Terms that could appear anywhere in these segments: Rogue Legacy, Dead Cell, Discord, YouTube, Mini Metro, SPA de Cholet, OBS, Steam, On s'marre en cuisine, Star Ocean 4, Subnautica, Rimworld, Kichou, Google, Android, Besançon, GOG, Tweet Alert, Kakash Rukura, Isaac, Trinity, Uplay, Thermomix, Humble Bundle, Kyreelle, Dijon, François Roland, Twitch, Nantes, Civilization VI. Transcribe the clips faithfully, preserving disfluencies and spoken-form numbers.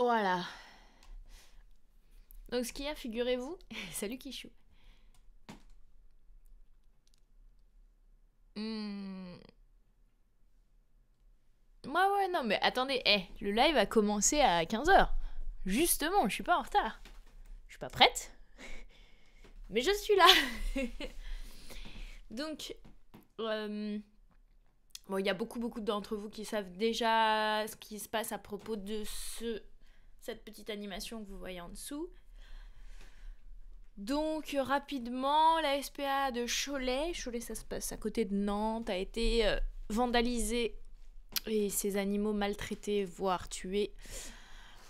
Voilà. Donc ce qu'il y a, figurez-vous. Salut Kichou. Mmh. Ouais, ouais, non, mais attendez, hey, le live a commencé à quinze heures. Justement, je suis pas en retard. Je suis pas prête. Mais je suis là. Donc, euh, bon, il y a beaucoup, beaucoup d'entre vous qui savent déjà ce qui se passe à propos de ce, cette petite animation que vous voyez en dessous. Donc, rapidement, la S P A de Cholet, Cholet, ça se passe à côté de Nantes, a été euh, vandalisée et ses animaux maltraités, voire tués,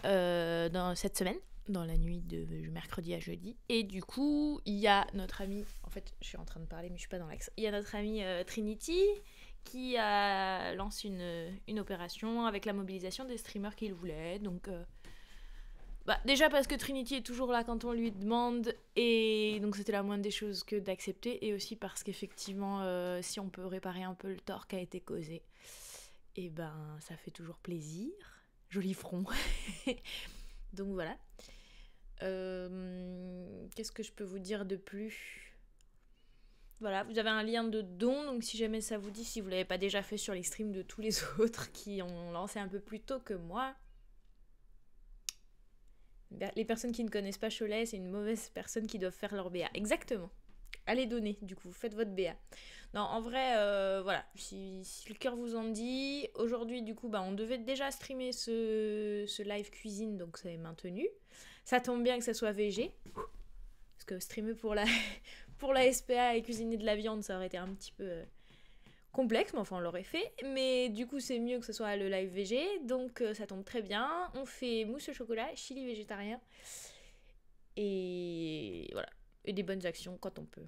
euh, dans cette semaine, dans la nuit de mercredi à jeudi. Et du coup, il y a notre ami, en fait, je suis en train de parler, mais je suis pas dans l'axe. Il y a notre ami euh, Trinity qui euh, lance une, une opération avec la mobilisation des streamers qu'il voulait, donc... Euh, Bah, déjà parce que Trinity est toujours là quand on lui demande, et donc c'était la moindre des choses que d'accepter, et aussi parce qu'effectivement, euh, si on peut réparer un peu le tort qui a été causé, et ben ça fait toujours plaisir. Joli front. Donc voilà. Euh, Qu'est-ce que je peux vous dire de plus? Voilà, vous avez un lien de don, donc si jamais ça vous dit, si vous l'avez pas déjà fait sur les streams de tous les autres qui ont lancé un peu plus tôt que moi. Les personnes qui ne connaissent pas Cholet, c'est une mauvaise personne qui doivent faire leur B A. Exactement. Allez donner, du coup, faites votre B A. Non, en vrai, euh, voilà, si, si le cœur vous en dit, aujourd'hui, du coup, bah, on devait déjà streamer ce, ce live cuisine, donc ça est maintenu. Ça tombe bien que ça soit V G, parce que streamer pour la, pour la S P A et cuisiner de la viande, ça aurait été un petit peu complexe, mais enfin, on l'aurait fait. Mais du coup, c'est mieux que ce soit le live V G, donc euh, ça tombe très bien. On fait mousse au chocolat, chili végétarien, et voilà, et des bonnes actions quand on peut.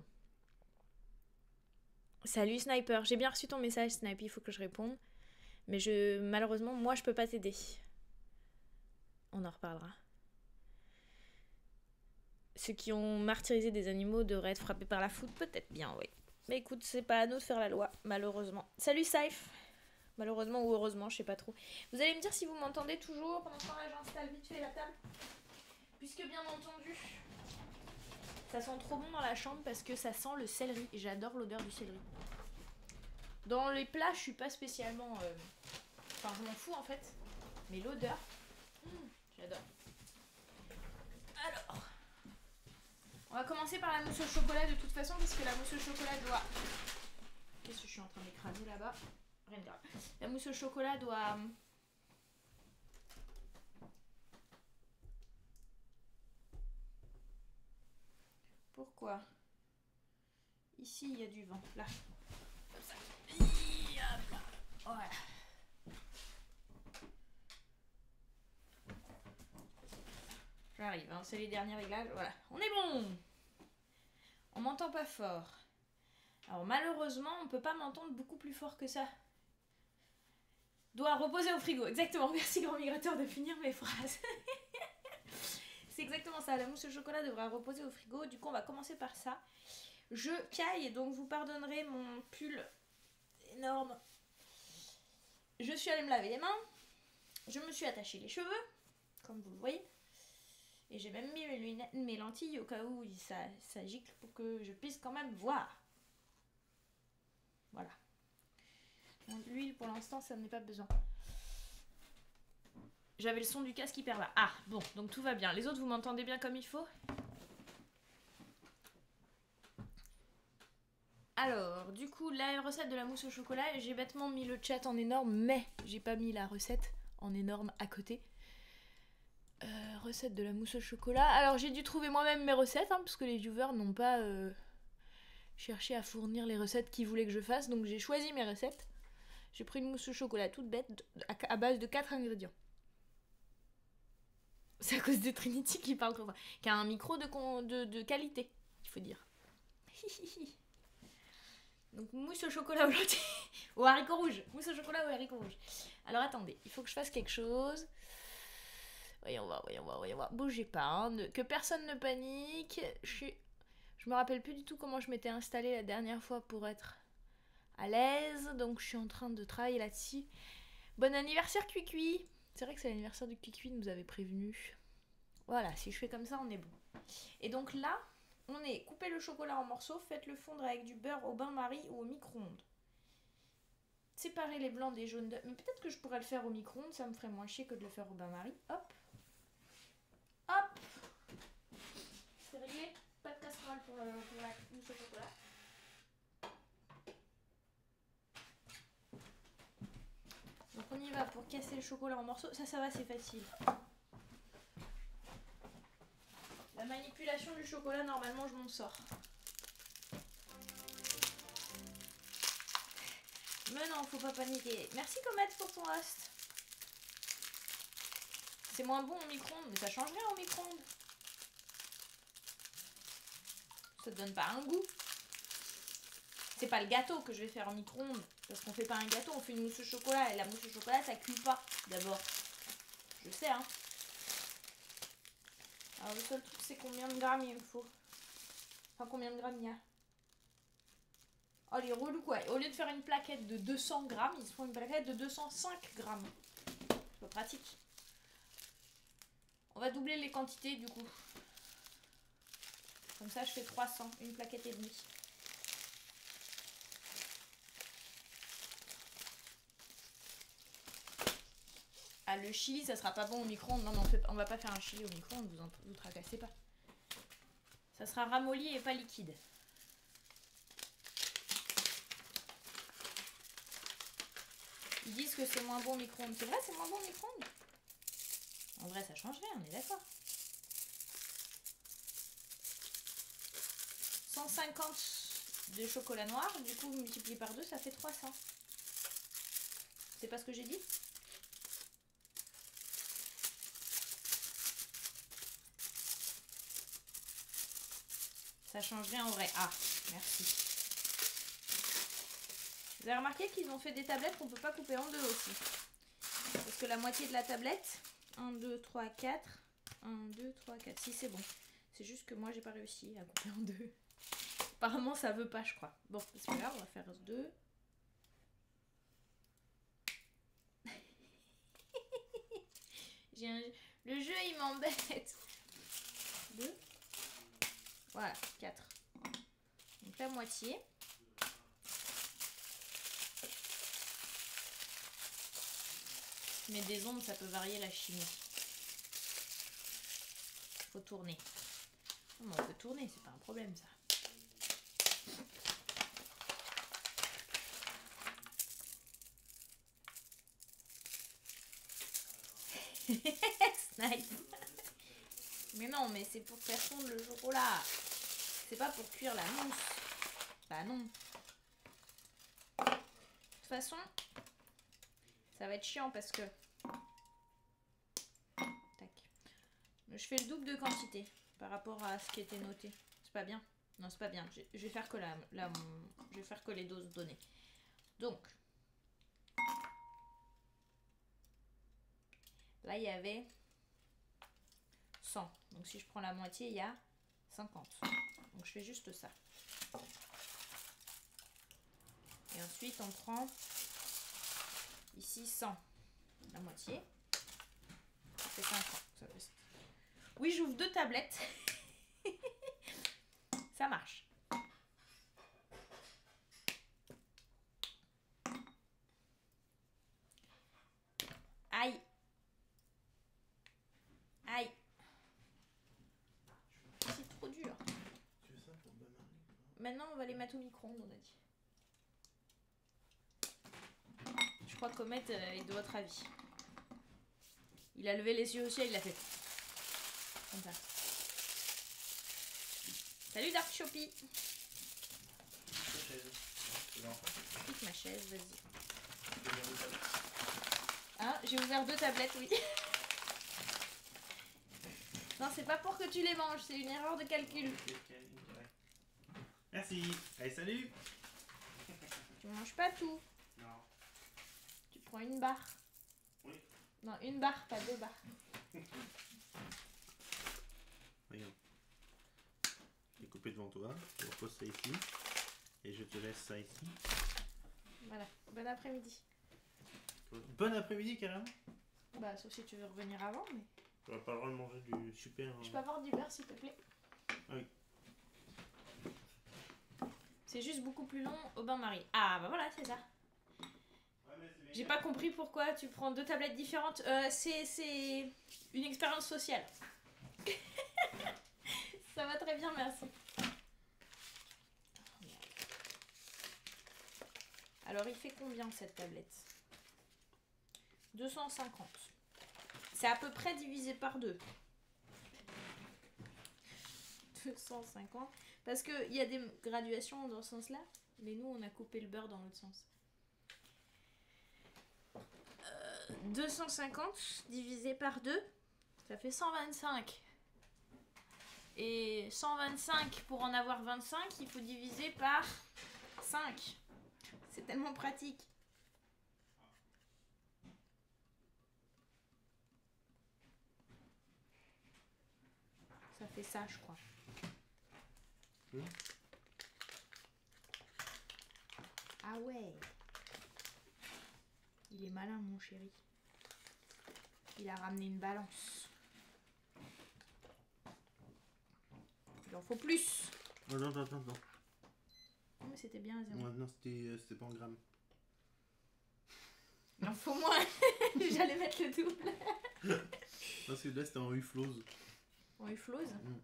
Salut Sniper, j'ai bien reçu ton message Sniper, il faut que je réponde, mais je malheureusement, moi, je peux pas t'aider. On en reparlera. Ceux qui ont martyrisé des animaux devraient être frappés par la foudre, peut-être bien, oui. Mais écoute, c'est pas à nous de faire la loi, malheureusement. Salut Saif. Malheureusement ou heureusement, je sais pas trop. Vous allez me dire si vous m'entendez toujours. Pendant ce temps-là, j'installe vite fait la table. Puisque bien entendu, ça sent trop bon dans la chambre parce que ça sent le céleri. Et j'adore l'odeur du céleri. Dans les plats, je suis pas spécialement... Euh... Enfin, je m'en fous en fait. Mais l'odeur, mmh, j'adore. Alors... On va commencer par la mousse au chocolat de toute façon, parce que la mousse au chocolat doit... Qu'est-ce que je suis en train d'écraser là-bas? Rien de grave. La mousse au chocolat doit... Pourquoi? Ici, il y a du vent. Là. Comme ça. Hop là. Voilà. J'arrive, hein, c'est les derniers réglages, voilà, on est bon. On m'entend pas fort. Alors malheureusement, on peut pas m'entendre beaucoup plus fort que ça. Doit reposer au frigo, exactement, merci grand migrateur de finir mes phrases. C'est exactement ça, la mousse au chocolat devra reposer au frigo, du coup on va commencer par ça. Je caille, donc vous pardonnerez mon pull énorme. Je suis allée me laver les mains, je me suis attachée les cheveux, comme vous le voyez. Et j'ai même mis mes lunettes, mes lentilles au cas où ça, ça gicle pour que je puisse quand même voir. Voilà. Donc, l'huile, pour l'instant, ça n'en est pas besoin. J'avais le son du casque hyper bas. Ah, bon, donc tout va bien. Les autres, vous m'entendez bien comme il faut? Alors, du coup, la recette de la mousse au chocolat, j'ai bêtement mis le chat en énorme, mais j'ai pas mis la recette en énorme à côté. Euh, recette de la mousse au chocolat. Alors j'ai dû trouver moi-même mes recettes, hein, parce que les viewers n'ont pas euh, cherché à fournir les recettes qu'ils voulaient que je fasse, donc j'ai choisi mes recettes. J'ai pris une mousse au chocolat toute bête à, à base de quatre ingrédients. C'est à cause de Trinity qui parle comme ça, qui a un micro de, con, de, de qualité, il faut dire. Donc mousse au chocolat aujourd'hui, au haricot rouge. Mousse au chocolat au haricot rouge. Alors attendez, il faut que je fasse quelque chose. Voyons voir, voyons voir, voyons voir. Bougez pas, hein, ne... que personne ne panique. Je suis... je me rappelle plus du tout comment je m'étais installée la dernière fois pour être à l'aise. Donc je suis en train de travailler là-dessus. Bon anniversaire Cuicui. C'est vrai que c'est l'anniversaire du Kikui, nous avait prévenu. Voilà, si je fais comme ça, on est bon. Et donc là, on est coupez le chocolat en morceaux, faites-le fondre avec du beurre au bain-marie ou au micro-ondes. Séparer les blancs des jaunes d'œufs. Mais peut-être que je pourrais le faire au micro-ondes, ça me ferait moins chier que de le faire au bain-marie. Hop. Hop. C'est réglé. Pas de casserole pour le mousse au chocolat. Donc on y va pour casser le chocolat en morceaux. Ça, ça va, c'est facile. La manipulation du chocolat, normalement, je m'en sors. Mais non, faut pas paniquer. Merci Comète pour ton host. C'est moins bon au micro-ondes, mais ça change rien au micro-ondes. Ça te donne pas un goût. C'est pas le gâteau que je vais faire en micro-ondes. Parce qu'on fait pas un gâteau, on fait une mousse au chocolat. Et la mousse au chocolat, ça cuit pas d'abord. Je sais, hein. Alors le seul truc, c'est combien de grammes il me faut. Enfin, combien de grammes il y a. Oh, les relous, quoi. Au lieu de faire une plaquette de deux cents grammes, ils se font une plaquette de deux cent cinq grammes. C'est pas pratique. On va doubler les quantités, du coup. Comme ça, je fais trois cents, une plaquette et demie. Ah, le chili, ça sera pas bon au micro-ondes. Non, non, on va pas faire un chili au micro-ondes, vous en, vous tracassez pas. Ça sera ramolli et pas liquide. Ils disent que c'est moins bon micro-ondes. C'est vrai, c'est moins bon micro-ondes. En vrai, ça change rien, on est d'accord. cent cinquante de chocolat noir, du coup, multiplié par deux, ça fait trois cents. C'est pas ce que j'ai dit? Ça change rien en vrai. Ah, merci. Vous avez remarqué qu'ils ont fait des tablettes qu'on ne peut pas couper en deux aussi. Parce que la moitié de la tablette, un, deux, trois, quatre, un, deux, trois, quatre, si c'est bon. C'est juste que moi, j'ai pas réussi à couper en deux. Apparemment, ça veut pas, je crois. Bon, c'est pas grave, on va faire deux. J'ai un... Le jeu, il m'embête. deux. Voilà, quatre. Donc la moitié. Mais des ondes, ça peut varier la chimie. Faut tourner. Non, mais on peut tourner, c'est pas un problème ça. Snipe. Mais non, mais c'est pour faire fondre le chocolat. C'est pas pour cuire la mousse. Bah non. De toute façon. Ça va être chiant parce que... Tac. Je fais le double de quantité par rapport à ce qui était noté. C'est pas bien. Non, c'est pas bien. Je, je vais faire que la, la, je vais faire que les doses données. Donc. Là, il y avait cent. Donc, si je prends la moitié, il y a cinquante. Donc, je fais juste ça. Et ensuite, on prend... Ici, cent. La moitié. C'est cinquante. Ça fait... Oui, j'ouvre deux tablettes. Ça marche. Aïe. Aïe. C'est trop dur. Tu veux ça pour bain-marie ? Maintenant, on va les mettre au micro-ondes, on a dit. Je crois que Comet est de votre avis. Il a levé les yeux au ciel, il a fait. Comme ça. Salut Dark Shoppy. Pique ma chaise, vas-y. Hein, j'ai ouvert deux tablettes, oui. Non, c'est pas pour que tu les manges, c'est une erreur de calcul. Merci. Allez, salut. Tu manges pas tout. Non. Je prends une barre. Oui. Non, une barre, pas deux barres. Regarde. Je l'ai coupé devant toi. Je repose ça ici. Et je te laisse ça ici. Voilà. Bon après-midi. Bon après-midi, carrément. Bah, sauf si tu veux revenir avant, mais... Tu n'as pas le droit de manger du super... Je peux avoir du beurre, s'il te plaît? Ah oui. C'est juste beaucoup plus long au bain-marie. Ah, bah voilà, c'est ça. J'ai pas compris pourquoi tu prends deux tablettes différentes. Euh, c'est une expérience sociale. Ça va très bien, merci. Alors, il fait combien cette tablette? deux cent cinquante. C'est à peu près divisé par deux. deux cent cinquante. Parce qu'il y a des graduations dans ce sens-là. Mais nous, on a coupé le beurre dans l'autre sens. Euh, deux cent cinquante divisé par deux, ça fait cent vingt-cinq. Et cent vingt-cinq, pour en avoir vingt-cinq, il faut diviser par cinq. C'est tellement pratique. Ça fait ça, je crois. Mmh. Ah ouais. Il est malin, mon chéri. Il a ramené une balance. Il en faut plus. Oh, non, non, non, non. Oh, mais c'était bien à zéro. Non, non, c'était euh, pas en grammes. Il en faut moins. J'allais mettre le double. Parce que là, c'était en uflose. En uflose mmh.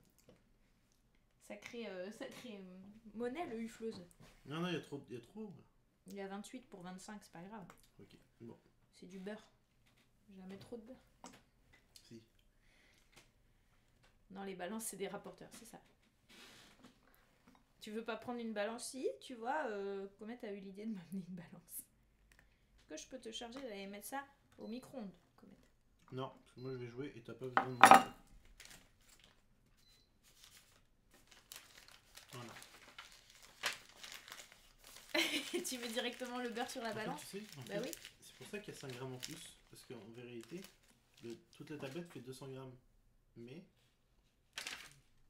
Sacré, euh, sacré euh, monnaie, le uflose. Non, non, il y a trop. Il y a trop. Il y a vingt-huit pour vingt-cinq, c'est pas grave. Ok, bon. C'est du beurre. Jamais trop de beurre. Si. Non, les balances, c'est des rapporteurs, c'est ça. Tu veux pas prendre une balance? Si, tu vois, euh, comment t'as eu l'idée de m'amener une balance? Est-ce que je peux te charger d'aller mettre ça au micro-ondes? Non, parce que moi je vais jouer et t'as pas besoin de moi. Voilà. Tu mets directement le beurre sur la balance? Tu sais, bah fait, oui. C'est pour ça qu'il y a cinq grammes en plus. Parce qu'en vérité, le, toute la tablette fait deux cents grammes. Mais...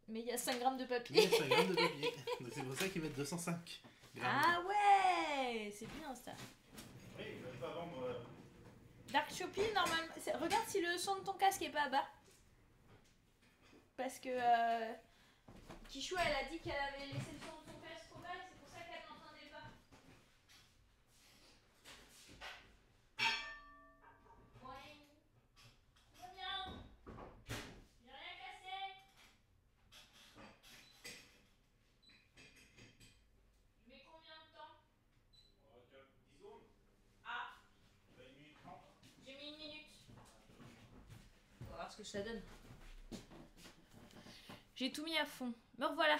Mais il y a cinq grammes de papier. Il y a cinq grammes de papier. Donc c'est pour ça qu'ils mettent deux cent cinq grammes. Ah ouais, c'est bien ça. Oui, ils veulent pas vendre... Dark Shopping, normalement... Regarde si le son de ton casque est pas bas. Parce que... Euh... Kichou, elle a dit qu'elle avait laissé le son de son casque trop bas. Que ça donne. J'ai tout mis à fond. Me revoilà.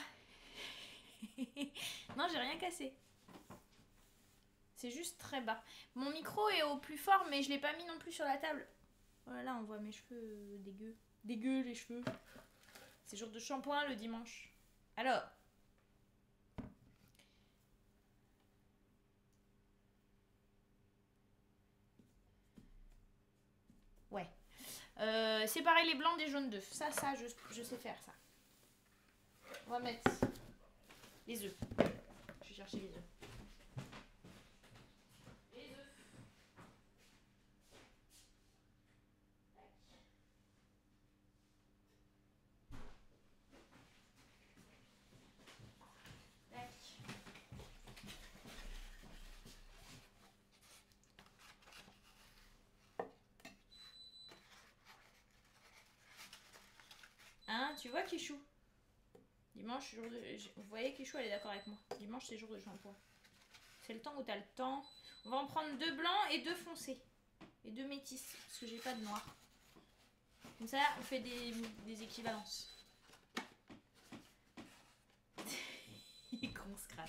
Non, j'ai rien cassé. C'est juste très bas. Mon micro est au plus fort, mais je l'ai pas mis non plus sur la table. Voilà, on voit mes cheveux dégueux. Dégueux, les cheveux. C'est jour de shampoing le dimanche. Alors. Ouais. Euh, séparer les blancs des jaunes d'œufs. Ça, ça, je, je sais faire ça. On va mettre les œufs. Je vais chercher les œufs. Les œufs. Tac. Hein, tu vois Kichou? Dimanche, jour de... Vous voyez Kichou, elle est d'accord avec moi. Dimanche, c'est jour de shampoing. C'est le temps où t'as le temps. On va en prendre deux blancs et deux foncés. Et deux métis, parce que j'ai pas de noir. Comme ça, on fait des, des équivalences. Il est con, ce crâne.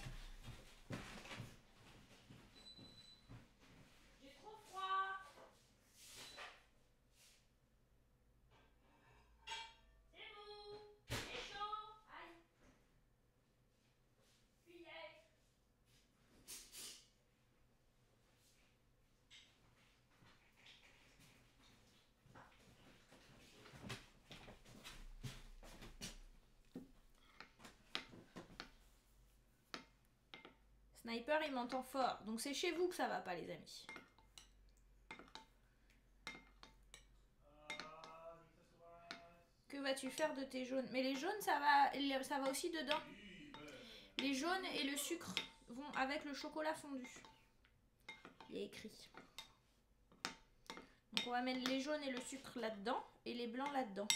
Sniper, il m'entend fort. Donc c'est chez vous que ça va pas, les amis. que vas-tu faire de tes jaunes? Mais les jaunes, ça va, ça va aussi dedans. Les jaunes et le sucre vont avec le chocolat fondu. Il est écrit. Donc on va mettre les jaunes et le sucre là-dedans et les blancs là-dedans.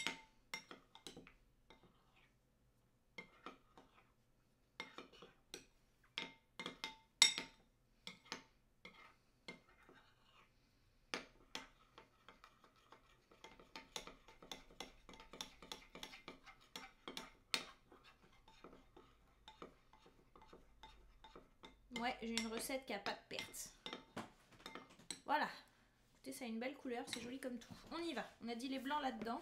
Ouais, j'ai une recette qui n'a pas de perte. Voilà. Écoutez, ça a une belle couleur, c'est joli comme tout. On y va. On a dit les blancs là-dedans.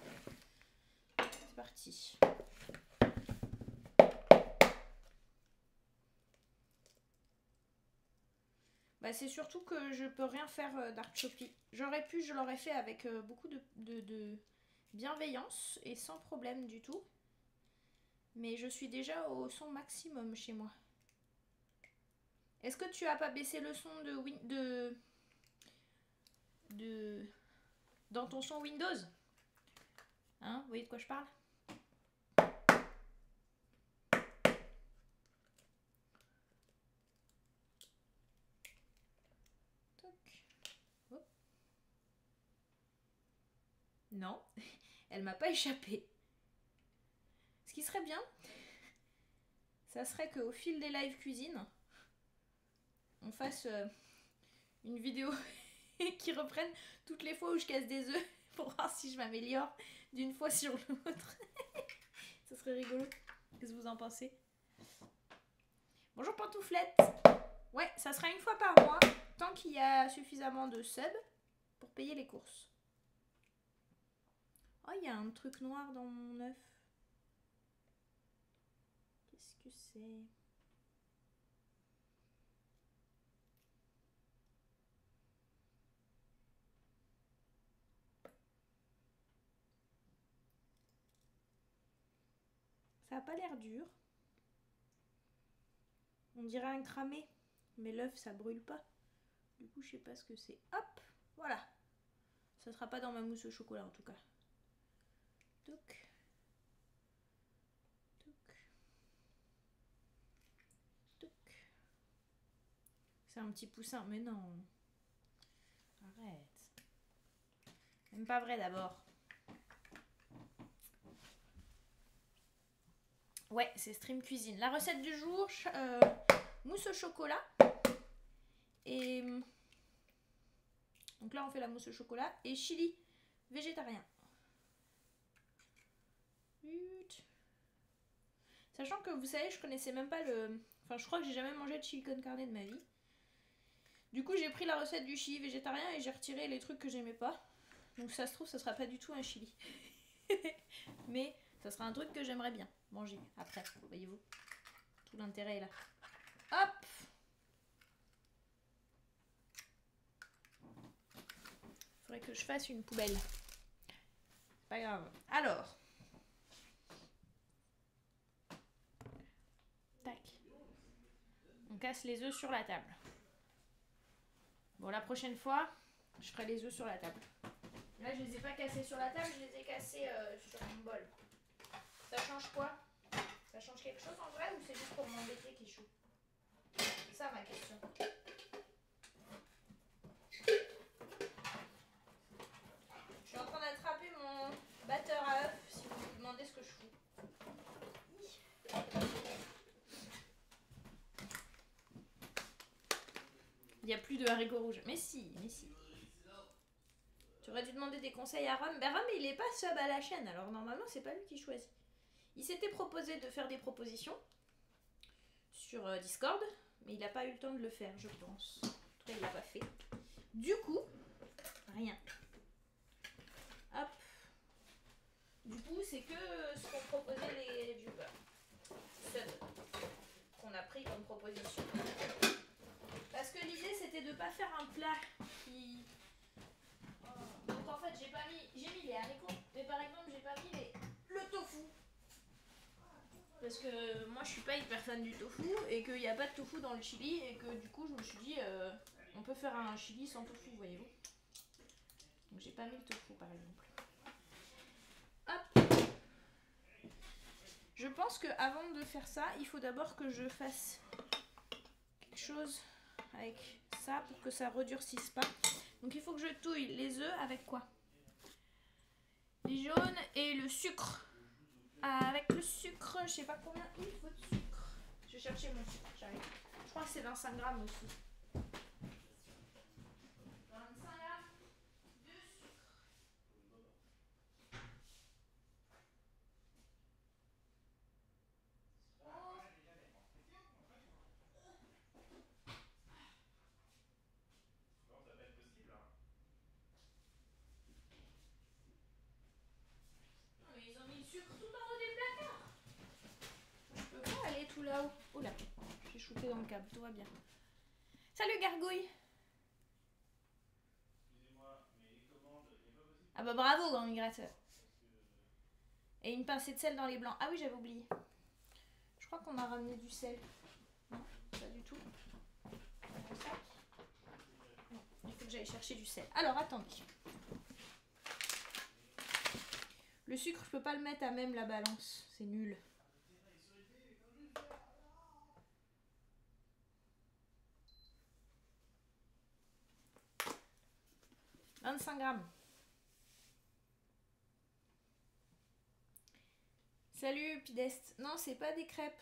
C'est parti. Bah, c'est surtout que je peux rien faire d'art shopping. J'aurais pu, je l'aurais fait avec beaucoup de, de, de bienveillance et sans problème du tout. Mais je suis déjà au son maximum chez moi. Est-ce que tu as pas baissé le son de, win de, de dans ton son Windows? Hein, vous voyez de quoi je parle? Toc. Oh. Non, elle m'a pas échappé. Ce qui serait bien, ça serait qu'au fil des lives cuisine, on fasse euh, une vidéo qui reprenne toutes les fois où je casse des œufs pour voir si je m'améliore d'une fois sur l'autre. Ça serait rigolo. Qu'est-ce que vous en pensez? Bonjour Pantouflette. Ouais, ça sera une fois par mois, tant qu'il y a suffisamment de subs pour payer les courses. Oh, il y a un truc noir dans mon œuf. Qu'est-ce que c'est? Ça n'a pas l'air dur. On dirait un cramé. Mais l'œuf, ça brûle pas. Du coup, je sais pas ce que c'est. Hop, voilà. Ça sera pas dans ma mousse au chocolat, en tout cas. Toc. Toc. Toc. C'est un petit poussin. Mais non. Arrête. Même pas vrai, d'abord. Ouais, c'est Stream Cuisine. La recette du jour, euh, mousse au chocolat. Et donc là, on fait la mousse au chocolat et chili végétarien. Sachant que vous savez, je connaissais même pas le... Enfin, je crois que j'ai jamais mangé de chili con carne de ma vie. Du coup, j'ai pris la recette du chili végétarien et j'ai retiré les trucs que j'aimais pas. Donc ça se trouve, ça sera pas du tout un chili. Mais... ça sera un truc que j'aimerais bien manger après, voyez-vous. Tout l'intérêt est là. Hop! Il faudrait que je fasse une poubelle. C'est pas grave. Alors. Tac. On casse les œufs sur la table. Bon, la prochaine fois, je ferai les œufs sur la table. Là, je les ai pas cassés sur la table, je les ai cassés euh, sur mon bol. Ça change quoi? Ça change quelque chose en vrai ou c'est juste pour m'embêter qu'il choue? C'est ça ma question. Je suis en train d'attraper mon batteur à œufs si vous vous demandez ce que je fous. Il n'y a plus de haricots rouges. Mais si, mais si. Tu aurais dû demander des conseils à Rome. Ben Rome, il n'est pas sub à la chaîne, alors normalement c'est pas lui qui choisit. Il s'était proposé de faire des propositions sur Discord, mais il n'a pas eu le temps de le faire, je pense. En tout cas, il l'a pas fait. Du coup, rien. Hop. Du coup, c'est que ce qu'ont proposé les viewers. Qu'on a pris comme proposition. Parce que l'idée, c'était de ne pas faire un plat qui... Oh. Donc en fait, j'ai pas mis... J'ai mis les haricots, mais par exemple, j'ai pas mis les... le tofu. Parce que moi je suis pas hyper fan du tofu et qu'il n'y a pas de tofu dans le chili et que du coup je me suis dit euh, on peut faire un chili sans tofu, voyez-vous. Donc j'ai pas mis le tofu par exemple. Hop. pense qu'avant de faire ça, il faut d'abord que je fasse quelque chose avec ça pour que ça redurcisse pas. Donc il faut que je touille les œufs avec quoi? Les jaunes et le sucre. Avec le sucre, je sais pas combien il faut de sucre. Je vais chercher mon sucre, j'arrive. Je crois que c'est vingt-cinq grammes aussi. Dans le câble, tout va bien. Salut Gargouille. Excusez-moi, mais les commandes, les pas possibles. Ah bah bravo grand migrateur. Et une pincée de sel dans les blancs. Ah oui, j'avais oublié. Je crois qu'on a ramené du sel. Non, pas du tout. Non, il faut que j'aille chercher du sel. Alors attendez. Le sucre, je peux pas le mettre à même la balance. C'est nul. vingt-cinq grammes. Salut Pidest. Non, c'est pas des crêpes.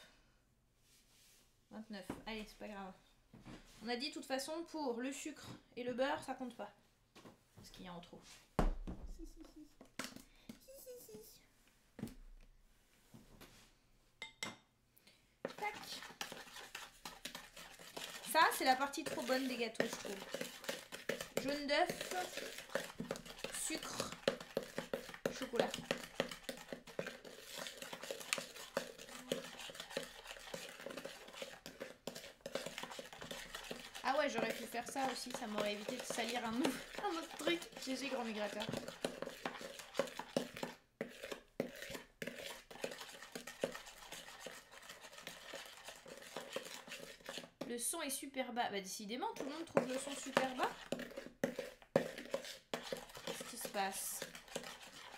vingt-neuf. Allez, c'est pas grave. On a dit de toute façon pour le sucre et le beurre, ça compte pas. Parce qu'il y a en trop. Si, si, si. Si, si, si. Tac. Ça, c'est la partie trop bonne des gâteaux, je trouve. Jaune d'œuf, sucre, chocolat. Ah ouais, j'aurais pu faire ça aussi, ça m'aurait évité de salir un autre, un autre truc. G G grand migrateur. Le son est super bas. Bah décidément, tout le monde trouve le son super bas.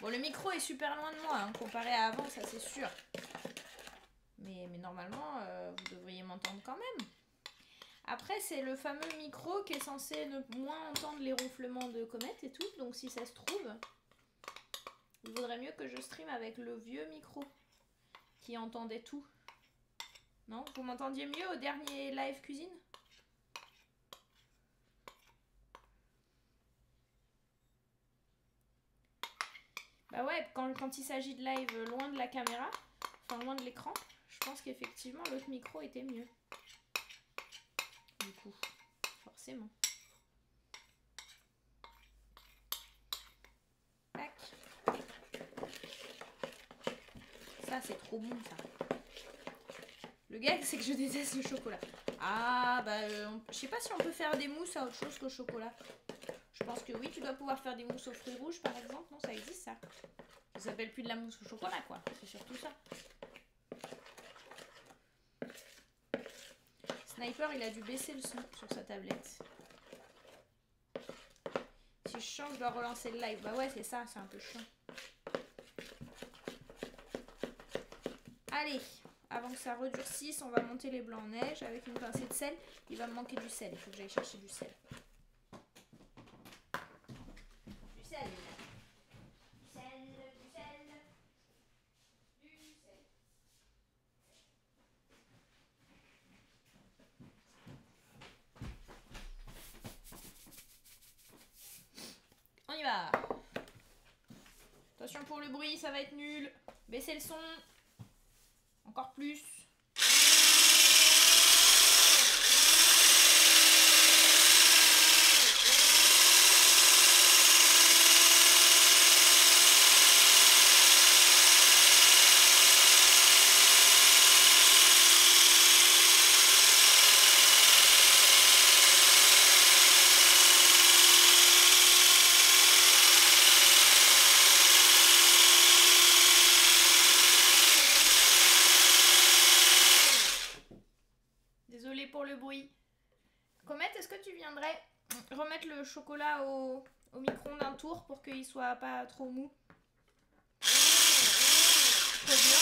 Bon, le micro est super loin de moi, hein, comparé à avant, ça c'est sûr. Mais, mais normalement, euh, vous devriez m'entendre quand même. Après, c'est le fameux micro qui est censé ne moins entendre les ronflements de comètes et tout. Donc si ça se trouve, il vaudrait mieux que je stream avec le vieux micro qui entendait tout. Non? Vous m'entendiez mieux au dernier live cuisine ? Bah ouais, quand, quand il s'agit de live loin de la caméra, enfin loin de l'écran, je pense qu'effectivement l'autre micro était mieux. Du coup, forcément. Tac. Ça c'est trop bon ça. Le gag c'est que je déteste le chocolat. Ah bah euh, je sais pas si on peut faire des mousses à autre chose qu'au chocolat. Je pense que oui, tu dois pouvoir faire des mousses aux fruits rouges par exemple. Non, ça existe ça. Ça s'appelle plus de la mousse au chocolat quoi. C'est surtout ça. Sniper, il a dû baisser le son sur sa tablette. Si je change, je dois relancer le live. Bah ouais, c'est ça, c'est un peu chiant. Allez, avant que ça redurcisse, on va monter les blancs en neige avec une pincée de sel. Il va me manquer du sel. Il faut que j'aille chercher du sel. Attention pour le bruit, ça va être nul. Baissez le son. Encore plus. Le chocolat au, au micron d'un tour pour qu'il soit pas trop mou. Trop dur.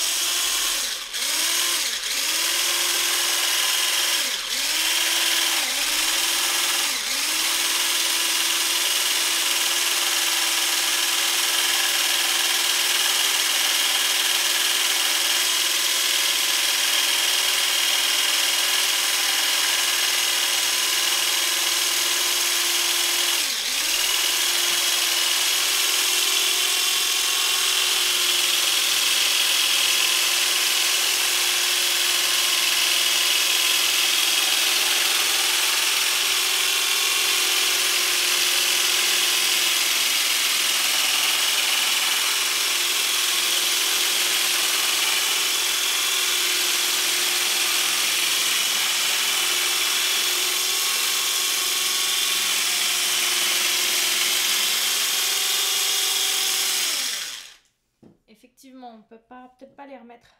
effectivement, on peut pas, peut-être pas les remettre.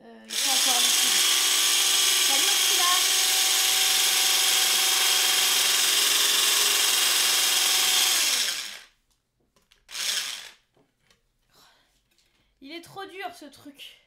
Euh, il faut encore les couper. Salut Ursula! Il est trop dur ce truc.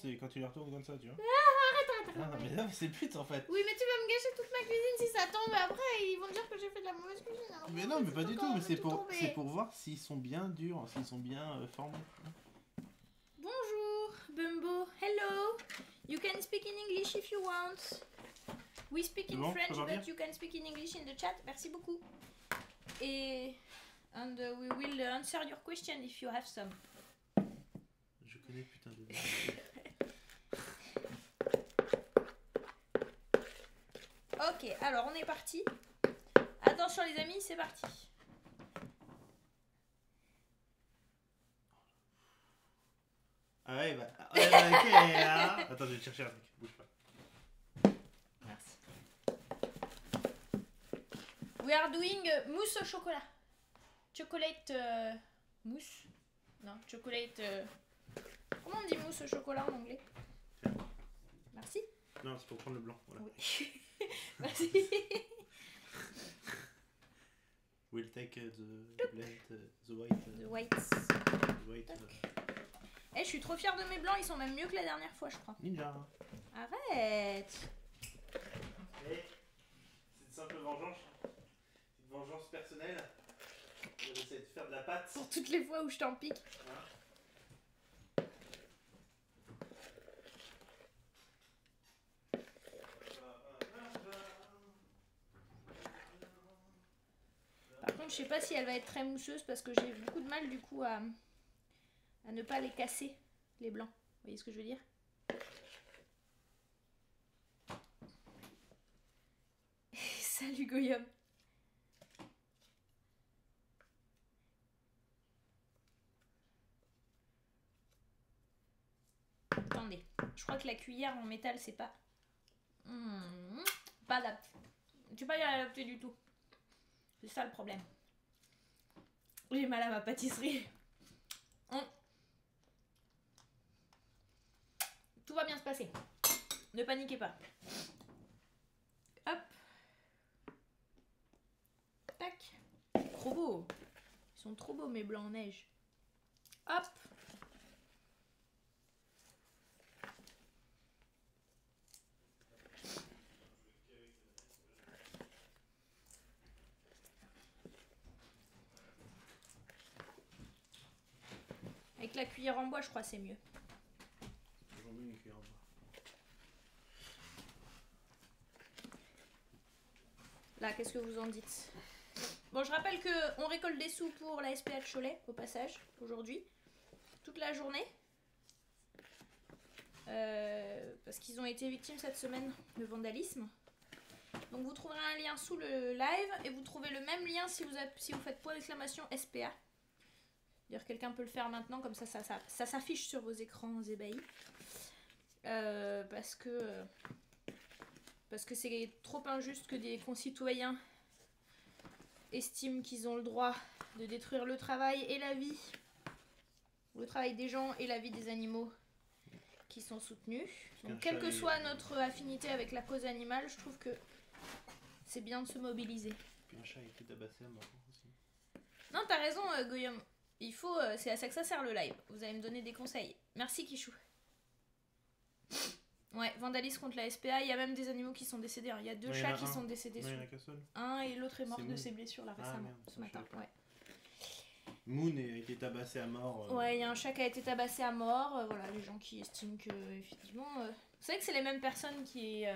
C'est quand tu les retournes comme ça, tu vois. Ah, arrête, arrête, arrête. Ah, mais là, c'est pute en fait. Oui, mais tu vas me gâcher toute ma cuisine si ça tombe. Après, ils vont dire que j'ai fait de la mauvaise cuisine. Alors, mais non, mais pas du tout. Mais c'est pour, c'est pour voir s'ils sont bien durs, s'ils sont bien euh, formés. Bonjour, Bumbo. Hello. You can speak in English if you want. We speak in bon, French, but you can speak in English in the chat. Merci beaucoup. Et and uh, we will answer your question if you have some. Je connais putain de. Ok, alors on est parti. Attention les amis, c'est parti. Ah ouais, bah... Ouais, bah ok, hein. Attends, je vais chercher un truc, bouge pas. Merci. We are doing uh, mousse au chocolat. Chocolate... Euh, mousse? Non, chocolate... Euh... Comment on dit mousse au chocolat en anglais? Merci. Non, c'est pour prendre le blanc, voilà. Oui. Merci. We'll take uh, the blend, uh, the white. Uh, the whites. The white. Eh, hey, je suis trop fière de mes blancs, ils sont même mieux que la dernière fois, je crois. Ninja. Arrête. Hey, c'est de simple vengeance. Une vengeance personnelle. Je vais essayer de faire de la pâte. Pour toutes les fois où je t'en pique. Voilà. Je sais pas si elle va être très mousseuse parce que j'ai beaucoup de mal du coup à, à ne pas les casser, les blancs. Vous voyez ce que je veux dire? Salut Goyom. Attendez, je crois que la cuillère en métal c'est pas... Mmh, pas adapté. C'est pas adapté du tout. C'est ça le problème. J'ai mal à ma pâtisserie. Hum. Tout va bien se passer. Ne paniquez pas. Hop. Tac. Trop beau. Ils sont trop beaux mes blancs en neige. Hop. Avec la cuillère en bois, je crois c'est mieux. J'en mets une cuillère en bois. Là, qu'est-ce que vous en dites? Bon, je rappelle qu'on récolte des sous pour la S P A de Cholet, au passage, aujourd'hui. Toute la journée. Euh, parce qu'ils ont été victimes cette semaine de vandalisme. Donc vous trouverez un lien sous le live et vous trouvez le même lien si vous, avez, si vous faites point d'exclamation S P A. D'ailleurs, quelqu'un peut le faire maintenant, comme ça, ça, ça, ça s'affiche sur vos écrans ébahis. Euh, parce que parce que c'est trop injuste que des concitoyens estiment qu'ils ont le droit de détruire le travail et la vie, le travail des gens et la vie des animaux qui sont soutenus. Donc, quelle que soit notre affinité avec la cause animale, je trouve que c'est bien de se mobiliser. Puis un chat a été tabassé à mort aussi. Non, t'as raison, euh, Guillaume. Il faut, euh, c'est à ça que ça sert le live. Vous allez me donner des conseils. Merci, Kichou. Ouais, vandalisme contre la S P A. Il y a même des animaux qui sont décédés. Il y a deux chats qui sont décédés. Il y en a qu'un seul. Un et l'autre est mort de ses blessures là récemment, ce matin. Ouais. Moon a été tabassé à mort. Euh... Ouais, il y a un chat qui a été tabassé à mort. Euh, voilà, les gens qui estiment que, effectivement. Euh... Vous savez que c'est les mêmes personnes qui. Euh...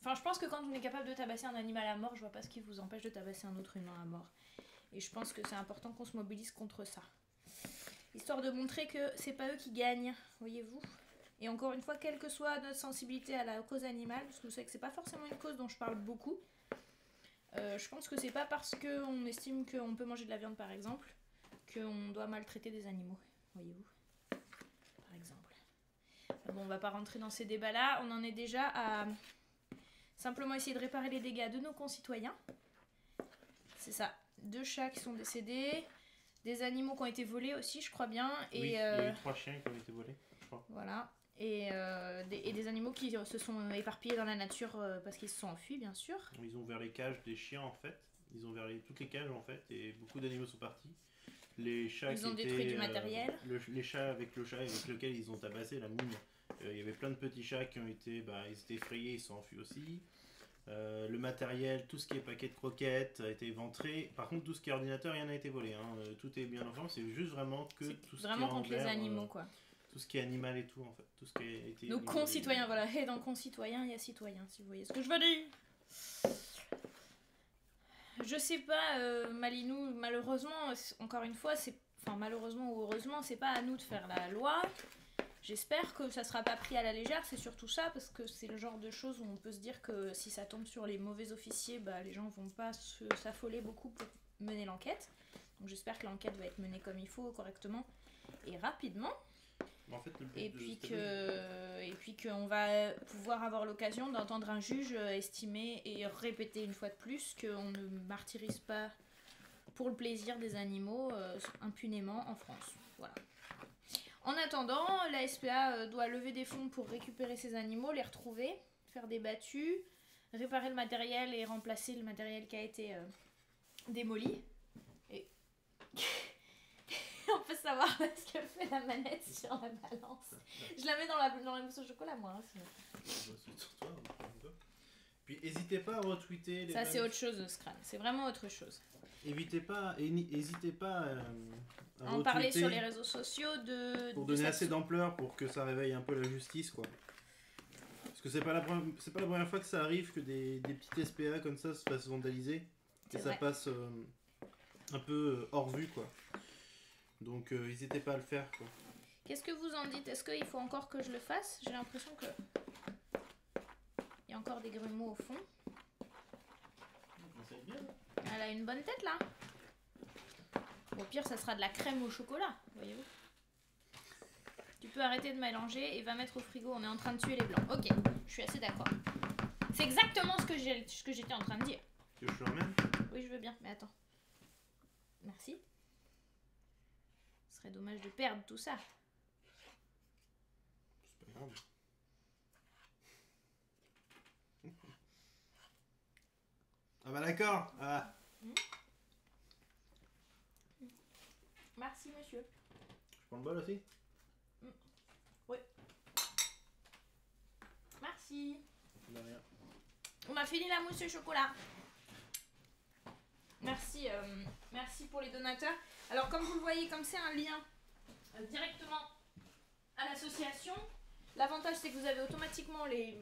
Enfin, je pense que quand on est capable de tabasser un animal à mort, je vois pas ce qui vous empêche de tabasser un autre humain à mort. Et je pense que c'est important qu'on se mobilise contre ça. Histoire de montrer que c'est pas eux qui gagnent, voyez-vous. Et encore une fois, quelle que soit notre sensibilité à la cause animale, parce que vous savez que c'est pas forcément une cause dont je parle beaucoup, euh, je pense que c'est pas parce qu'on estime qu'on peut manger de la viande, par exemple, qu'on doit maltraiter des animaux, voyez-vous, par exemple. Bon, on va pas rentrer dans ces débats-là, on en est déjà à simplement essayer de réparer les dégâts de nos concitoyens. C'est ça. Deux chats qui sont décédés, des animaux qui ont été volés aussi, je crois bien. Et oui, euh... il y a eu trois chiens qui ont été volés, je crois. Voilà. Et, euh, des, et des animaux qui se sont éparpillés dans la nature parce qu'ils se sont enfuis, bien sûr. Ils ont ouvert les cages des chiens, en fait. Ils ont ouvert les, toutes les cages, en fait, et beaucoup d'animaux sont partis. Les chats ils qui ont étaient, détruit du matériel. Euh, le, les chats avec le chat avec lequel ils ont tabassé la moune. Il euh, y avait plein de petits chats qui ont été... Bah, ils étaient effrayés, ils se sont enfuis aussi. Euh, le matériel, tout ce qui est paquet de croquettes a été éventré. Par contre, tout ce qui est ordinateur, rien n'a été volé. Hein. Euh, tout est bien en forme. C'est juste vraiment que tout ce vraiment qui est contre envers, les animaux, euh, quoi. Tout ce qui est animal et tout, en fait. Tout ce qui a été nos concitoyens, et... voilà. Et dans concitoyens, il y a citoyens, si vous voyez ce que je veux dire. Je sais pas, euh, Malinou. Malheureusement, encore une fois, c'est, enfin malheureusement ou heureusement, c'est pas à nous de faire la loi. J'espère que ça sera pas pris à la légère, c'est surtout ça, parce que c'est le genre de choses où on peut se dire que si ça tombe sur les mauvais officiers, bah, les gens vont pas s'affoler beaucoup pour mener l'enquête. Donc j'espère que l'enquête va être menée comme il faut, correctement et rapidement. En fait, le but et, de puis que... et puis qu'on va pouvoir avoir l'occasion d'entendre un juge estimer et répéter une fois de plus qu'on ne martyrise pas pour le plaisir des animaux euh, impunément en France. Voilà. En attendant, la S P A doit lever des fonds pour récupérer ces animaux, les retrouver, faire des battues, réparer le matériel et remplacer le matériel qui a été euh, démoli. Et on peut savoir ce que fait la manette sur la balance. Je la mets dans la, dans la mousse au chocolat, moi. Hein, sinon. Puis n'hésitez pas à retweeter les... Ça, c'est autre chose, Scram. C'est vraiment autre chose. N'hésitez pas, hésitez pas euh, à en parler sur les réseaux sociaux de, pour de donner assez d'ampleur pour que ça réveille un peu la justice, quoi. Parce que c'est pas la première, c'est pas la première fois que ça arrive que des, des petites S P A comme ça se fassent vandaliser et vrai. Ça passe euh, un peu hors vue, quoi. Donc euh, n'hésitez pas à le faire, quoi. Qu'est-ce que vous en dites? Est-ce qu'il faut encore que je le fasse? J'ai l'impression que il y a encore des grumeaux au fond. Ça va bien, là. Elle a une bonne tête là. Au pire, ça sera de la crème au chocolat, voyez-vous. Tu peux arrêter de mélanger et va mettre au frigo. On est en train de tuer les blancs. Ok, je suis assez d'accord. C'est exactement ce que j'ai, ce que j'étais en train de dire. Tu veux que je le remène ? Oui, je veux bien, mais attends. Merci. Ce serait dommage de perdre tout ça. C'est pas grave. Ah bah d'accord. Ah. Merci monsieur. Je prends le bol aussi. Oui. Merci. On a fini la mousse au chocolat. Merci, euh, merci pour les donateurs. Alors comme vous le voyez, comme c'est un lien euh, directement à l'association, l'avantage c'est que vous avez automatiquement les,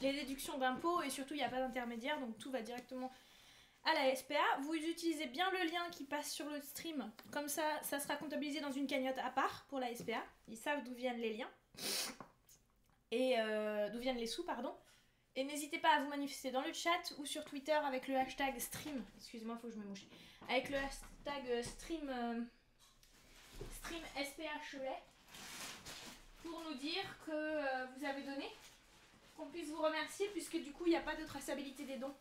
les déductions d'impôts et surtout il n'y a pas d'intermédiaire, donc tout va directement à la S P A. Vous utilisez bien le lien qui passe sur le stream, comme ça, ça sera comptabilisé dans une cagnotte à part pour la S P A. Ils savent d'où viennent les liens, et euh, d'où viennent les sous, pardon. Et n'hésitez pas à vous manifester dans le chat ou sur Twitter avec le hashtag stream, excusez-moi, faut que je me mouche, avec le hashtag stream, euh, stream S P A Cholet, pour nous dire que euh, vous avez donné, qu'on puisse vous remercier, puisque du coup, il n'y a pas de traçabilité des dons.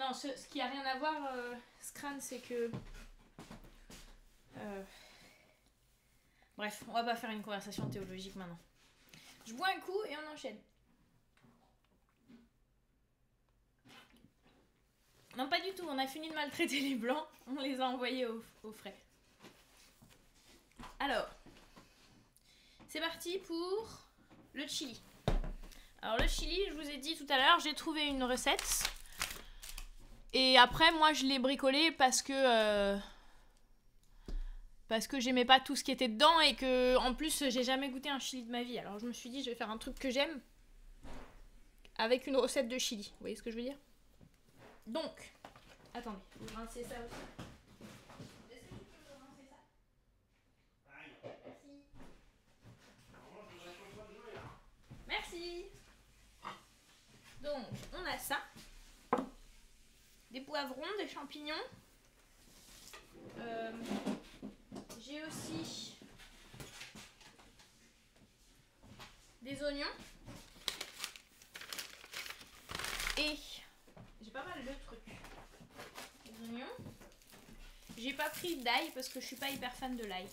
Non, ce, ce qui a rien à voir, euh, Scran, c'est que... Euh... Bref, on va pas faire une conversation théologique maintenant. Je bois un coup et on enchaîne. Non, pas du tout, on a fini de maltraiter les blancs, on les a envoyés au, au frais. Alors, c'est parti pour le chili. Alors le chili, je vous ai dit tout à l'heure, j'ai trouvé une recette. Et après, moi, je l'ai bricolé parce que... Euh, parce que j'aimais pas tout ce qui était dedans et que, en plus, j'ai jamais goûté un chili de ma vie. Alors je me suis dit, je vais faire un truc que j'aime avec une recette de chili. Vous voyez ce que je veux dire ? Donc, attendez, je vais rincer ça aussi. Est-ce que tu peux rincer ça? Merci. Merci. Donc, on a ça. Des poivrons, des champignons. Euh, J'ai aussi des oignons. Et... j'ai pas mal de trucs. Les oignons. J'ai pas pris d'ail parce que je suis pas hyper fan de l'ail.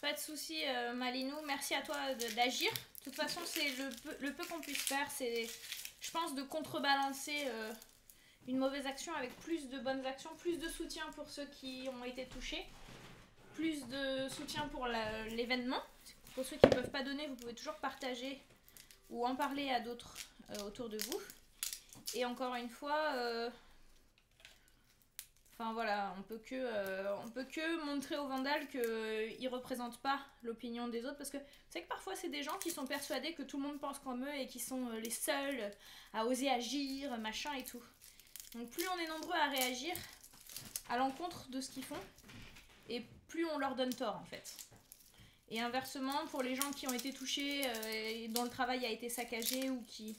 Pas de soucis, euh, Malinou. Merci à toi d'agir. De toute façon, c'est le peu, le peu qu'on puisse faire. C'est, je pense, de contrebalancer euh, une mauvaise action avec plus de bonnes actions, plus de soutien pour ceux qui ont été touchés, plus de soutien pour l'événement. Pour ceux qui ne peuvent pas donner, vous pouvez toujours partager ou en parler à d'autres euh, autour de vous. Et encore une fois, euh... enfin voilà, on peut que euh, on peut que montrer aux vandales qu'ils ne représentent pas l'opinion des autres, parce que c'est que parfois c'est des gens qui sont persuadés que tout le monde pense comme eux et qui sont les seuls à oser agir, machin et tout. Donc plus on est nombreux à réagir à l'encontre de ce qu'ils font, et plus on leur donne tort en fait. Et inversement, pour les gens qui ont été touchés euh, et dont le travail a été saccagé ou qui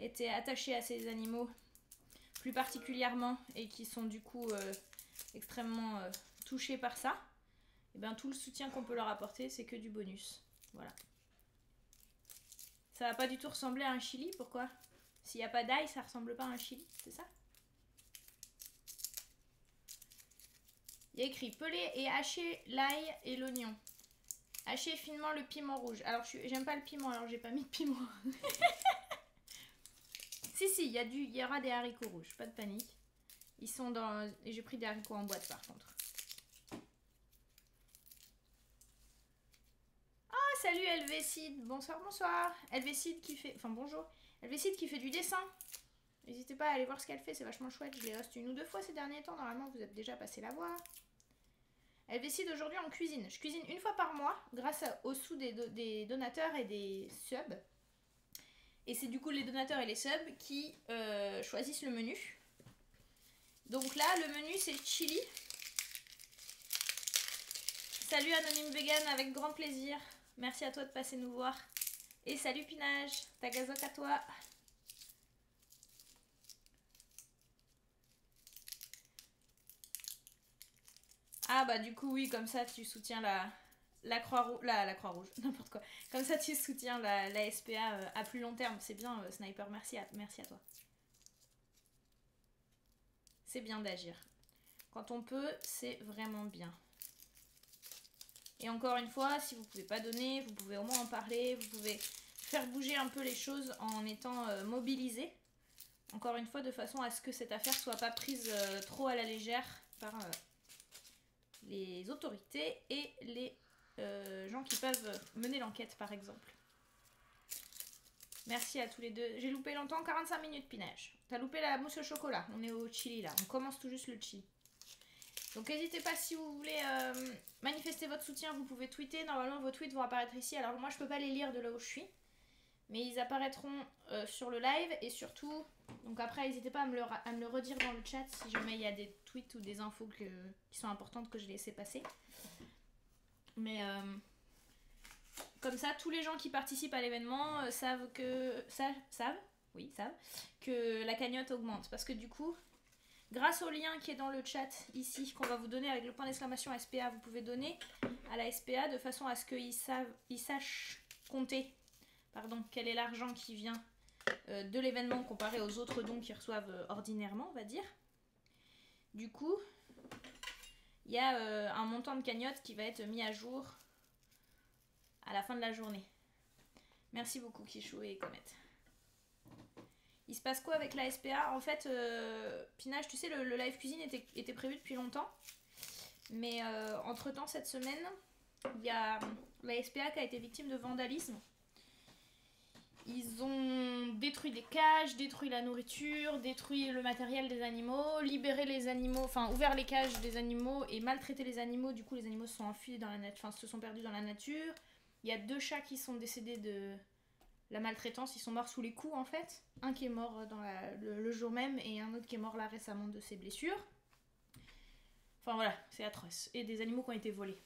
étaient attachés à ces animaux plus particulièrement et qui sont du coup euh, extrêmement euh, touchés par ça, et bien tout le soutien qu'on peut leur apporter, c'est que du bonus. Voilà. Ça va pas du tout ressembler à un chili, pourquoi? S'il n'y a pas d'ail, ça ressemble pas à un chili, c'est ça? Il y a écrit peler et hacher l'ail et l'oignon. Hacher finement le piment rouge. Alors, j'aime pas le piment, alors j'ai pas mis de piment. Si, si, il y, a du, y aura des haricots rouges, pas de panique. Ils sont dans... J'ai pris des haricots en boîte, par contre. Ah, oh, salut Helvécide. Bonsoir, bonsoir. Helvécide qui fait... Enfin, bonjour. Helvécide qui fait du dessin. N'hésitez pas à aller voir ce qu'elle fait, c'est vachement chouette. Je l'ai host une ou deux fois ces derniers temps. Normalement, vous êtes déjà passé la voir. Elle décide aujourd'hui en cuisine. Je cuisine une fois par mois grâce aux sous des, do des donateurs et des subs. Et c'est du coup les donateurs et les subs qui euh, choisissent le menu. Donc là, le menu c'est chili. Salut Anonyme Vegan, avec grand plaisir. Merci à toi de passer nous voir. Et salut Pinage, ta gazote à toi. Ah bah du coup oui, comme ça tu soutiens la, la Croix-Rouge, la, la Croix-Rouge, n'importe quoi. Comme ça tu soutiens la, la S P A euh, à plus long terme. C'est bien euh, Sniper, merci à, merci à toi. C'est bien d'agir. Quand on peut, c'est vraiment bien. Et encore une fois, si vous pouvez pas donner, vous pouvez au moins en parler, vous pouvez faire bouger un peu les choses en étant euh, mobilisé. Encore une fois, de façon à ce que cette affaire soit pas prise euh, trop à la légère par... Euh, les autorités et les euh, gens qui peuvent mener l'enquête, par exemple. Merci à tous les deux. J'ai loupé longtemps, quarante-cinq minutes, Pinage. T'as loupé la mousse au chocolat. On est au chili, là. On commence tout juste le chili. Donc, n'hésitez pas, si vous voulez euh, manifester votre soutien, vous pouvez tweeter. Normalement, vos tweets vont apparaître ici. Alors, moi, je peux pas les lire de là où je suis. Mais ils apparaîtront euh, sur le live et surtout... Donc après, n'hésitez pas à me, le à me le redire dans le chat si jamais il y a des tweets ou des infos que, qui sont importantes que je laissais passer. Mais euh, comme ça, tous les gens qui participent à l'événement euh, savent que... Savent, savent, oui, savent que la cagnotte augmente. Parce que du coup, grâce au lien qui est dans le chat ici, qu'on va vous donner avec le point d'exclamation S P A, vous pouvez donner à la S P A de façon à ce qu'ils savent, ils sachent compter pardon, quel est l'argent qui vient euh, de l'événement comparé aux autres dons qu'ils reçoivent euh, ordinairement, on va dire. Du coup, il y a euh, un montant de cagnotte qui va être mis à jour à la fin de la journée. Merci beaucoup Kichou et Comet. Il se passe quoi avec la S P A? En fait, euh, Pinage, tu sais, le, le live cuisine était, était prévu depuis longtemps. Mais euh, entre-temps, cette semaine, il y a la S P A qui a été victime de vandalisme. Ils ont détruit des cages, détruit la nourriture, détruit le matériel des animaux, libéré les animaux, enfin ouvert les cages des animaux et maltraité les animaux. Du coup, les animaux se sont enfuis dans la nature, enfin se sont perdus dans la nature. Il y a deux chats qui sont décédés de la maltraitance, ils sont morts sous les coups en fait. Un qui est mort dans la, le, le jour même et un autre qui est mort là récemment de ses blessures. Enfin voilà, c'est atroce. Et des animaux qui ont été volés.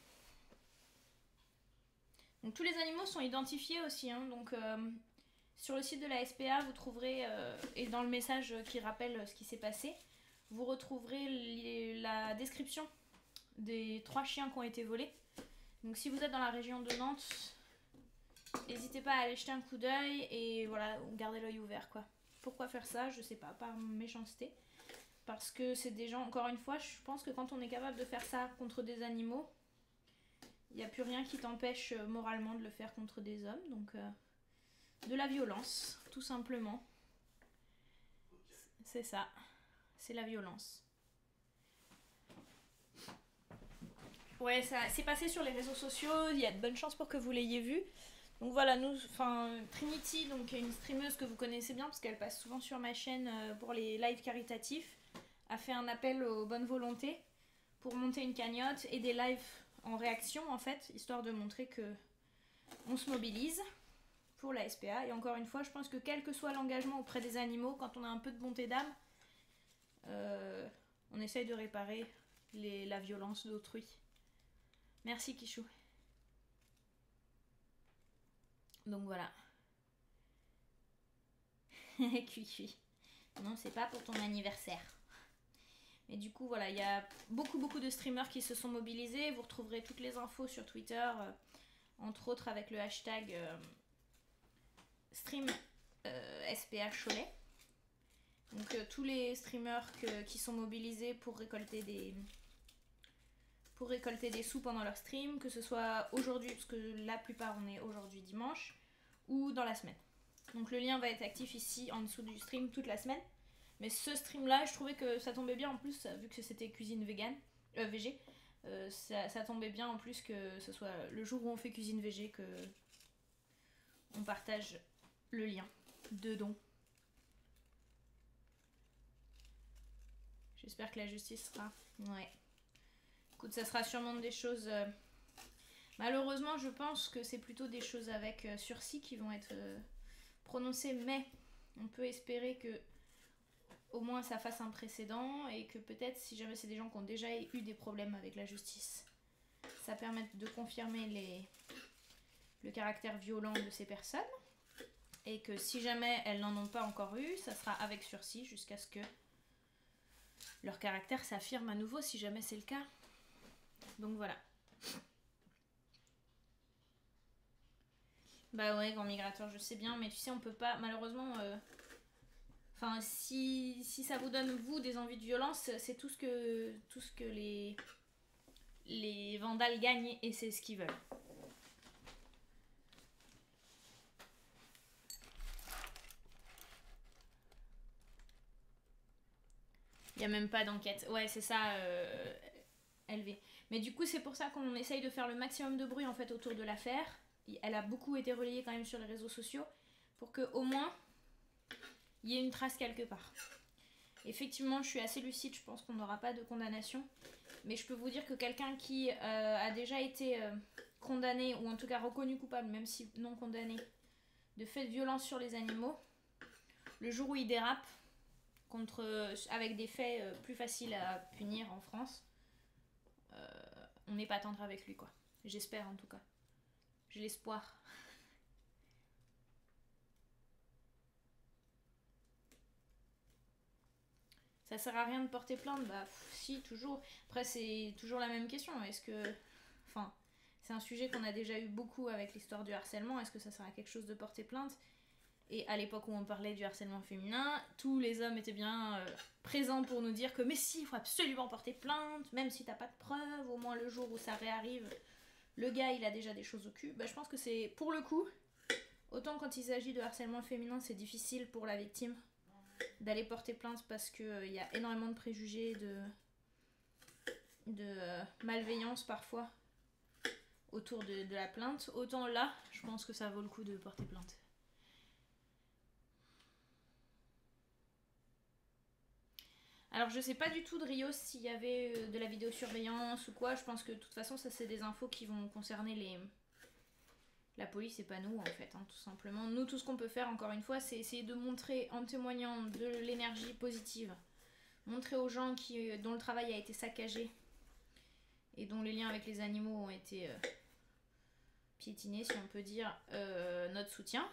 Donc tous les animaux sont identifiés aussi, hein, donc... Euh... Sur le site de la S P A, vous trouverez, euh, et dans le message qui rappelle ce qui s'est passé, vous retrouverez les, la description des trois chiens qui ont été volés. Donc si vous êtes dans la région de Nantes, n'hésitez pas à aller jeter un coup d'œil et voilà, gardez l'œil ouvert, quoi. Pourquoi faire ça? Je sais pas, par méchanceté. Parce que c'est des gens, encore une fois, je pense que quand on est capable de faire ça contre des animaux, il n'y a plus rien qui t'empêche moralement de le faire contre des hommes, donc... Euh... de la violence, tout simplement. C'est ça. C'est la violence. Ouais, ça s'est passé sur les réseaux sociaux. Il y a de bonnes chances pour que vous l'ayez vu. Donc voilà, nous... Enfin, Trinity, donc une streameuse que vous connaissez bien, parce qu'elle passe souvent sur ma chaîne pour les lives caritatifs, a fait un appel aux bonnes volontés pour monter une cagnotte et des lives en réaction, en fait, histoire de montrer que on se mobilise. Pour la S P A, et encore une fois, je pense que quel que soit l'engagement auprès des animaux, quand on a un peu de bonté d'âme, euh, on essaye de réparer les, la violence d'autrui. Merci Kichou. Donc voilà. Cui-cui. Non, c'est pas pour ton anniversaire. Mais du coup, voilà, il y a beaucoup, beaucoup de streamers qui se sont mobilisés. Vous retrouverez toutes les infos sur Twitter, euh, entre autres avec le hashtag... Euh, Stream euh, S P A Cholet. Donc euh, tous les streamers que, qui sont mobilisés pour récolter des pour récolter des sous pendant leur stream, que ce soit aujourd'hui, parce que la plupart on est aujourd'hui dimanche, ou dans la semaine. Donc le lien va être actif ici en dessous du stream toute la semaine. Mais ce stream là, je trouvais que ça tombait bien en plus, vu que c'était cuisine vegan, euh, V G, euh, ça, ça tombait bien en plus que ce soit le jour où on fait cuisine V G que on partage le lien de don. J'espère que la justice sera... Ouais. Écoute, ça sera sûrement des choses... Euh... Malheureusement, je pense que c'est plutôt des choses avec euh, sursis qui vont être euh, prononcées, mais on peut espérer que au moins ça fasse un précédent et que peut-être, si jamais c'est des gens qui ont déjà eu des problèmes avec la justice, ça permette de confirmer les... le caractère violent de ces personnes. Et que si jamais elles n'en ont pas encore eu, ça sera avec sursis jusqu'à ce que leur caractère s'affirme à nouveau, si jamais c'est le cas. Donc voilà. Bah ouais, grand migrateur, je sais bien, mais tu sais, on peut pas, malheureusement... Euh... Enfin, si, si ça vous donne, vous, des envies de violence, c'est tout ce que, tout ce que les, les vandales gagnent, et c'est ce qu'ils veulent. Il n'y a même pas d'enquête. Ouais, c'est ça, euh, L V. Mais du coup, c'est pour ça qu'on essaye de faire le maximum de bruit en fait autour de l'affaire. Elle a beaucoup été relayée quand même sur les réseaux sociaux pour qu'au moins, il y ait une trace quelque part. Effectivement, je suis assez lucide, je pense qu'on n'aura pas de condamnation. Mais je peux vous dire que quelqu'un qui euh, a déjà été euh, condamné, ou en tout cas reconnu coupable, même si non condamné, de fait de violence sur les animaux, le jour où il dérape, contre, avec des faits plus faciles à punir en France, euh, on n'est pas tendre avec lui, quoi. J'espère en tout cas. J'ai l'espoir. Ça sert à rien de porter plainte? Bah pff, si, toujours. Après c'est toujours la même question. Est-ce que... Enfin, C'est un sujet qu'on a déjà eu beaucoup avec l'histoire du harcèlement. Est-ce que ça sert à quelque chose de porter plainte? Et à l'époque où on parlait du harcèlement féminin, tous les hommes étaient bien euh, présents pour nous dire que mais si, il faut absolument porter plainte, même si t'as pas de preuves, au moins le jour où ça réarrive, le gars il a déjà des choses au cul. Bah, je pense que c'est, pour le coup, autant quand il s'agit de harcèlement féminin, c'est difficile pour la victime d'aller porter plainte parce qu'il euh, y a énormément de préjugés, de, de euh, malveillance parfois autour de, de la plainte. Autant là, je pense que ça vaut le coup de porter plainte. Alors je sais pas du tout de Rios s'il y avait de la vidéosurveillance ou quoi, je pense que de toute façon ça c'est des infos qui vont concerner les... la police et pas nous en fait, hein, tout simplement. Nous tout ce qu'on peut faire encore une fois c'est essayer de montrer en témoignant de l'énergie positive, montrer aux gens qui, dont le travail a été saccagé et dont les liens avec les animaux ont été euh, piétinés si on peut dire, euh, notre soutien.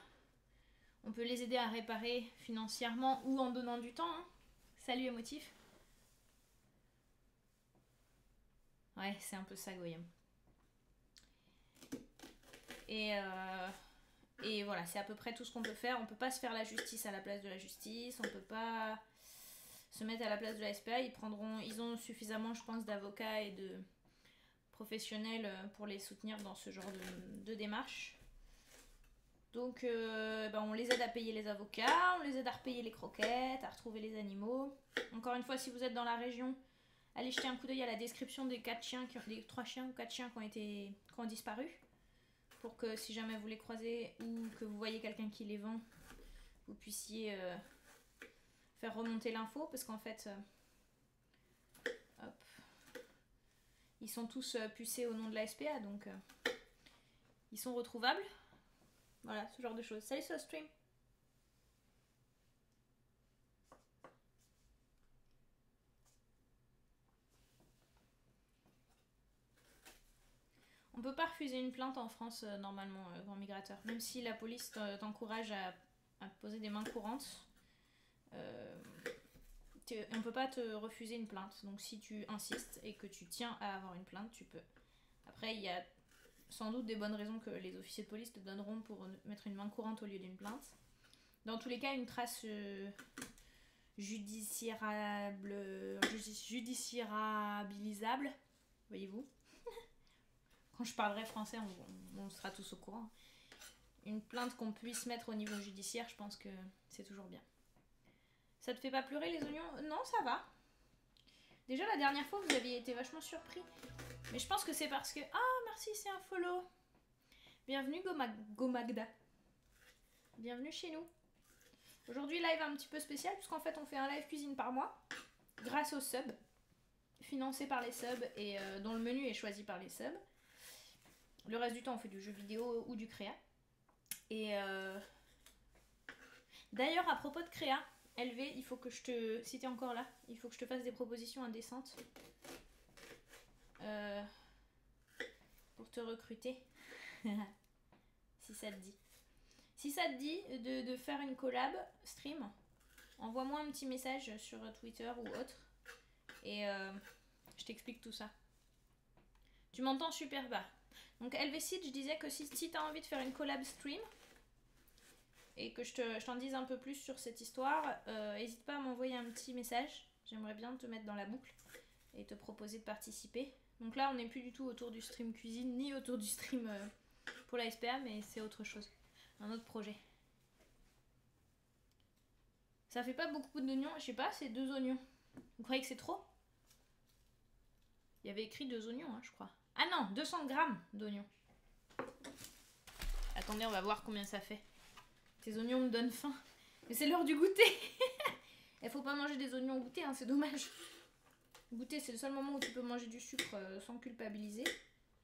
On peut les aider à réparer financièrement ou en donnant du temps, hein. Salut émotif. Ouais, c'est un peu ça, Goyam. Et, euh, et voilà, c'est à peu près tout ce qu'on peut faire. On peut pas se faire la justice à la place de la justice. On peut pas se mettre à la place de la S P A. Ils prendront, ils ont suffisamment, je pense, d'avocats et de professionnels pour les soutenir dans ce genre de, de démarche. Donc euh, ben on les aide à payer les avocats, on les aide à repayer les croquettes, à retrouver les animaux. Encore une fois, si vous êtes dans la région, allez jeter un coup d'œil à la description des quatre chiens, qui, des trois chiens ou quatre chiens qui ont, été, qui ont disparu. Pour que si jamais vous les croisez ou que vous voyez quelqu'un qui les vend, vous puissiez euh, faire remonter l'info. Parce qu'en fait, euh, hop, ils sont tous euh, pucés au nom de la S P A, donc euh, ils sont retrouvables. Voilà, ce genre de choses. Salut sur le stream. On peut pas refuser une plainte en France, euh, normalement, euh, grand migrateur. Même si la police t'encourage à, à poser des mains courantes, euh, on peut pas te refuser une plainte. Donc si tu insistes et que tu tiens à avoir une plainte, tu peux. Après, il y a... sans doute des bonnes raisons que les officiers de police te donneront pour mettre une main courante au lieu d'une plainte. Dans tous les cas, une trace euh, judiciable, judiciabilisable, voyez-vous. Quand je parlerai français, on, on sera tous au courant. Une plainte qu'on puisse mettre au niveau judiciaire, je pense que c'est toujours bien. Ça te fait pas pleurer les oignons? Non, ça va. Déjà, la dernière fois, vous aviez été vachement surpris. Mais je pense que c'est parce que... Ah, oh, merci, c'est un follow. Bienvenue, Gomagda. Bienvenue chez nous. Aujourd'hui, live un petit peu spécial, puisqu'en fait, on fait un live cuisine par mois, grâce aux subs, financé par les subs, et euh, dont le menu est choisi par les subs. Le reste du temps, on fait du jeu vidéo ou du créa. Et... Euh... D'ailleurs, à propos de créa... L V, il faut que je te... Si t'es encore là, il faut que je te fasse des propositions indécentes euh, pour te recruter. Si ça te dit. Si ça te dit de, de faire une collab stream, envoie-moi un petit message sur Twitter ou autre et euh, je t'explique tout ça. Tu m'entends super bas. Donc L V Seed, je disais que si, si t'as envie de faire une collab stream... et que je te, je t'en dise un peu plus sur cette histoire, euh, n'hésite pas à m'envoyer un petit message. J'aimerais bien te mettre dans la boucle et te proposer de participer. Donc là, on n'est plus du tout autour du stream cuisine, ni autour du stream euh, pour la S P A, mais c'est autre chose, un autre projet. Ça fait pas beaucoup d'oignons, je sais pas, c'est deux oignons. Vous croyez que c'est trop? Il y avait écrit deux oignons, hein, je crois. Ah non, deux cents grammes d'oignons. Attendez, on va voir combien ça fait. Ces oignons me donnent faim. Mais c'est l'heure du goûter. Il faut pas manger des oignons au goûter, hein, c'est dommage. Goûter, c'est le seul moment où tu peux manger du sucre sans culpabiliser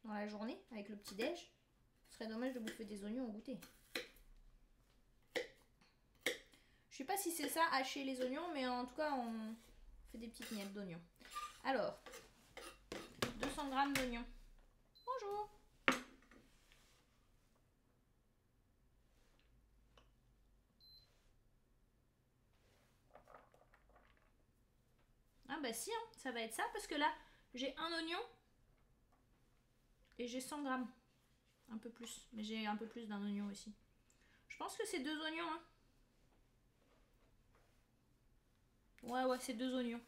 dans la journée, avec le petit-déj. Ce serait dommage de bouffer des oignons au goûter. Je sais pas si c'est ça, hacher les oignons, mais en tout cas, on fait des petites miettes d'oignons. Alors, deux cents grammes d'oignons. Bonjour. Ah bah si, hein, ça va être ça, parce que là, j'ai un oignon et j'ai cent grammes. un peu plus. Mais j'ai un peu plus d'un oignon aussi. Je pense que c'est deux oignons, hein. Ouais, ouais, c'est deux oignons.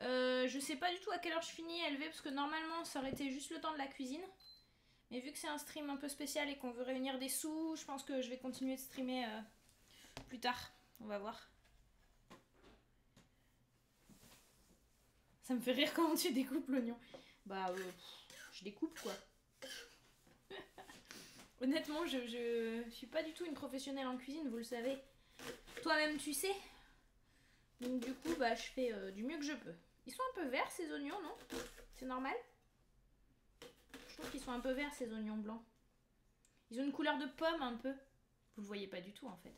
Euh, je sais pas du tout à quelle heure je finis, L V, parce que normalement, ça aurait été juste le temps de la cuisine. Mais vu que c'est un stream un peu spécial et qu'on veut réunir des sous, je pense que je vais continuer de streamer euh, plus tard. On va voir. Ça me fait rire comment tu découpes l'oignon. Bah, euh, je découpe, quoi. Honnêtement, je, je suis pas du tout une professionnelle en cuisine, vous le savez. Toi-même, tu sais. Donc du coup, bah, je fais euh, du mieux que je peux. Ils sont un peu verts, ces oignons, non? C'est normal? Je trouve qu'ils sont un peu verts, ces oignons blancs. Ils ont une couleur de pomme, un peu. Vous le voyez pas du tout, en fait.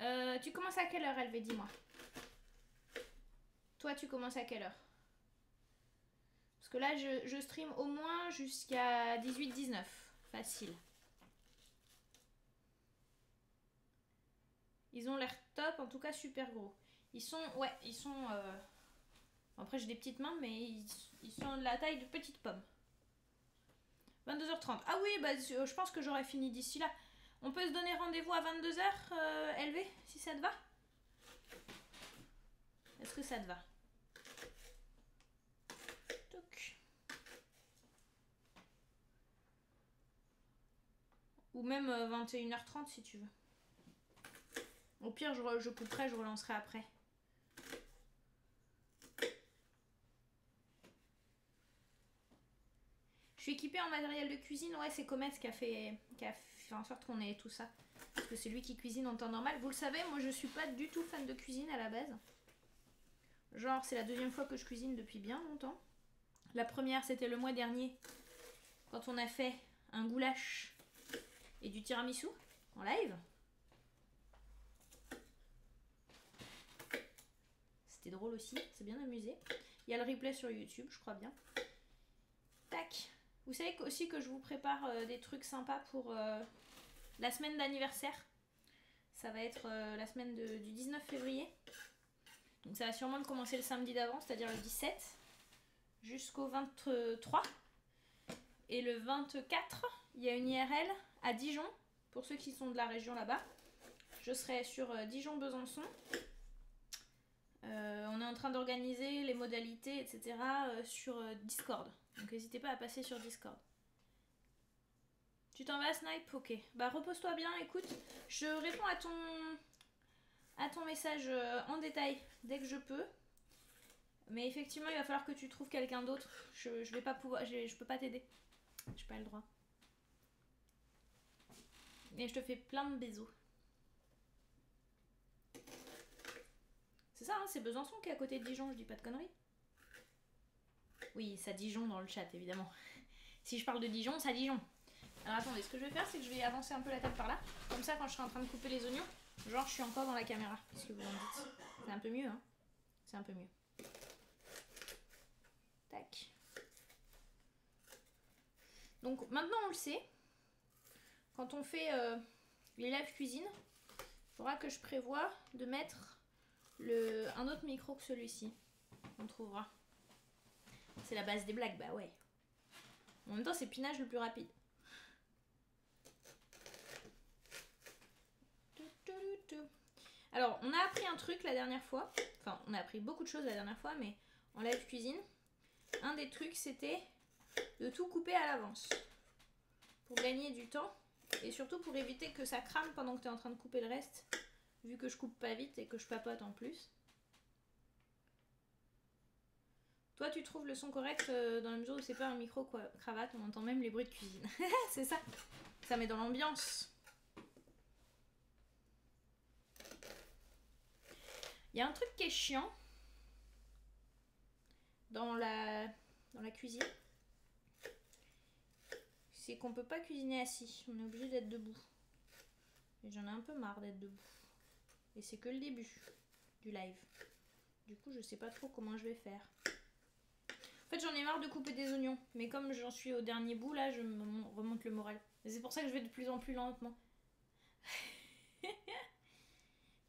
Euh, tu commences à quelle heure, L V? Dis-moi. Toi, tu commences à quelle heure? Parce que là, je, je stream au moins jusqu'à dix-huit dix-neuf. Facile. Ils ont l'air top, en tout cas super gros. Ils sont, ouais, ils sont... Euh... Après, j'ai des petites mains, mais ils, ils sont de la taille de petites pommes. vingt-deux heures trente. Ah oui, bah, je pense que j'aurai fini d'ici là. On peut se donner rendez-vous à vingt-deux heures, euh, L V, si ça te va? Est-ce que ça te va? Toc. Ou même euh, vingt et une heures trente, si tu veux. Au pire, je, je couperai, je relancerai après. Je suis équipée en matériel de cuisine. Ouais, c'est Comet qui a fait, qui a fait en sorte qu'on ait tout ça. Parce que c'est lui qui cuisine en temps normal. Vous le savez, moi, je suis pas du tout fan de cuisine à la base. Genre, c'est la deuxième fois que je cuisine depuis bien longtemps. La première, c'était le mois dernier, quand on a fait un goulash et du tiramisu en live. C'était drôle aussi, c'est bien amusé. Il y a le replay sur YouTube, je crois bien. Tac. Vous savez aussi que je vous prépare euh, des trucs sympas pour euh, la semaine d'anniversaire. Ça va être euh, la semaine de, du dix-neuf février. Donc ça va sûrement commencer le samedi d'avant, c'est-à-dire le dix-sept, jusqu'au vingt-trois. Et le vingt-quatre, il y a une I R L à Dijon, pour ceux qui sont de la région là-bas. Je serai sur euh, Dijon-Besançon. Euh, on est en train d'organiser les modalités, et cetera euh, sur euh, Discord. Donc n'hésitez pas à passer sur Discord. Tu t'en vas, Snipe? Ok. Bah repose-toi bien, écoute. Je réponds à ton, à ton message euh, en détail dès que je peux. Mais effectivement, il va falloir que tu trouves quelqu'un d'autre. Je, je vais pas pouvoir. Je, je peux pas t'aider. J'ai pas le droit. Et je te fais plein de bisous. C'est ça, hein, c'est Besançon qui est à côté de Dijon, je dis pas de conneries. Oui, ça Dijon dans le chat, évidemment. Si je parle de Dijon, ça Dijon. Alors attendez, ce que je vais faire, c'est que je vais avancer un peu la table par là. Comme ça, quand je serai en train de couper les oignons, genre je suis encore dans la caméra. Qu'est-ce que vous en dites? C'est un peu mieux, hein. C'est un peu mieux. Tac. Donc maintenant, on le sait. Quand on fait euh, les live cuisine, il faudra que je prévoie de mettre... Le, un autre micro que celui-ci, on trouvera. C'est la base des blagues, bah ouais. En même temps, c'est pinage le plus rapide. Alors, on a appris un truc la dernière fois. Enfin, on a appris beaucoup de choses la dernière fois, mais en live cuisine, un des trucs, c'était de tout couper à l'avance. Pour gagner du temps et surtout pour éviter que ça crame pendant que tu es en train de couper le reste. Vu que je coupe pas vite et que je papote en plus. Toi, tu trouves le son correct euh, dans la mesure où c'est pas un micro-cravate, on entend même les bruits de cuisine. C'est ça, ça met dans l'ambiance. Il y a un truc qui est chiant dans la, dans la cuisine. C'est qu'on peut pas cuisiner assis, on est obligé d'être debout. Et j'en ai un peu marre d'être debout. Et c'est que le début du live. Du coup, je sais pas trop comment je vais faire. En fait, j'en ai marre de couper des oignons. Mais comme j'en suis au dernier bout, là, je me remonte le moral. C'est pour ça que je vais de plus en plus lentement.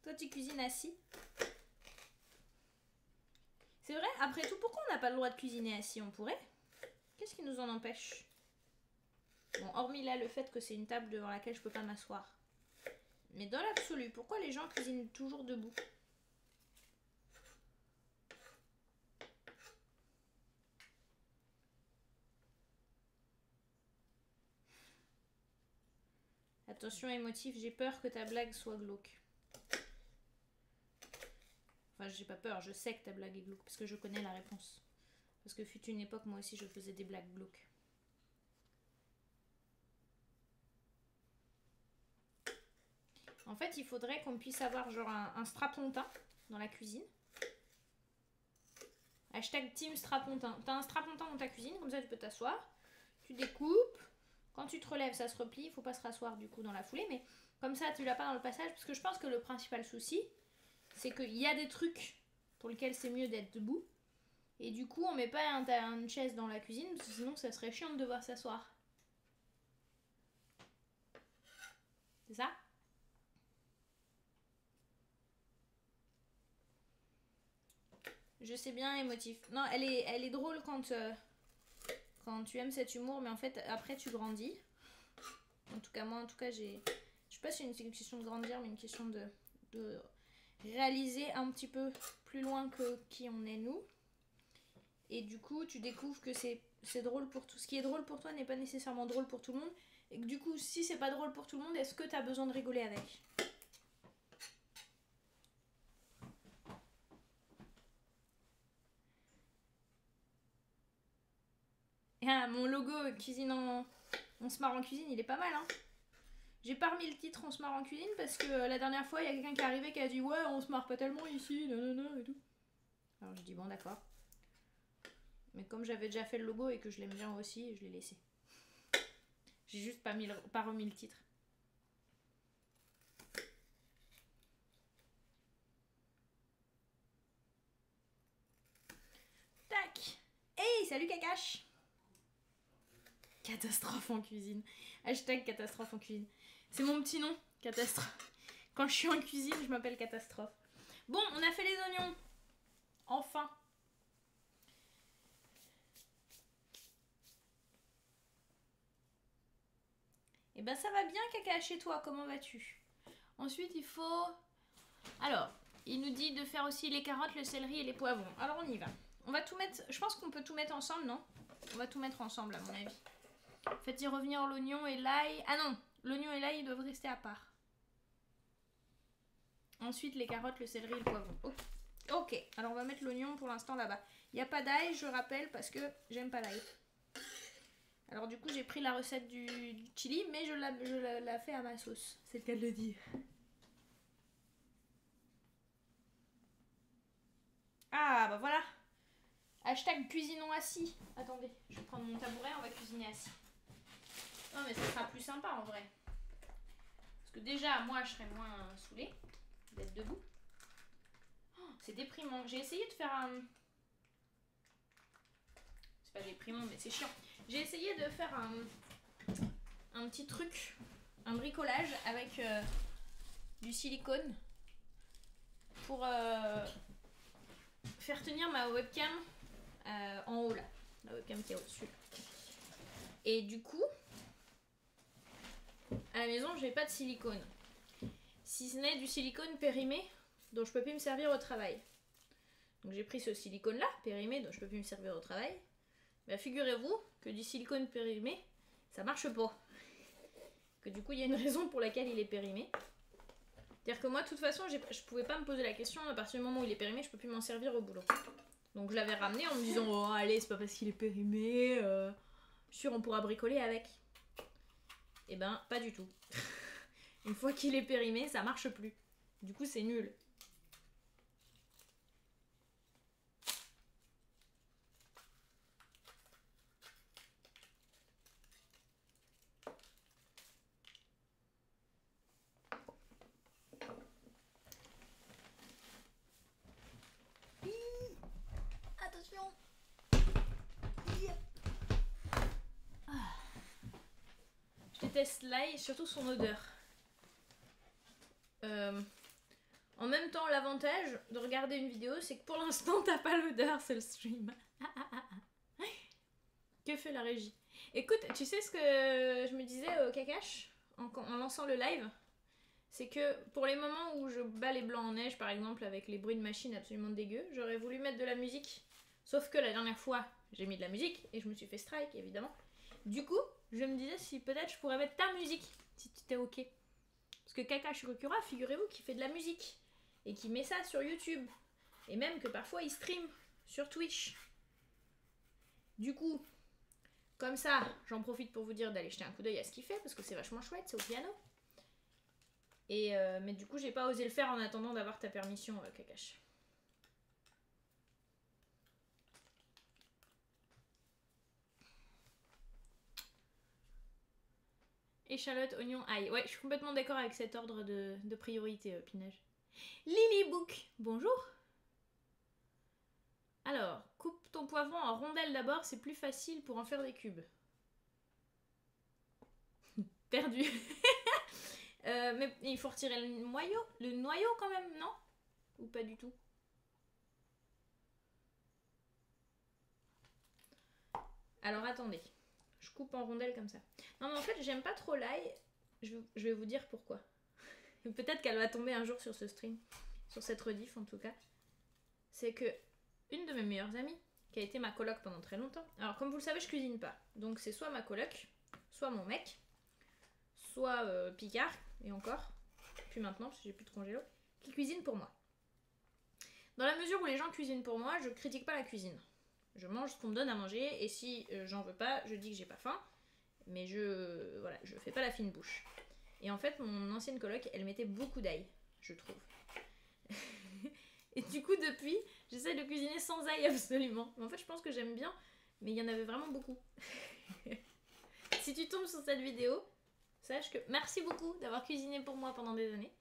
Toi, tu cuisines assis. C'est vrai, après tout, pourquoi on n'a pas le droit de cuisiner assis? On pourrait. Qu'est-ce qui nous en empêche? Bon, hormis là le fait que c'est une table devant laquelle je peux pas m'asseoir. Mais dans l'absolu, pourquoi les gens cuisinent toujours debout? Attention émotif, j'ai peur que ta blague soit glauque. Enfin, j'ai pas peur, je sais que ta blague est glauque, parce que je connais la réponse. Parce que fut une époque, moi aussi, je faisais des blagues glauques. En fait, il faudrait qu'on puisse avoir genre un, un strapontin dans la cuisine. Hashtag team strapontin. T'as un strapontin dans ta cuisine, comme ça tu peux t'asseoir. Tu découpes. Quand tu te relèves, ça se replie. Il faut pas se rasseoir du coup dans la foulée. Mais comme ça, tu l'as pas dans le passage. Parce que je pense que le principal souci, c'est qu'il y a des trucs pour lesquels c'est mieux d'être debout. Et du coup, on met pas un, une chaise dans la cuisine. Parce que sinon, ça serait chiant de devoir s'asseoir. C'est ça ? Je sais bien, émotif. Non, elle est, elle est drôle quand, euh, quand tu aimes cet humour, mais en fait, après, tu grandis. En tout cas, moi, en tout cas, j'ai... Je sais pas si c'est une question de grandir, mais une question de, de réaliser un petit peu plus loin que qui on est, nous. Et du coup, tu découvres que c'est drôle pour tout. Ce qui est drôle pour toi n'est pas nécessairement drôle pour tout le monde. Et que du coup, si c'est pas drôle pour tout le monde, est-ce que t'as besoin de rigoler avec ? Ah, mon logo cuisine en... On se marre en cuisine, il est pas mal, hein. J'ai pas remis le titre On se marre en cuisine parce que la dernière fois, il y a quelqu'un qui est arrivé qui a dit ouais, on se marre pas tellement ici, nanana et tout. Alors je dis bon, d'accord. Mais comme j'avais déjà fait le logo et que je l'aime bien aussi, je l'ai laissé. J'ai juste pas, mis le... pas remis le titre. Tac. Hey, salut Kakash. Catastrophe en cuisine. Hashtag catastrophe en cuisine. C'est mon petit nom, catastrophe. Quand je suis en cuisine, je m'appelle catastrophe. Bon, on a fait les oignons. Enfin. Et eh ben ça va bien, Caca, chez toi. Comment vas-tu? Ensuite, il faut... Alors, il nous dit de faire aussi les carottes, le céleri et les poivrons. Alors, on y va. On va tout mettre... Je pense qu'on peut tout mettre ensemble, non? On va tout mettre ensemble, à mon avis. Faites y revenir l'oignon et l'ail. Ah non, l'oignon et l'ail doivent rester à part. Ensuite, les carottes, le céleri, le poivron. Oh. Ok, alors on va mettre l'oignon pour l'instant là-bas. Il n'y a pas d'ail, je rappelle, parce que j'aime pas l'ail. Alors du coup, j'ai pris la recette du chili, mais je la, je la, la fais à ma sauce. C'est le cas de le dire. Ah, bah voilà. Hashtag cuisinons assis. Attendez, je vais prendre mon tabouret, on va cuisiner assis. Non mais ça sera plus sympa en vrai. Parce que déjà, moi je serais moins saoulée d'être debout. Oh, c'est déprimant. J'ai essayé de faire un... C'est pas déprimant mais c'est chiant. J'ai essayé de faire un... un petit truc, un bricolage avec euh, du silicone pour euh, faire tenir ma webcam. Euh, en haut là, la webcam qui est au-dessus. Et du coup, à la maison, j'ai pas de silicone. Si ce n'est du silicone périmé dont je peux plus me servir au travail. Donc j'ai pris ce silicone là, périmé, dont je peux plus me servir au travail. Bah figurez-vous que du silicone périmé, ça marche pas. Que du coup, il y a une raison pour laquelle il est périmé. C'est-à-dire que moi, de toute façon, je pouvais pas me poser la question à partir du moment où il est périmé, je peux plus m'en servir au boulot. Donc je l'avais ramené en me disant oh allez, c'est pas parce qu'il est périmé, euh, je suis sûr on pourra bricoler avec. Et ben pas du tout. Une fois qu'il est périmé, ça marche plus. Du coup c'est nul. L'ail et surtout son odeur. Euh, en même temps, l'avantage de regarder une vidéo, c'est que pour l'instant, t'as pas l'odeur, c'est le stream. Que fait la régie? Écoute, tu sais ce que je me disais au Kakash en, en lançant le live? C'est que pour les moments où je bats les blancs en neige, par exemple, avec les bruits de machines absolument dégueux, j'aurais voulu mettre de la musique. Sauf que la dernière fois, j'ai mis de la musique et je me suis fait strike, évidemment. Du coup, je me disais si peut-être je pourrais mettre ta musique, si tu t'es ok. Parce que Kakash Rukura, figurez-vous, qui fait de la musique et qui met ça sur YouTube. Et même que parfois, il stream sur Twitch. Du coup, comme ça, j'en profite pour vous dire d'aller jeter un coup d'œil à ce qu'il fait, parce que c'est vachement chouette, c'est au piano. Et euh, mais du coup, j'ai pas osé le faire en attendant d'avoir ta permission, euh, Kakash. Échalote, oignon, ail. Ouais, je suis complètement d'accord avec cet ordre de, de priorité, euh, Pinage. Lilybook, bonjour. Alors, coupe ton poivron en rondelles d'abord, c'est plus facile pour en faire des cubes. Perdu. euh, mais il faut retirer le noyau, le noyau quand même, non? Ou pas du tout? Alors attendez, je coupe en rondelles comme ça. Non mais en fait j'aime pas trop l'ail, je, je vais vous dire pourquoi. Peut-être qu'elle va tomber un jour sur ce stream, sur cette rediff en tout cas. C'est que... une de mes meilleures amies, qui a été ma coloc pendant très longtemps. Alors comme vous le savez, je cuisine pas. Donc c'est soit ma coloc, soit mon mec, soit euh, Picard, et encore, puis maintenant parce que j'ai plus de congélo, qui cuisine pour moi. Dans la mesure où les gens cuisinent pour moi, je critique pas la cuisine. Je mange ce qu'on me donne à manger, et si euh, j'en veux pas, je dis que j'ai pas faim, mais je... Euh, voilà, je fais pas la fine bouche. Et en fait, mon ancienne coloc, elle mettait beaucoup d'ail, je trouve. Et du coup, depuis, j'essaie de cuisiner sans ail absolument. Mais en fait, je pense que j'aime bien, mais il y en avait vraiment beaucoup. Si tu tombes sur cette vidéo, sache que merci beaucoup d'avoir cuisiné pour moi pendant des années.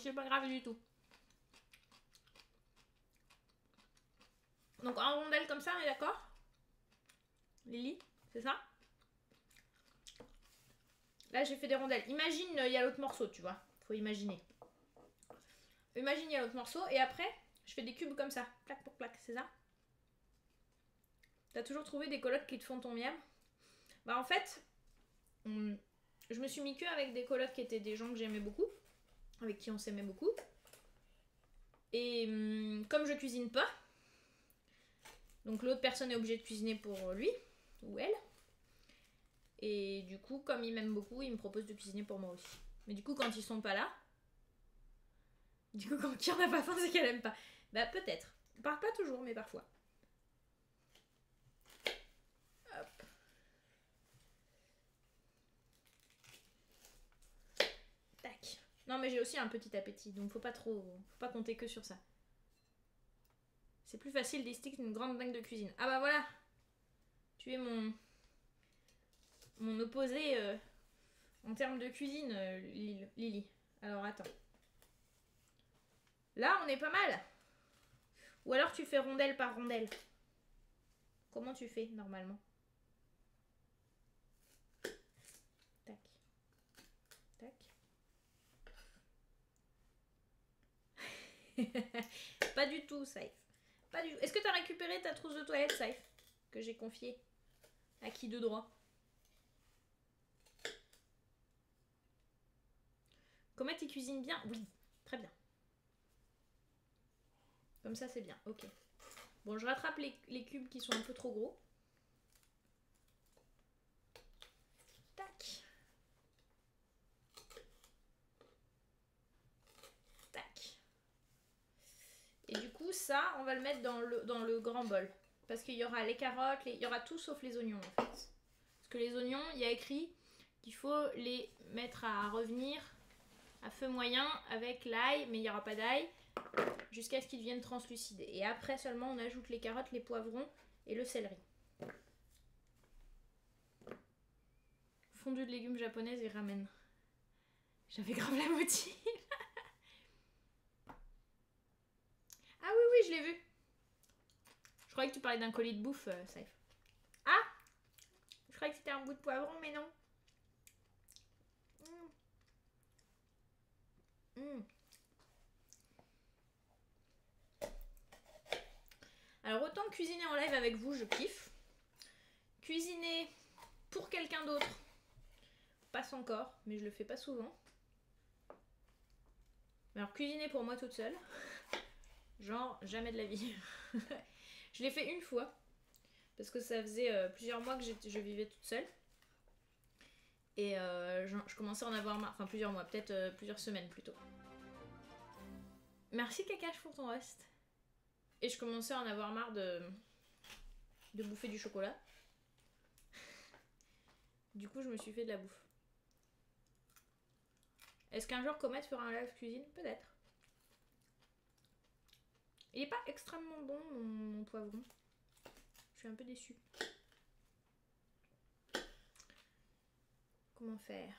C'est pas grave du tout. Donc en rondelle comme ça, on est d'accord? Lily, c'est ça? Là, j'ai fait des rondelles. Imagine, il y a l'autre morceau, tu vois. Faut imaginer. Imagine, il y a l'autre morceau et après, je fais des cubes comme ça, plaque pour plaque, c'est ça? T'as toujours trouvé des colocs qui te font ton miam? Bah en fait, on... je me suis mis que avec des colocs qui étaient des gens que j'aimais beaucoup, avec qui on s'aimait beaucoup. Et hum, comme je cuisine pas, donc l'autre personne est obligée de cuisiner pour lui ou elle. Et du coup, comme il m'aime beaucoup, il me propose de cuisiner pour moi aussi. Mais du coup, quand ils sont pas là, du coup, quand Kyr n'a pas faim, c'est qu'elle aime pas. Bah, peut-être. Pas, pas toujours, mais parfois. Hop. Tac. Non, mais j'ai aussi un petit appétit, donc faut pas trop... faut pas compter que sur ça. C'est plus facile des sticks qu'une grande dingue de cuisine. Ah bah voilà. Tu es mon... mon opposé... Euh... en termes de cuisine, euh, Lily. Alors, attends. Là, on est pas mal. Ou alors, tu fais rondelle par rondelle. Comment tu fais, normalement? Tac. Tac. Pas du tout, Saif. Pas du... Est-ce que t'as récupéré ta trousse de toilette, Saif? Que j'ai confiée. À qui de droit? Comment tu cuisines bien? Oui, très bien. Comme ça, c'est bien. Ok. Bon, je rattrape les, les cubes qui sont un peu trop gros. Tac. Tac. Et du coup, ça, on va le mettre dans le, dans le grand bol. Parce qu'il y aura les carottes, les, il y aura tout sauf les oignons, en fait. Parce que les oignons, il y a écrit qu'il faut les mettre à revenir... à feu moyen avec l'ail, mais il n'y aura pas d'ail, jusqu'à ce qu'ils deviennent translucides. Et après seulement on ajoute les carottes, les poivrons et le céleri. Fondue de légumes japonaise et ramen. J'avais grave la motive. Ah oui oui, je l'ai vu. Je croyais que tu parlais d'un colis de bouffe, euh, Saif. Ah, je croyais que c'était un bout de poivron, mais non. Mm. Mmh. Alors autant en live avec vous, je kiffe. Cuisiner pour quelqu'un d'autre, passe encore, mais je le fais pas souvent. Mais alors cuisiner pour moi toute seule, genre jamais de la vie. Je l'ai fait une fois, parce que ça faisait euh, plusieurs mois que je vivais toute seule. Et euh, je, je commençais à en avoir marre, enfin plusieurs mois, peut-être euh, plusieurs semaines plutôt. Merci Kakash pour ton reste. Et je commençais à en avoir marre de, de bouffer du chocolat. Du coup je me suis fait de la bouffe. Est-ce qu'un jour Comet fera un live cuisine? Peut-être. Il est pas extrêmement bon mon, mon poivron. Je suis un peu déçue. Comment faire?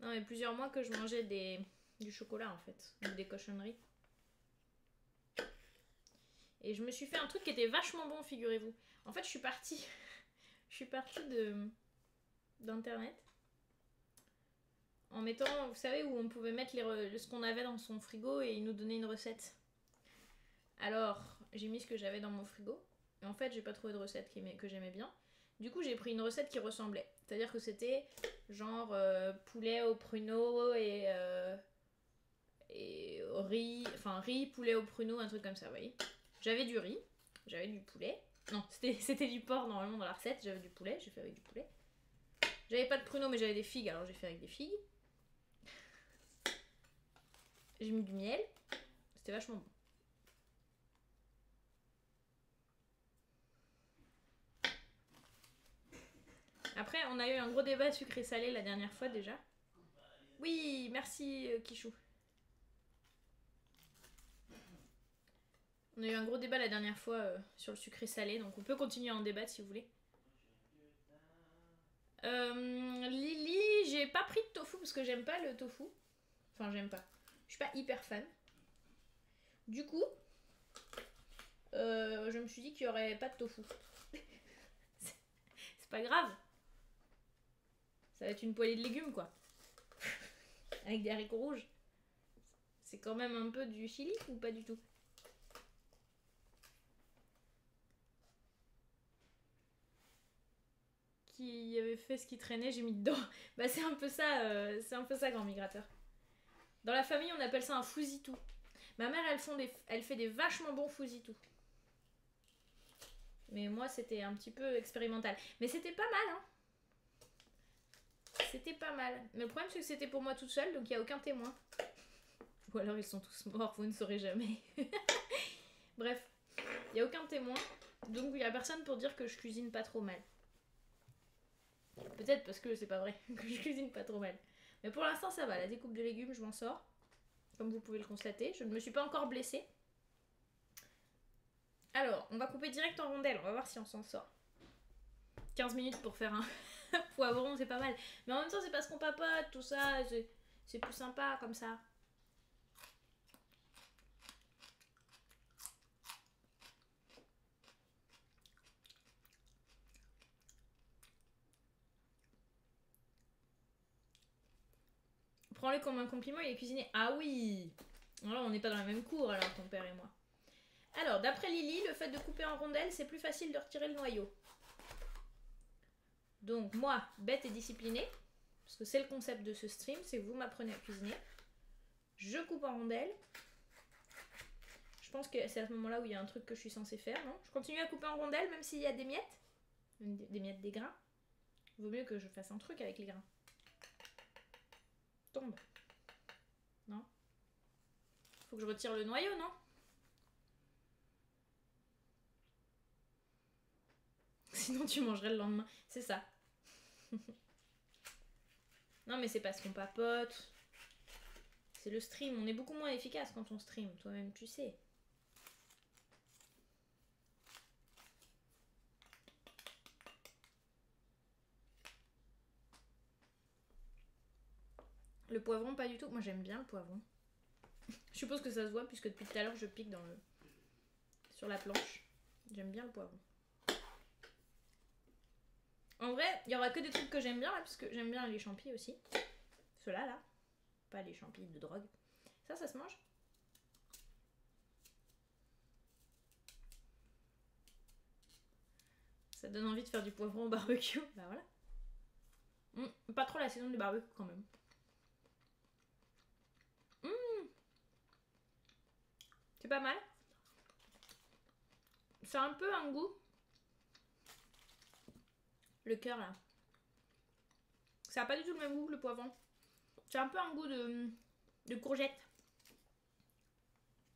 Non mais plusieurs mois que je mangeais des, du chocolat en fait, ou des cochonneries. Et je me suis fait un truc qui était vachement bon, figurez-vous. En fait, je suis partie... je suis partie de... d'internet. En mettant... Vous savez, où on pouvait mettre les re... ce qu'on avait dans son frigo et il nous donnait une recette. Alors, j'ai mis ce que j'avais dans mon frigo. Et en fait, j'ai pas trouvé de recette qui... que j'aimais bien. Du coup, j'ai pris une recette qui ressemblait. C'est-à-dire que c'était genre euh, poulet au pruneau et... Euh... et au riz... Enfin, riz, poulet au pruneau, un truc comme ça, vous voyez. J'avais du riz, j'avais du poulet. Non, c'était du porc normalement dans la recette. J'avais du poulet, j'ai fait avec du poulet. J'avais pas de pruneaux, mais j'avais des figues, alors j'ai fait avec des figues. J'ai mis du miel. C'était vachement bon. Après, on a eu un gros débat sucré-salé la dernière fois déjà. Oui, merci Kichou. On a eu un gros débat la dernière fois euh, sur le sucré salé, donc on peut continuer à en débattre si vous voulez. Euh, Lily, j'ai pas pris de tofu parce que j'aime pas le tofu. Enfin, j'aime pas. Je suis pas hyper fan. Du coup, euh, je me suis dit qu'il y aurait pas de tofu. C'est pas grave. Ça va être une poêlée de légumes, quoi. Avec des haricots rouges. C'est quand même un peu du chili ou pas du tout? Qui avait fait ce qui traînait, j'ai mis dedans. Bah c'est un peu ça, euh, c'est un peu ça, grand migrateur. Dans la famille, on appelle ça un fousitou. Ma mère, elle, font des, elle fait des vachement bons fousitou. Mais moi, c'était un petit peu expérimental. Mais c'était pas mal, hein. C'était pas mal. Mais le problème, c'est que c'était pour moi toute seule, donc il n'y a aucun témoin. Ou alors, ils sont tous morts, vous ne saurez jamais. Bref, il n'y a aucun témoin. Donc, il n'y a personne pour dire que je cuisine pas trop mal. Peut-être parce que c'est pas vrai, que je cuisine pas trop mal. Mais pour l'instant ça va, la découpe de légumes je m'en sors. Comme vous pouvez le constater, je ne me suis pas encore blessée. Alors, on va couper direct en rondelles, on va voir si on s'en sort. quinze minutes pour faire un poivron, c'est pas mal. Mais en même temps c'est parce qu'on papote, tout ça, c'est plus sympa comme ça. Prends-le comme un compliment, il est cuisiné. Ah oui! Alors on n'est pas dans la même cour alors, ton père et moi. Alors, d'après Lily, le fait de couper en rondelles, c'est plus facile de retirer le noyau. Donc moi, bête et disciplinée, parce que c'est le concept de ce stream, c'est que vous m'apprenez à cuisiner. Je coupe en rondelles. Je pense que c'est à ce moment-là où il y a un truc que je suis censée faire, non? Je continue à couper en rondelles, même s'il y a des miettes. Des miettes, des grains. Vaut mieux que je fasse un truc avec les grains. Tombe. Non? Faut que je retire le noyau, non? Sinon tu mangerais le lendemain. C'est ça. Non mais c'est parce qu'on papote. C'est le stream. On est beaucoup moins efficace quand on stream. Toi-même tu sais. Le poivron, pas du tout. Moi, j'aime bien le poivron. Je suppose que ça se voit puisque depuis tout à l'heure, je pique dans le... sur la planche. J'aime bien le poivron. En vrai, il y aura que des trucs que j'aime bien là, parce que j'aime bien les champis aussi. Ceux-là, là. pas les champis de drogue. Ça, ça se mange. Ça donne envie de faire du poivron au barbecue. Bah voilà. Mmh, pas trop la saison du barbecue quand même. Mmh. C'est pas mal. C'est un peu un goût. Le cœur là. Ça n'a pas du tout le même goût que le poivron. C'est un peu un goût de, de courgette.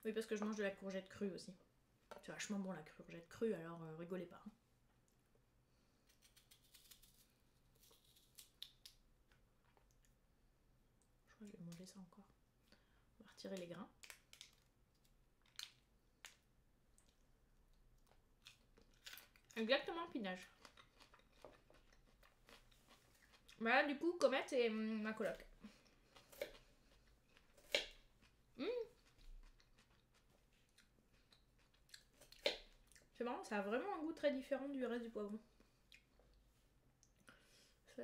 Oui, parce que je mange de la courgette crue aussi. C'est vachement bon la courgette crue, alors euh, rigolez pas. Hein. Je crois que je vais manger ça encore. On va retirer les grains. Exactement le pinage. Voilà, du coup, Comet et hum, ma coloc. Mmh. C'est marrant, ça a vraiment un goût très différent du reste du poivron.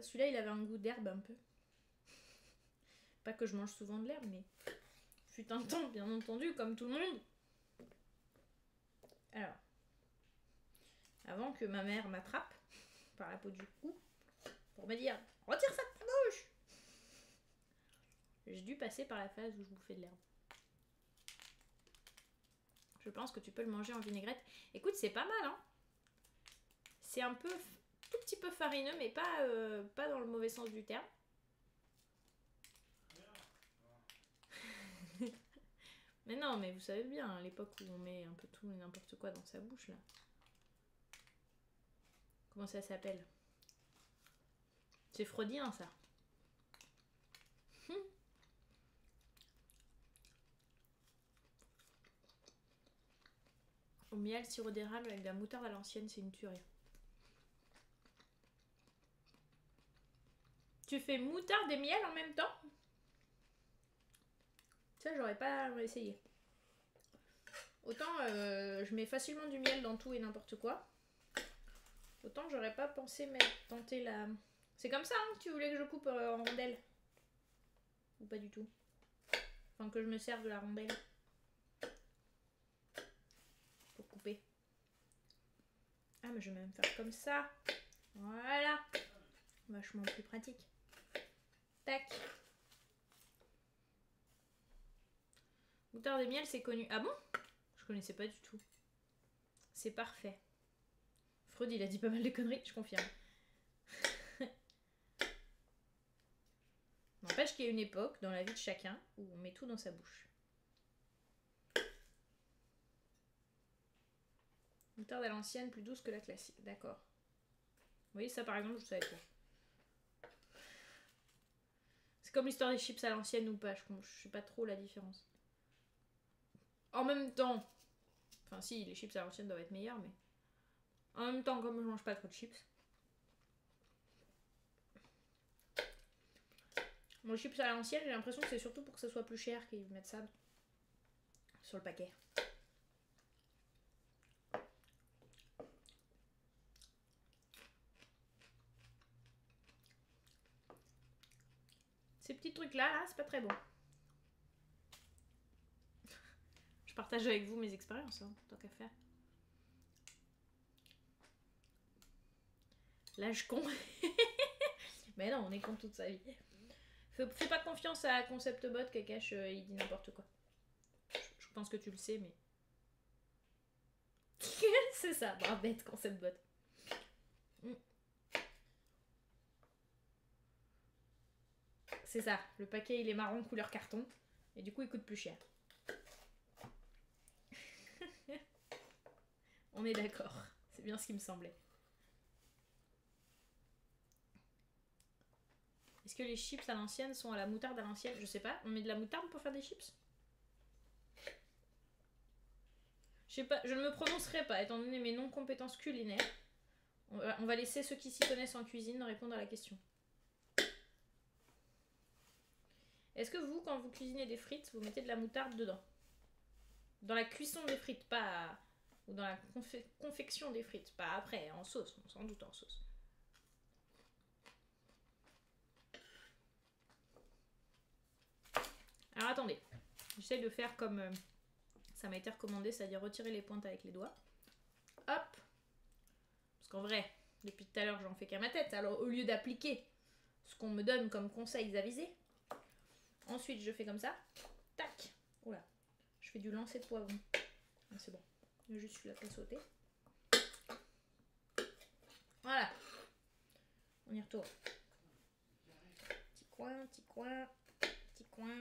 Celui-là, il avait un goût d'herbe un peu. Pas que je mange souvent de l'herbe, mais fut un temps, bien entendu, comme tout le monde. Alors, avant que ma mère m'attrape par la peau du cou, pour me dire, retire ça de ta bouche! J'ai dû passer par la phase où je bouffais de l'herbe. Je pense que tu peux le manger en vinaigrette. Écoute, c'est pas mal, hein. C'est un peu, tout petit peu farineux, mais pas, euh, pas dans le mauvais sens du terme. Mais non, mais vous savez bien, à l'époque où on met un peu tout et n'importe quoi dans sa bouche, là. Comment ça s'appelle? C'est freudien ça. Hum. Au miel, sirop d'érable avec de la moutarde à l'ancienne, c'est une tuerie. Tu fais moutarde et miel en même temps? Ça, j'aurais pas essayé. Autant euh, je mets facilement du miel dans tout et n'importe quoi. Autant j'aurais pas pensé mais tenter la... C'est comme ça hein, que tu voulais que je coupe euh, en rondelles? Ou pas du tout? Enfin, que je me serve de la rondelle. Pour couper. Ah, mais je vais même faire comme ça. Voilà. Vachement plus pratique. Tac. Moutarde et miel, c'est connu. Ah bon? Je connaissais pas du tout. C'est parfait. Freud, il a dit pas mal de conneries, je confirme. N'empêche qu'il y a une époque dans la vie de chacun où on met tout dans sa bouche. Moutarde à l'ancienne, plus douce que la classique. D'accord. Vous voyez, ça par exemple, je savais pas. C'est comme l'histoire des chips à l'ancienne ou pas. Je ne sais pas trop la différence. En même temps... Enfin si, les chips à l'ancienne doivent être meilleurs, mais... En même temps, comme je mange pas trop de chips... Mon chips à l'ancienne, j'ai l'impression que c'est surtout pour que ça soit plus cher qu'ils mettent ça sur le paquet. Ces petits trucs là, là, c'est pas très bon. Je partage avec vous mes expériences, hein, tant qu'à faire. L'âge con. Mais non, on est con toute sa vie. Fais pas confiance à ConceptBot qui cache, euh, il dit n'importe quoi. Je, je pense que tu le sais, mais... C'est ça, bête ConceptBot. Mm. C'est ça, le paquet il est marron couleur carton, et du coup il coûte plus cher. On est d'accord, c'est bien ce qui me semblait. Est-ce que les chips à l'ancienne sont à la moutarde à l'ancienne? Je sais pas. On met de la moutarde pour faire des chips? Je sais pas. Je ne me prononcerai pas, étant donné mes non-compétences culinaires. On va laisser ceux qui s'y connaissent en cuisine répondre à la question. Est-ce que vous, quand vous cuisinez des frites, vous mettez de la moutarde dedans? Dans la cuisson des frites, pas... À... Ou dans la confe confection des frites, pas après, en sauce, sans doute en sauce. Alors attendez, j'essaie de faire comme euh, ça m'a été recommandé, c'est-à-dire retirer les pointes avec les doigts. Hop. Parce qu'en vrai, depuis tout à l'heure, j'en fais qu'à ma tête. Alors au lieu d'appliquer ce qu'on me donne comme conseils avisés, ensuite je fais comme ça. Tac. Oula. Je fais du lancer de poivron. Ah, c'est bon. Juste celui-là qui a sauté. Voilà. On y retourne. Petit coin, petit coin, petit coin.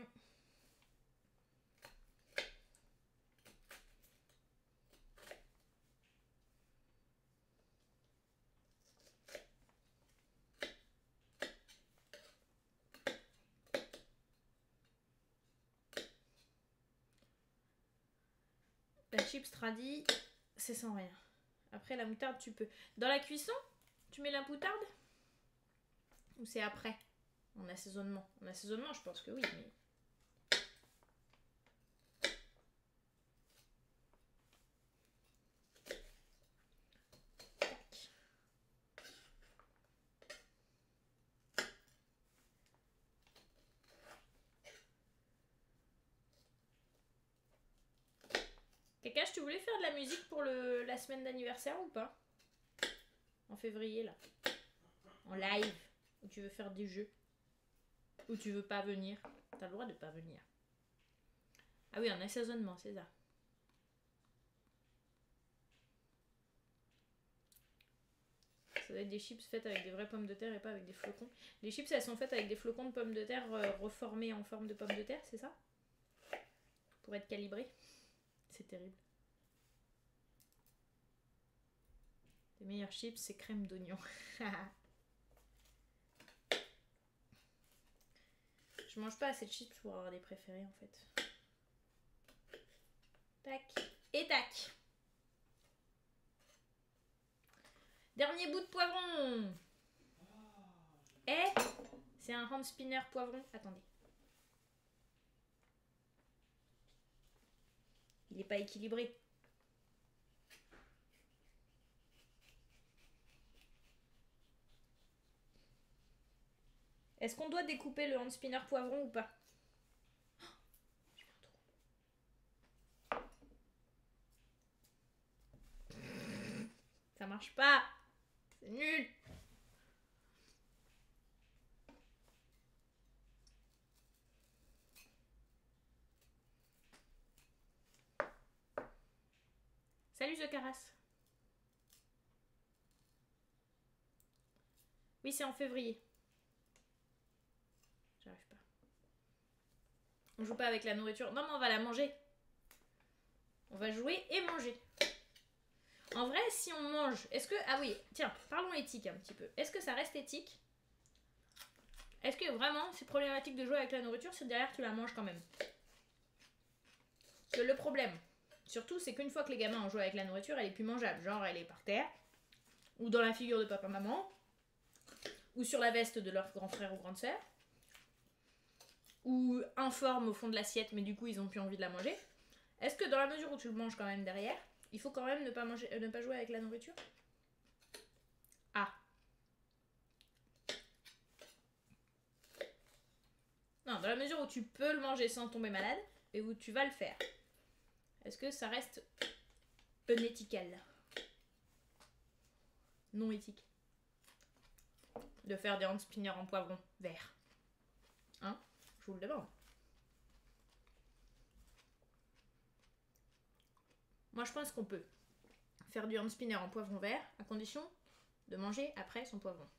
La chips tradie, c'est sans rien. Après la moutarde, tu peux. Dans la cuisson, tu mets la moutarde? Ou c'est après? En assaisonnement. En assaisonnement, je pense que oui, mais... Kakash, tu voulais faire de la musique pour le, la semaine d'anniversaire ou pas? En février, là. En live. Ou tu veux faire des jeux. Ou tu veux pas venir. T'as le droit de pas venir. Ah oui, un assaisonnement, c'est ça. Ça doit être des chips faites avec des vraies pommes de terre et pas avec des flocons. Les chips, elles sont faites avec des flocons de pommes de terre reformés en forme de pommes de terre, c'est ça? Pour être calibré. C'est terrible. Les meilleurs chips, c'est crème d'oignon. Je mange pas assez de chips pour avoir des préférés en fait. Tac et tac. Dernier bout de poivron. Eh, c'est un hand spinner poivron. Attendez. Il n'est pas équilibré. Est-ce qu'on doit découper le hand spinner poivron ou pas? Oh, j'ai fait un trou. Ça marche pas. C'est nul. Salut The Caras. Oui, c'est en février. J'arrive pas. On joue pas avec la nourriture. Non, mais on va la manger. On va jouer et manger. En vrai, si on mange, est-ce que... Ah oui, tiens, parlons éthique un petit peu. Est-ce que ça reste éthique? Est-ce que vraiment, c'est problématique de jouer avec la nourriture si derrière tu la manges quand même? Parce que le problème... Surtout, c'est qu'une fois que les gamins ont joué avec la nourriture, elle est plus mangeable. Genre, elle est par terre, ou dans la figure de papa-maman, ou sur la veste de leur grand frère ou grande sœur, ou informe au fond de l'assiette, mais du coup, ils n'ont plus envie de la manger. Est-ce que dans la mesure où tu le manges quand même derrière, il faut quand même ne pas, manger, euh, ne pas jouer avec la nourriture? Ah. Non, dans la mesure où tu peux le manger sans tomber malade, et où tu vas le faire. Est-ce que ça reste unethical? Non éthique. De faire des hand spinners en poivron vert. Hein? Je vous le demande. Moi je pense qu'on peut faire du hand spinner en poivron vert à condition de manger après son poivron.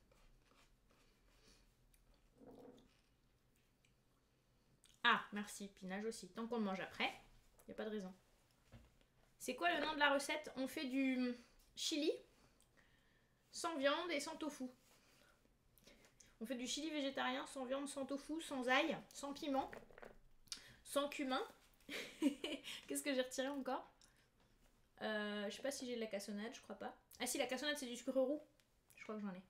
Ah merci, pinage aussi. Tant qu'on le mange après, il n'y a pas de raison. C'est quoi le nom de la recette? On fait du chili sans viande et sans tofu. On fait du chili végétarien sans viande, sans tofu, sans ail, sans piment, sans cumin. Qu'est-ce que j'ai retiré encore? euh, Je sais pas si j'ai de la cassonade, je crois pas. Ah si, la cassonade c'est du sucre roux. Je crois que j'en ai.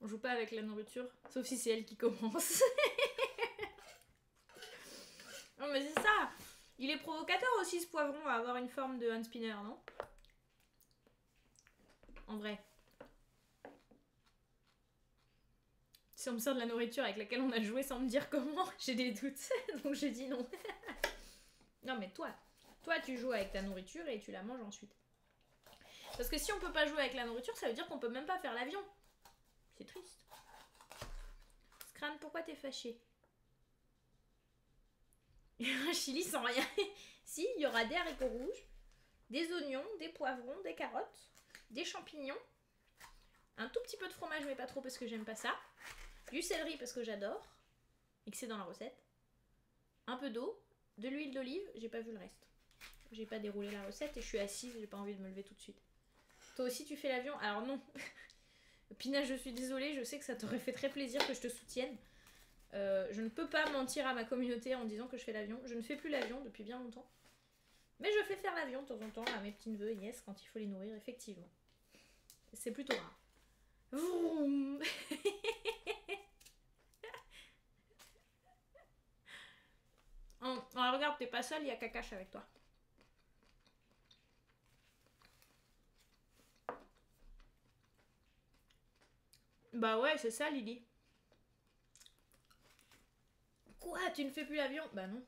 On joue pas avec la nourriture, sauf si c'est elle qui commence. Non mais c'est ça! Il est provocateur aussi ce poivron à avoir une forme de hand spinner, non? En vrai. si on me sert de la nourriture avec laquelle on a joué sans me dire comment, j'ai des doutes, donc je dis non. Non mais toi, toi tu joues avec ta nourriture et tu la manges ensuite. Parce que si on peut pas jouer avec la nourriture, ça veut dire qu'on peut même pas faire l'avion. C'est triste. Scran, pourquoi t'es fâché? Il y aura chili sans rien. Si, il y aura des haricots rouges, des oignons, des poivrons, des carottes, des champignons, un tout petit peu de fromage mais pas trop parce que j'aime pas ça, du céleri parce que j'adore et que c'est dans la recette, un peu d'eau, de l'huile d'olive, j'ai pas vu le reste. J'ai pas déroulé la recette et je suis assise, j'ai pas envie de me lever tout de suite. Toi aussi tu fais l'avion? Alors non. Pina, je suis désolée, je sais que ça t'aurait fait très plaisir que je te soutienne. Euh, je ne peux pas mentir à ma communauté en disant que je fais l'avion. Je ne fais plus l'avion depuis bien longtemps. Mais je fais faire l'avion de temps en temps à mes petits neveux et nièces quand il faut les nourrir, effectivement. C'est plutôt rare. Vroom. Oh, oh, regarde, t'es pas seule, il y a Kakash avec toi. Bah ouais, c'est ça, Lily. Quoi, tu ne fais plus l'avion? Bah non.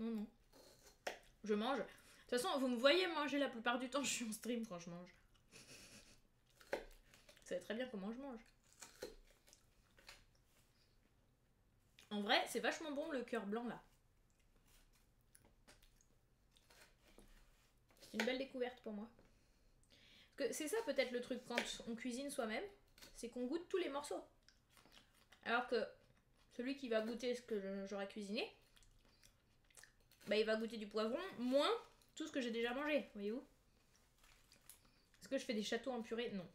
Non, non. Je mange. De toute façon, vous me voyez manger la plupart du temps, je suis en stream quand je mange. Vous savez très bien comment je mange. En vrai, c'est vachement bon le cœur blanc là. C'est une belle découverte pour moi. C'est ça peut-être le truc quand on cuisine soi-même, c'est qu'on goûte tous les morceaux. Alors que celui qui va goûter ce que j'aurais cuisiné, bah il va goûter du poivron moins tout ce que j'ai déjà mangé, voyez-vous. Est-ce que je fais des châteaux en purée? Non.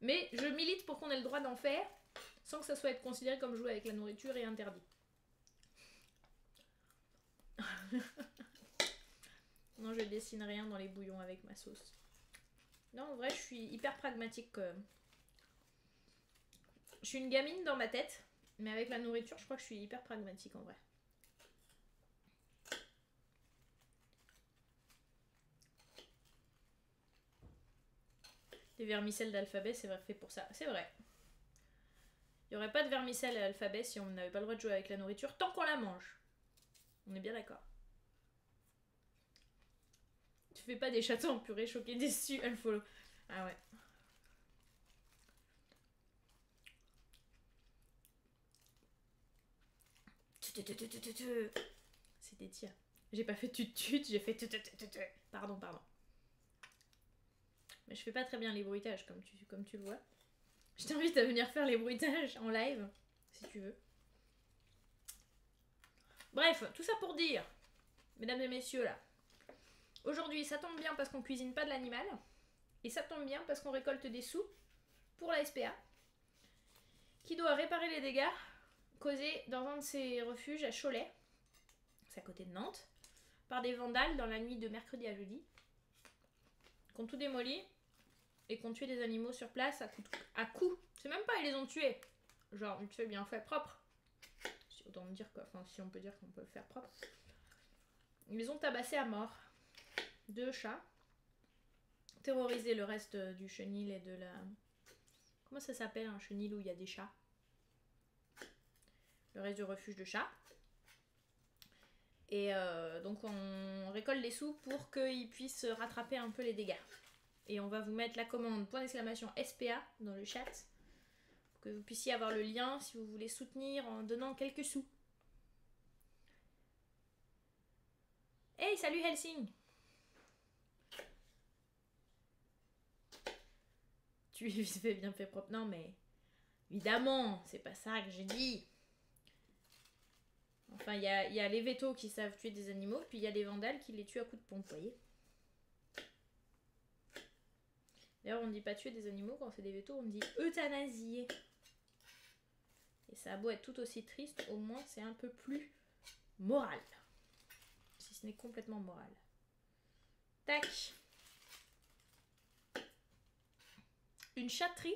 Mais je milite pour qu'on ait le droit d'en faire sans que ça soit être considéré comme jouer avec la nourriture et interdit. Non, je dessine rien dans les bouillons avec ma sauce. Non, en vrai, je suis hyper pragmatique. Je suis une gamine dans ma tête, mais avec la nourriture, je crois que je suis hyper pragmatique en vrai. Des vermicelles d'alphabet, c'est vrai, fait pour ça. C'est vrai. Il n'y aurait pas de vermicelles à l'alphabet si on n'avait pas le droit de jouer avec la nourriture tant qu'on la mange. On est bien d'accord. Tu fais pas des châteaux en purée, choqué, déçu, unfollow. Ah ouais. C'est des tirs. J'ai pas fait tut tut, j'ai fait tut tut tut tut. Pardon, pardon. Mais je fais pas très bien les bruitages comme tu, comme tu le vois. Je t'invite à venir faire les bruitages en live, si tu veux. Bref, tout ça pour dire, mesdames et messieurs là, aujourd'hui, ça tombe bien parce qu'on cuisine pas de l'animal. Et ça tombe bien parce qu'on récolte des sous pour la S P A qui doit réparer les dégâts causés dans un de ses refuges à Cholet, c'est à côté de Nantes, par des vandales dans la nuit de mercredi à jeudi, qui ont tout démoli et qui ont tué des animaux sur place à coups. À coups. C'est même pas, ils les ont tués. Genre, tu fais bien fait propre. Autant me dire quoi. Enfin, si on peut dire qu'on peut le faire propre. Ils les ont tabassés à mort. Deux chats, terroriser le reste du chenil et de la... Comment ça s'appelle un chenil où il y a des chats? Le reste du refuge de chats. Et euh, donc on récolte les sous pour qu'ils puissent rattraper un peu les dégâts. Et on va vous mettre la commande, point d'exclamation S P A dans le chat, pour que vous puissiez avoir le lien si vous voulez soutenir en donnant quelques sous. Hey, salut Helsing! Tu es vite fait, bien fait, propre. Non, mais évidemment, c'est pas ça que j'ai dit. Enfin, il y a, y a les vétos qui savent tuer des animaux, puis il y a les vandales qui les tuent à coups de pompe, vous voyez. D'ailleurs, on ne dit pas tuer des animaux quand c'est des vétos, on dit euthanasier. Et ça a beau être tout aussi triste, au moins c'est un peu plus moral. Si ce n'est complètement moral. Tac! Une chatterie.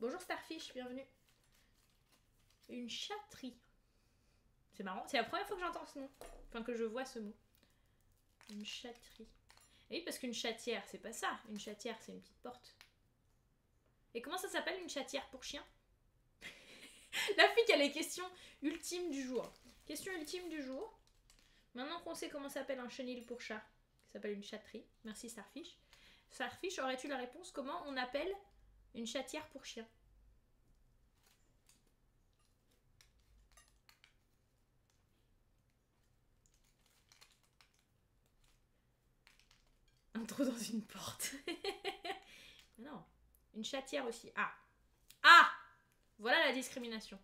Bonjour Starfish, bienvenue. Une chatterie. C'est marrant, c'est la première fois que j'entends ce nom. Enfin que je vois ce mot. Une chatterie. Et oui, parce qu'une chatière, c'est pas ça. Une chatière, c'est une petite porte. Et comment ça s'appelle une chatière pour chien? La fille qui a les questions ultimes du jour. Question ultime du jour. Maintenant qu'on sait comment s'appelle un chenil pour chat, qui s'appelle une chatterie. Merci Starfish. Starfish, aurais-tu la réponse? Comment on appelle une chatière pour chien? Un trou dans une porte. Non. Une chatière aussi. Ah. Ah. Voilà la discrimination.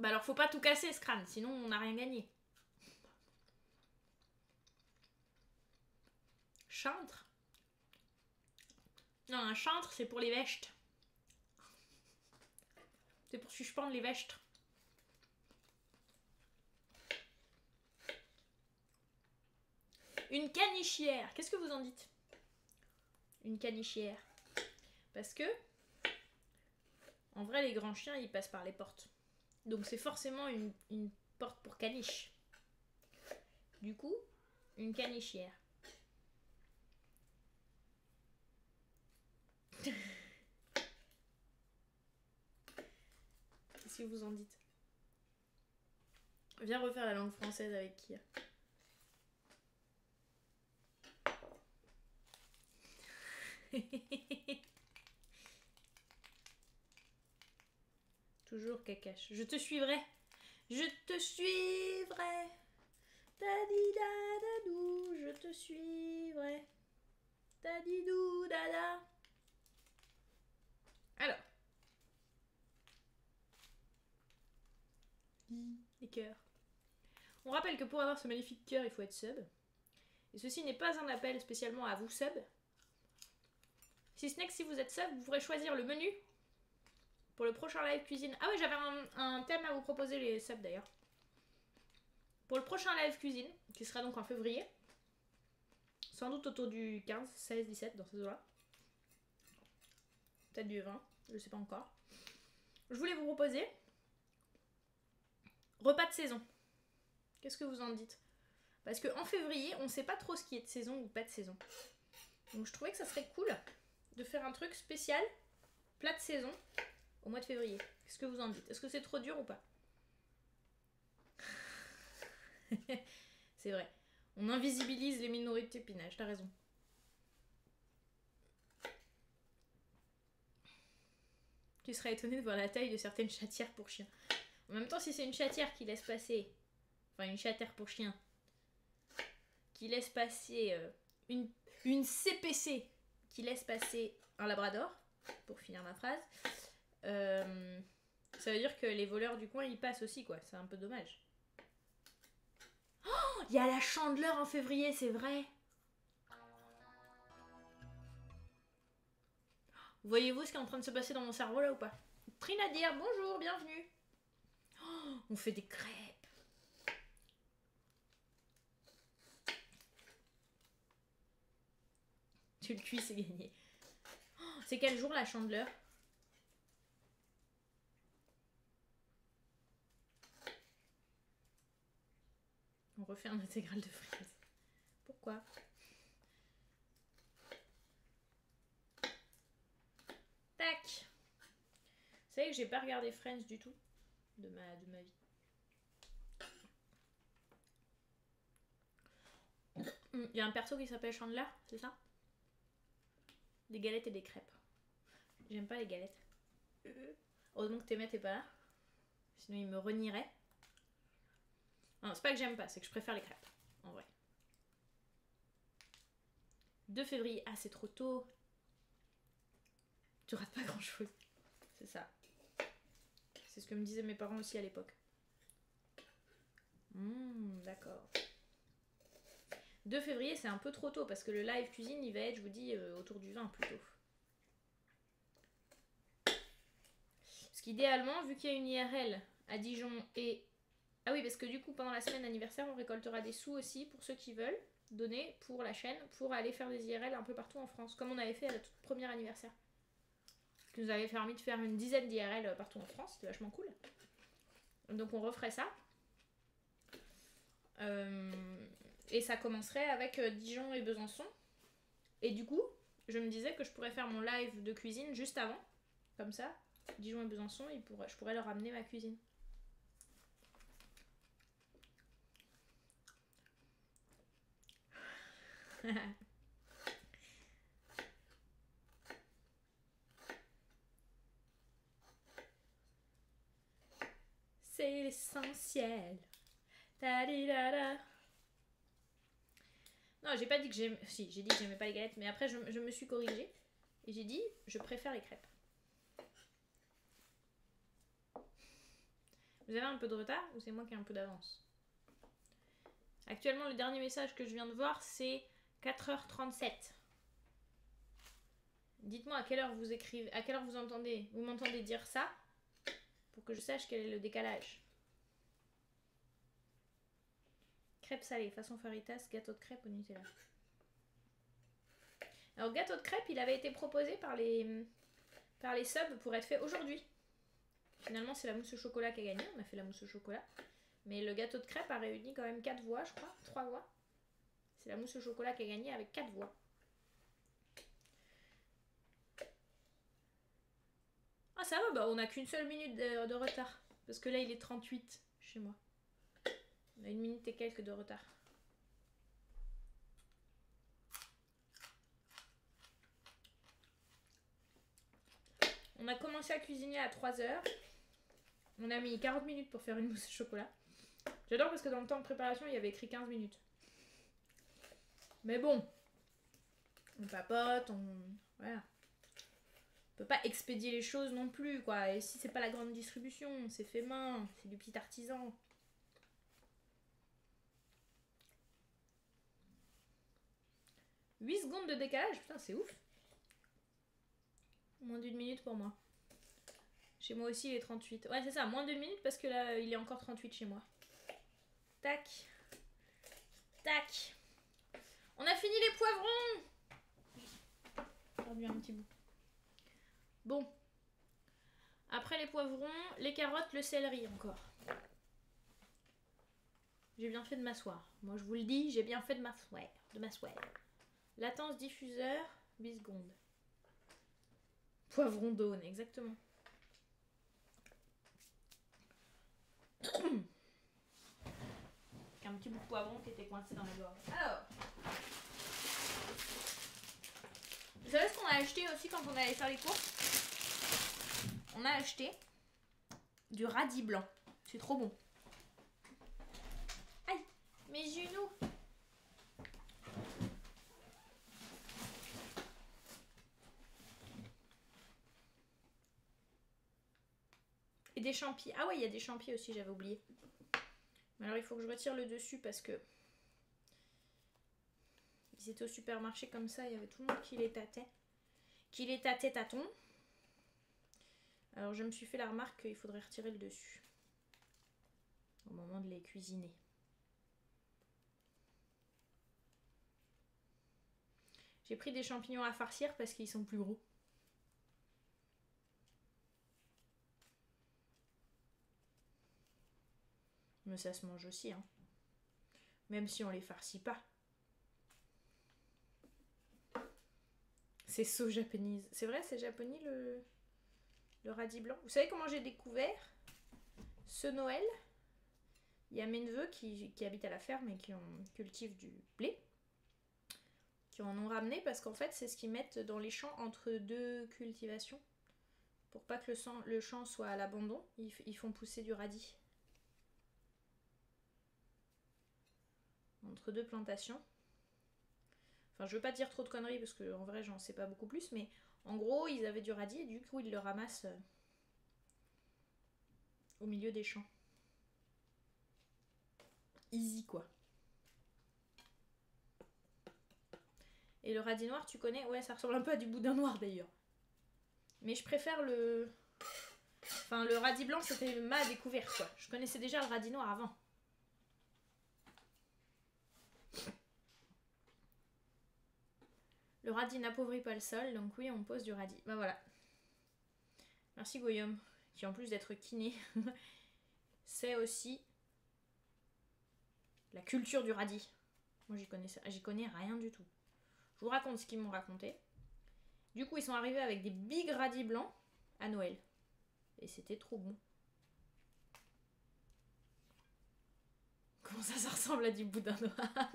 Bah alors faut pas tout casser ce crâne, sinon on n'a rien gagné. Chantre? Non, un chantre c'est pour les vestes. C'est pour suspendre les vestes. Une canichière. Qu'est-ce que vous en dites? Une canichière. Parce que, en vrai, les grands chiens, ils passent par les portes. Donc c'est forcément une, une porte pour caniche. Du coup, une canichière. Qu'est-ce que vous en dites? Viens refaire la langue française avec Kyr. Toujours cacache. Je te suivrai. Je te suivrai. Dadidadadou. Je te suivrai. Dadidou dada. Alors. Les cœurs. On rappelle que pour avoir ce magnifique cœur, il faut être sub. Et ceci n'est pas un appel spécialement à vous sub. Si ce n'est que si vous êtes sub, vous pourrez choisir le menu pour le prochain live cuisine. Ah ouais, j'avais un, un thème à vous proposer les subs d'ailleurs. Pour le prochain live cuisine, qui sera donc en février, sans doute autour du quinze, seize, dix-sept, dans ces eaux-là. Peut-être du vingt, je sais pas encore. Je voulais vous proposer repas de saison. Qu'est-ce que vous en dites? Parce qu'en février, on sait pas trop ce qui est de saison ou pas de saison. Donc je trouvais que ça serait cool de faire un truc spécial, plat de saison, au mois de février. Qu'est-ce que vous en dites? Est-ce que c'est trop dur ou pas? C'est vrai. On invisibilise les minorités pinage, t'as raison. Tu seras étonné de voir la taille de certaines chatières pour chiens. En même temps, si c'est une chatière qui laisse passer... Enfin, une chatière pour chien. Qui laisse passer euh, une, une C P C... qui laisse passer un labrador, pour finir ma phrase, euh, ça veut dire que les voleurs du coin, ils passent aussi, quoi. C'est un peu dommage. Oh, il y a la chandeleur en février, c'est vrai. Voyez-vous ce qui est en train de se passer dans mon cerveau, là, ou pas? Trinadire, bonjour, bienvenue. Oh, on fait des crêpes. Tu le cuis, c'est gagné. Oh, c'est quel jour la chandeleur? On refait un intégral de fraises. Pourquoi? Tac. Vous savez que j'ai pas regardé Friends du tout de ma, de ma vie. Il y a un perso qui s'appelle Chandler, c'est ça? Des galettes et des crêpes. J'aime pas les galettes. Heureusement que Témet est pas là. Sinon il me renierait. Non, c'est pas que j'aime pas, c'est que je préfère les crêpes. En vrai. deux février. Ah, c'est trop tôt. Tu rates pas grand chose. C'est ça. C'est ce que me disaient mes parents aussi à l'époque. Mmh, d'accord. deux février, c'est un peu trop tôt parce que le live cuisine, il va être, je vous dis, euh, autour du vingt plutôt. Parce qu'idéalement, vu qu'il y a une I R L à Dijon et... Ah oui, parce que du coup, pendant la semaine anniversaire, on récoltera des sous aussi pour ceux qui veulent donner pour la chaîne, pour aller faire des I R L un peu partout en France, comme on avait fait à notre premier anniversaire. Ce qui nous avait permis de faire une dizaine d'I R L partout en France, c'était vachement cool. Donc on referait ça. Euh, et ça commencerait avec Dijon et Besançon. Et du coup, je me disais que je pourrais faire mon live de cuisine juste avant. Comme ça, Dijon et Besançon, ils pourraient, je pourrais leur amener ma cuisine. C'est l'essentiel. Non, j'ai pas dit que j'aimais... Si, j'ai dit que j'aimais pas les galettes, mais après je, je me suis corrigée. Et j'ai dit, je préfère les crêpes. Vous avez un peu de retard ou c'est moi qui ai un peu d'avance? Actuellement, le dernier message que je viens de voir, c'est quatre heures trente-sept. Dites-moi à quelle heure vous écrivez, à quelle heure vous entendez, vous m'entendez dire ça, pour que je sache quel est le décalage. Crêpes salées, façon Faritas, gâteau de crêpes au Nutella. Alors, gâteau de crêpes, il avait été proposé par les, par les subs pour être fait aujourd'hui. Finalement, c'est la mousse au chocolat qui a gagné. On a fait la mousse au chocolat. Mais le gâteau de crêpes a réuni quand même quatre voix, je crois. trois voix. C'est la mousse au chocolat qui a gagné avec quatre voix. Ah, ça va, bah on n'a qu'une seule minute de, de retard. Parce que là, il est trente-huit chez moi. On a une minute et quelques de retard. On a commencé à cuisiner à trois heures. On a mis quarante minutes pour faire une mousse au chocolat. J'adore parce que dans le temps de préparation, il y avait écrit quinze minutes. Mais bon, on papote, on... Voilà. On peut pas expédier les choses non plus, quoi. Et si c'est pas la grande distribution, c'est fait main, c'est du petit artisan. huit secondes de décalage, putain, c'est ouf. Moins d'une minute pour moi. Chez moi aussi, il est trente-huit. Ouais, c'est ça, moins d'une minute parce que là, il est encore trente-huit chez moi. Tac. Tac. On a fini les poivrons! J'ai perdu un petit bout. Bon. Après les poivrons, les carottes, le céleri encore. J'ai bien fait de m'asseoir. Moi, je vous le dis, j'ai bien fait de m'asseoir. De m'asseoir. Latence diffuseur, huit secondes. Poivron d'aune, exactement. Un petit bout de poivron qui était coincé dans la gorge. Alors, vous savez ce qu'on a acheté aussi quand on allait faire les courses? On a acheté du radis blanc. C'est trop bon. Aïe, mes genoux. Et des champis. Ah ouais, il y a des champis aussi, j'avais oublié. Alors il faut que je retire le dessus parce que ils étaient au supermarché comme ça, il y avait tout le monde qui les tâtait. Qui les tâtait tâton. Alors je me suis fait la remarque qu'il faudrait retirer le dessus au moment de les cuisiner. J'ai pris des champignons à farcir parce qu'ils sont plus gros. Mais ça se mange aussi, hein. Même si on les farcit pas. C'est so japonais. C'est vrai, c'est japonais le... le radis blanc. Vous savez comment j'ai découvert ce Noël? Il y a mes neveux qui, qui habitent à la ferme et qui ont... cultivent du blé. Qui en ont ramené parce qu'en fait, c'est ce qu'ils mettent dans les champs entre deux cultivations. Pour pas que le, sang... le champ soit à l'abandon, ils... ils font pousser du radis. Entre deux plantations. Enfin, je veux pas dire trop de conneries parce que en vrai, j'en sais pas beaucoup plus, mais en gros, ils avaient du radis et du coup, ils le ramassent au milieu des champs. Easy, quoi. Et le radis noir, tu connais? Ouais, ça ressemble un peu à du boudin noir, d'ailleurs. Mais je préfère le... Enfin, le radis blanc, c'était ma découverte, quoi. Je connaissais déjà le radis noir avant. Le radis n'appauvrit pas le sol, donc oui, on pose du radis. Bah ben voilà. Merci Guillaume, qui en plus d'être kiné, c'est aussi la culture du radis. Moi, j'y connais, j'y connais rien du tout. Je vous raconte ce qu'ils m'ont raconté. Du coup, ils sont arrivés avec des big radis blancs à Noël. Et c'était trop bon. Comment ça, ça ressemble à du boudin noir?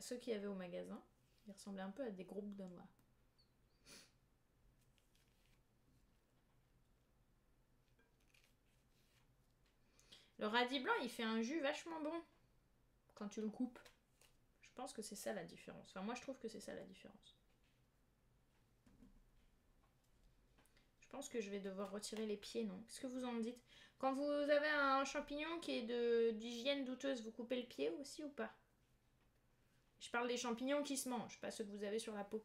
Ceux qu'il y avait au magasin, ils ressemblaient un peu à des gros boudins noirs. Le radis blanc, il fait un jus vachement bon quand tu le coupes. Je pense que c'est ça la différence. Enfin, moi, je trouve que c'est ça la différence. Je pense que je vais devoir retirer les pieds, non? Qu'est-ce que vous en dites? Quand vous avez un champignon qui est d'hygiène douteuse, vous coupez le pied aussi ou pas? Je parle des champignons qui se mangent, pas ceux que vous avez sur la peau.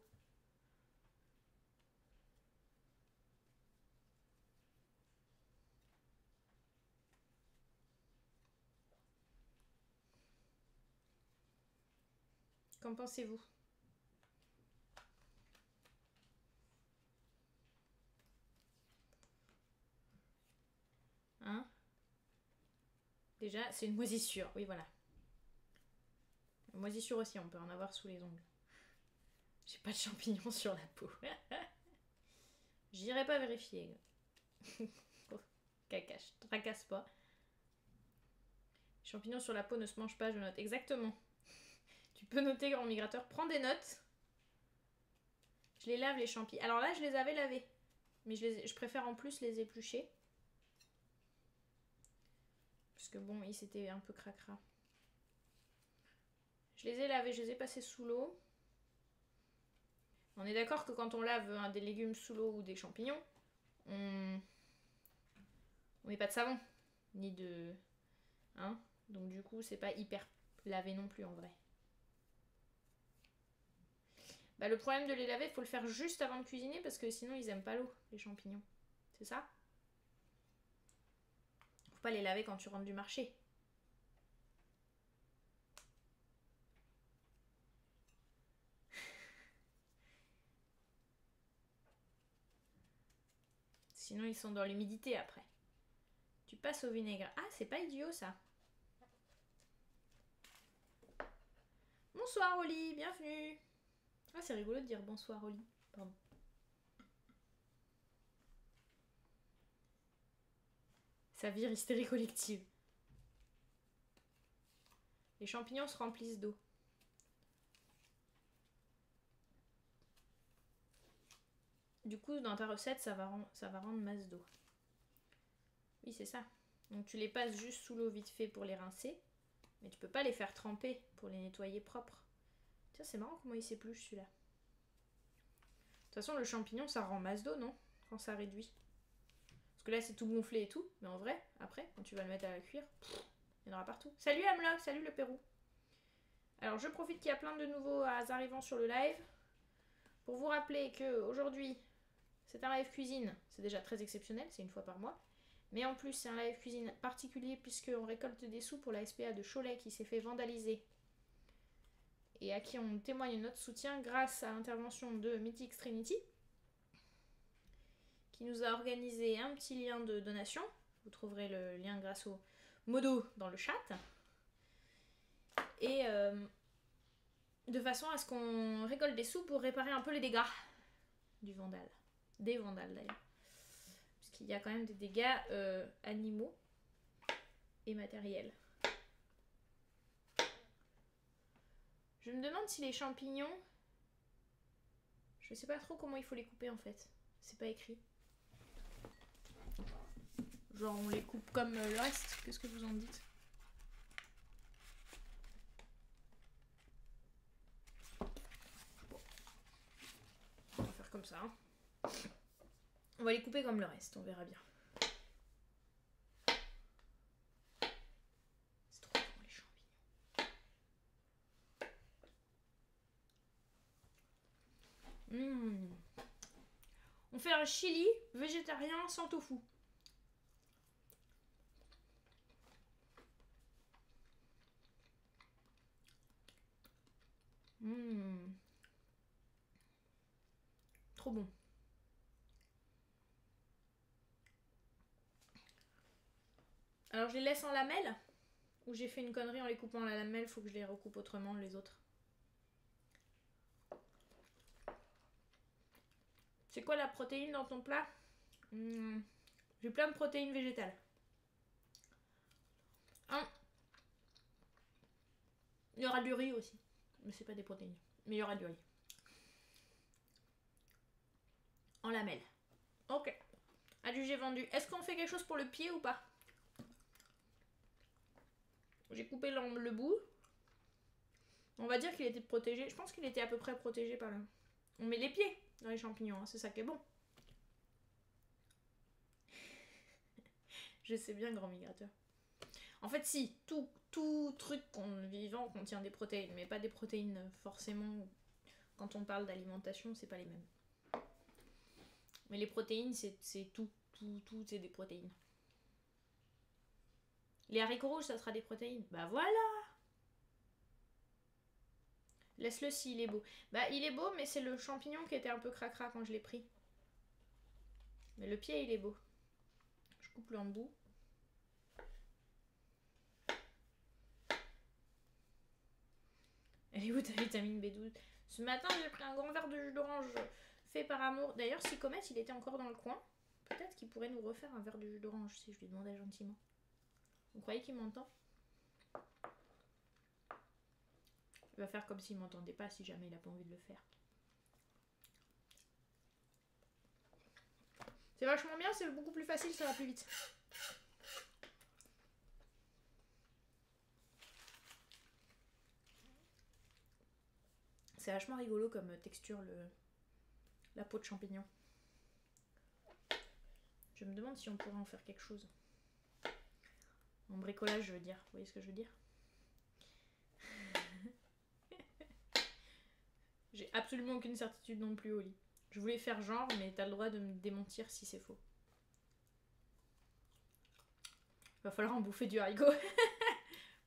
Qu'en pensez-vous? Hein? Déjà, c'est une moisissure. Oui, voilà. Une moisissure aussi, on peut en avoir sous les ongles. J'ai pas de champignons sur la peau. J'irai pas vérifier. Cacache, tracasse pas. Les champignons sur la peau ne se mangent pas, je note. Exactement. Tu peux noter, grand migrateur. Prends des notes. Je les lave, les champignons. Alors là, je les avais lavés. Mais je, les... je préfère en plus les éplucher. Parce que bon, ils s'étaient un peu cracra. Je les ai lavés, je les ai passés sous l'eau. On est d'accord que quand on lave hein, des légumes sous l'eau ou des champignons, on on met pas de savon. Ni de... Hein? Donc du coup, c'est pas hyper lavé non plus en vrai. Bah, le problème de les laver, il faut le faire juste avant de cuisiner parce que sinon ils aiment pas l'eau, les champignons. C'est ça? Faut pas les laver quand tu rentres du marché. Sinon ils sont dans l'humidité après. Tu passes au vinaigre. Ah, c'est pas idiot ça. Bonsoir Oli, bienvenue. Ah, c'est rigolo de dire bonsoir Oli. Pardon. Ça vire hystérie collective. Les champignons se remplissent d'eau. Du coup, dans ta recette, ça va, ça va rendre masse d'eau. Oui, c'est ça. Donc tu les passes juste sous l'eau vite fait pour les rincer. Mais tu peux pas les faire tremper pour les nettoyer propres. Tiens, c'est marrant comment il s'épluche celui-là. De toute façon, le champignon, ça rend masse d'eau, non? Quand ça réduit. Parce que là, c'est tout gonflé et tout. Mais en vrai, après, quand tu vas le mettre à la cuire, il y en aura partout. Salut Amla, salut le Pérou. Alors, je profite qu'il y a plein de nouveaux arrivants sur le live. Pour vous rappeler qu'aujourd'hui, c'est un live cuisine. C'est déjà très exceptionnel, c'est une fois par mois. Mais en plus, c'est un live cuisine particulier puisqu'on récolte des sous pour la S P A de Cholet qui s'est fait vandaliser. Et à qui on témoigne notre soutien grâce à l'intervention de Mythic Trinity, qui nous a organisé un petit lien de donation. Vous trouverez le lien grâce au modo dans le chat. Et euh, de façon à ce qu'on récolte des sous pour réparer un peu les dégâts du vandale. Des vandales d'ailleurs. Puisqu'il y a quand même des dégâts euh, animaux et matériels. Je me demande si les champignons... Je sais pas trop comment il faut les couper en fait. C'est pas écrit. Genre on les coupe comme le reste. Qu'est-ce que vous en dites? Bon. On va faire comme ça. Hein. On va les couper comme le reste. On verra bien. Mmh. On fait un chili végétarien sans tofu. Mmh. Trop bon. Alors je les laisse en lamelles ou j'ai fait une connerie en les coupant en la lamelle, faut que je les recoupe autrement les autres. C'est quoi la protéine dans ton plat? Mmh. J'ai plein de protéines végétales. Hein, il y aura du riz aussi. Mais c'est pas des protéines. Mais il y aura du riz. En lamelles. Ok. Ah, du j'ai vendu. Est-ce qu'on fait quelque chose pour le pied ou pas? J'ai coupé le bout. On va dire qu'il était protégé. Je pense qu'il était à peu près protégé par là. On met les pieds dans les champignons, hein. C'est ça qui est bon. Je sais bien, grand migrateur. En fait, si, tout, tout truc vivant contient des protéines, mais pas des protéines forcément. Quand on parle d'alimentation, c'est pas les mêmes. Mais les protéines, c'est tout, tout, tout, c'est des protéines. Les haricots rouges, ça sera des protéines. Bah voilà! Laisse-le s'il est beau. Bah il est beau, mais c'est le champignon qui était un peu cracra quand je l'ai pris. Mais le pied, il est beau. Je coupe le bout. Elle est où ta vitamine B douze? Ce matin, j'ai pris un grand verre de jus d'orange fait par amour. D'ailleurs, si Comet, il était encore dans le coin, peut-être qu'il pourrait nous refaire un verre de jus d'orange si je lui demandais gentiment. Vous croyez qu'il m'entend? Il va faire comme s'il ne m'entendait pas si jamais il n'a pas envie de le faire. C'est vachement bien, c'est beaucoup plus facile, ça va plus vite. C'est vachement rigolo comme texture, le... la peau de champignon. Je me demande si on pourrait en faire quelque chose. En bricolage, je veux dire. Vous voyez ce que je veux dire? J'ai absolument aucune certitude non plus, Oli. Je voulais faire genre, mais t'as le droit de me démentir si c'est faux. Va falloir en bouffer du haricot.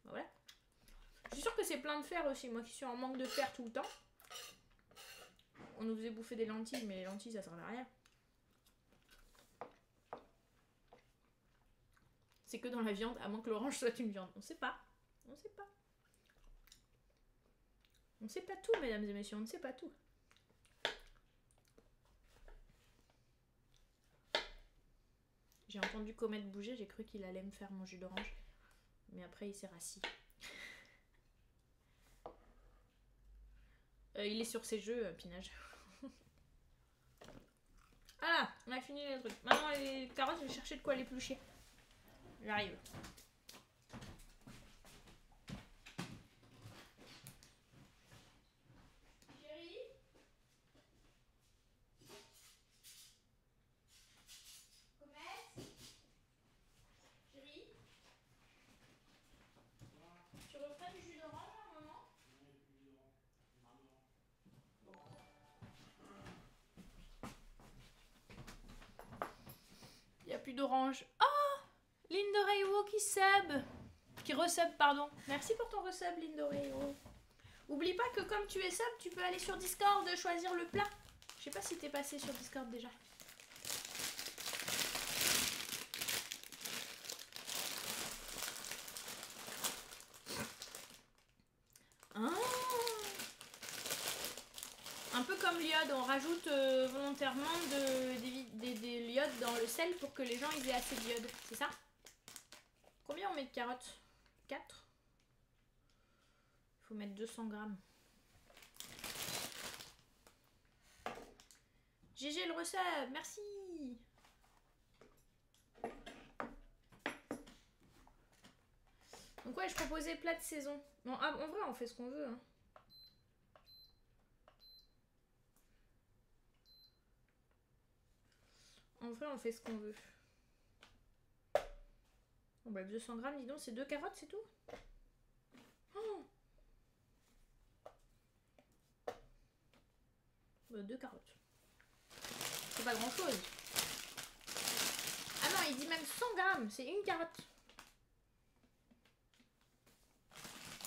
Voilà. Je suis sûre que c'est plein de fer aussi. Moi qui suis en manque de fer tout le temps. On nous faisait bouffer des lentilles, mais les lentilles, ça sert à rien. C'est que dans la viande, à moins que l'orange soit une viande. On sait pas. On sait pas. On sait pas tout, mesdames et messieurs. On ne sait pas tout. J'ai entendu Comet bouger, j'ai cru qu'il allait me faire mon jus d'orange. Mais après, il s'est rassis. euh, il est sur ses jeux, euh, Pinage. Ah, on a fini les trucs. Maintenant, les carottes, je vais chercher de quoi les plucher. J'arrive. D'orange. Oh, Lindo Reiwo qui sub, qui resub pardon. Merci pour ton resub, Lindo Reiwo. Oublie pas que comme tu es sub, tu peux aller sur Discord choisir le plat. Je sais pas si t'es passé sur Discord déjà. Hein, un peu comme l'iode, on rajoute euh, volontairement de, des, des, des l'iodes dans le sel pour que les gens ils aient assez d'iode, c'est ça? Combien on met de carottes? Quatre. Il faut mettre deux cents grammes. G G le resub, merci. Donc ouais, je proposais plat de saison. Bon, ah, en vrai on fait ce qu'on veut, hein. En vrai, on fait ce qu'on veut. Bon, bah, deux cents grammes, dis donc, c'est deux carottes, c'est tout? Oh bah, deux carottes. C'est pas grand-chose. Ah non, il dit même cent grammes, c'est une carotte.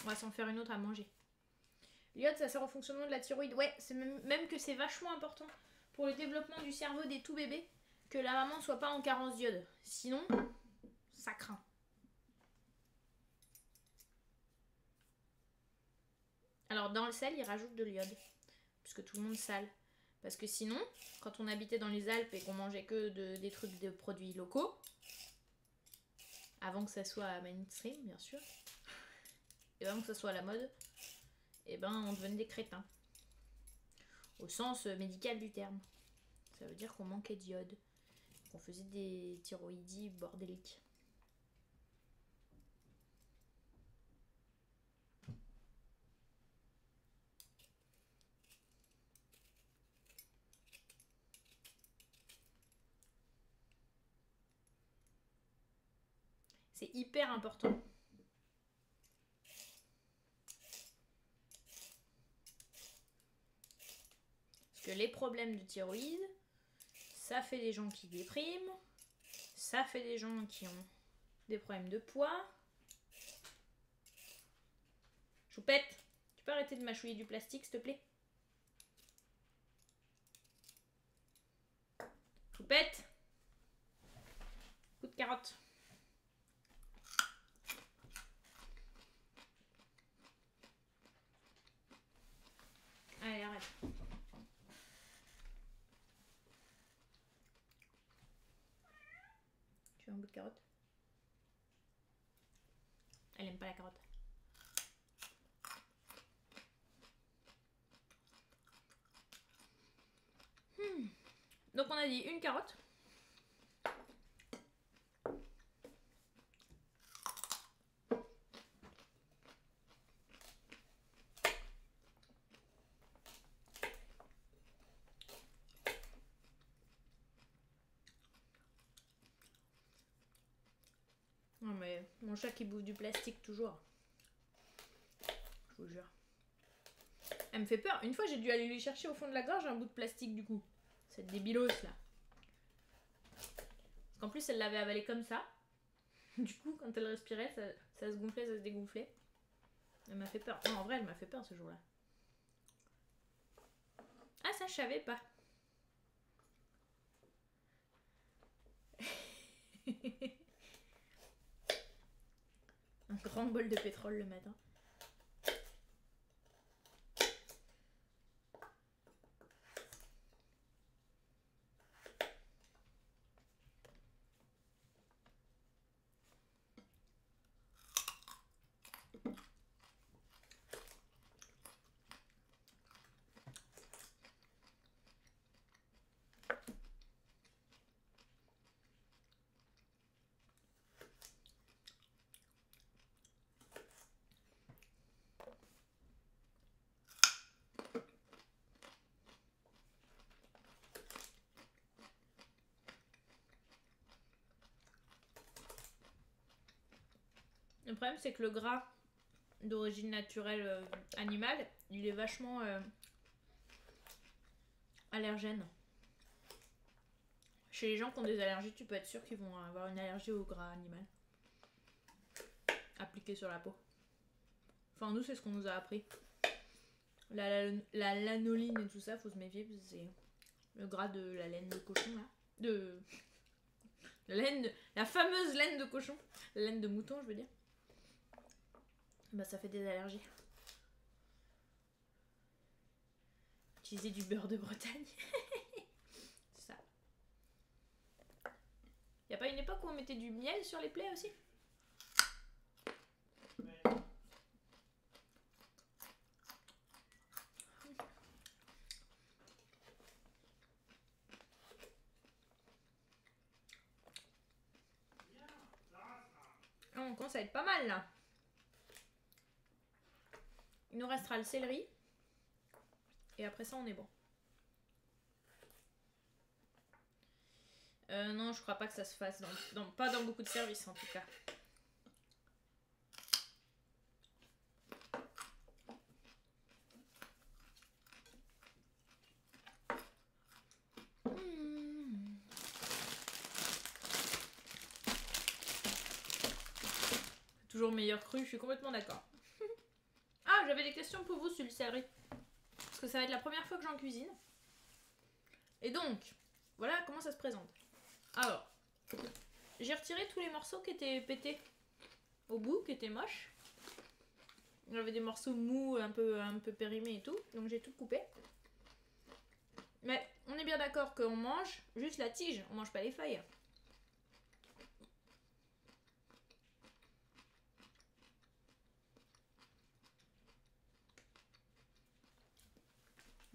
On va s'en faire une autre à manger. L'iode, ça sert au fonctionnement de la thyroïde. Ouais, c'est même, même que c'est vachement important pour le développement du cerveau des tout bébés. Que la maman soit pas en carence d'iode. Sinon, ça craint. Alors dans le sel, ils rajoutent de l'iode, puisque tout le monde sale. Parce que sinon, quand on habitait dans les Alpes et qu'on mangeait que de, des trucs de produits locaux, avant que ça soit mainstream, bien sûr, et avant que ça soit à la mode, et ben on devenait des crétins. Au sens médical du terme. Ça veut dire qu'on manquait d'iode, qu'on faisait des thyroïdies bordéliques. C'est hyper important. Parce que les problèmes de thyroïde, ça fait des gens qui dépriment, ça fait des gens qui ont des problèmes de poids. Choupette, tu peux arrêter de mâchouiller du plastique, s'il te plaît? Choupette, coup de carotte. Allez, arrête. Tu veux un bout de carotte? Elle aime pas la carotte. Hmm. Donc on a dit une carotte. Mon chat qui bouffe du plastique toujours. Je vous jure. Elle me fait peur. Une fois j'ai dû aller lui chercher au fond de la gorge un bout de plastique du coup. Cette débilos là. Parce qu'en plus elle l'avait avalé comme ça. Du coup quand elle respirait ça, ça se gonflait, ça se dégonflait. Elle m'a fait peur. Non, en vrai elle m'a fait peur ce jour là. Ah ça je savais pas. Un grand bol de pétrole le matin. Le problème c'est que le gras d'origine naturelle euh, animale, il est vachement euh, allergène. Chez les gens qui ont des allergies, tu peux être sûr qu'ils vont avoir une allergie au gras animal appliqué sur la peau. Enfin nous c'est ce qu'on nous a appris. La, la, la lanoline et tout ça, faut se méfier parce que c'est le gras de la laine de cochon là. De la laine, de... la fameuse laine de cochon, la laine de mouton je veux dire. Bah ça fait des allergies. Utiliser du beurre de Bretagne. C'est ça. Y'a pas une époque où on mettait du miel sur les plaies aussi? Ouais. Oh, on commence à être pas mal là. Il nous restera le céleri. Et après ça, on est bon. Euh, non, je crois pas que ça se fasse. Dans, dans, pas dans beaucoup de services, en tout cas. Mmh. Toujours meilleur cru, je suis complètement d'accord. J'avais des questions pour vous sur le céleri. Parce que ça va être la première fois que j'en cuisine. Et donc, voilà comment ça se présente. Alors, j'ai retiré tous les morceaux qui étaient pétés au bout, qui étaient moches. J'avais des morceaux mous, un peu, un peu périmés et tout. Donc j'ai tout coupé. Mais on est bien d'accord qu'on mange juste la tige. On mange pas les feuilles.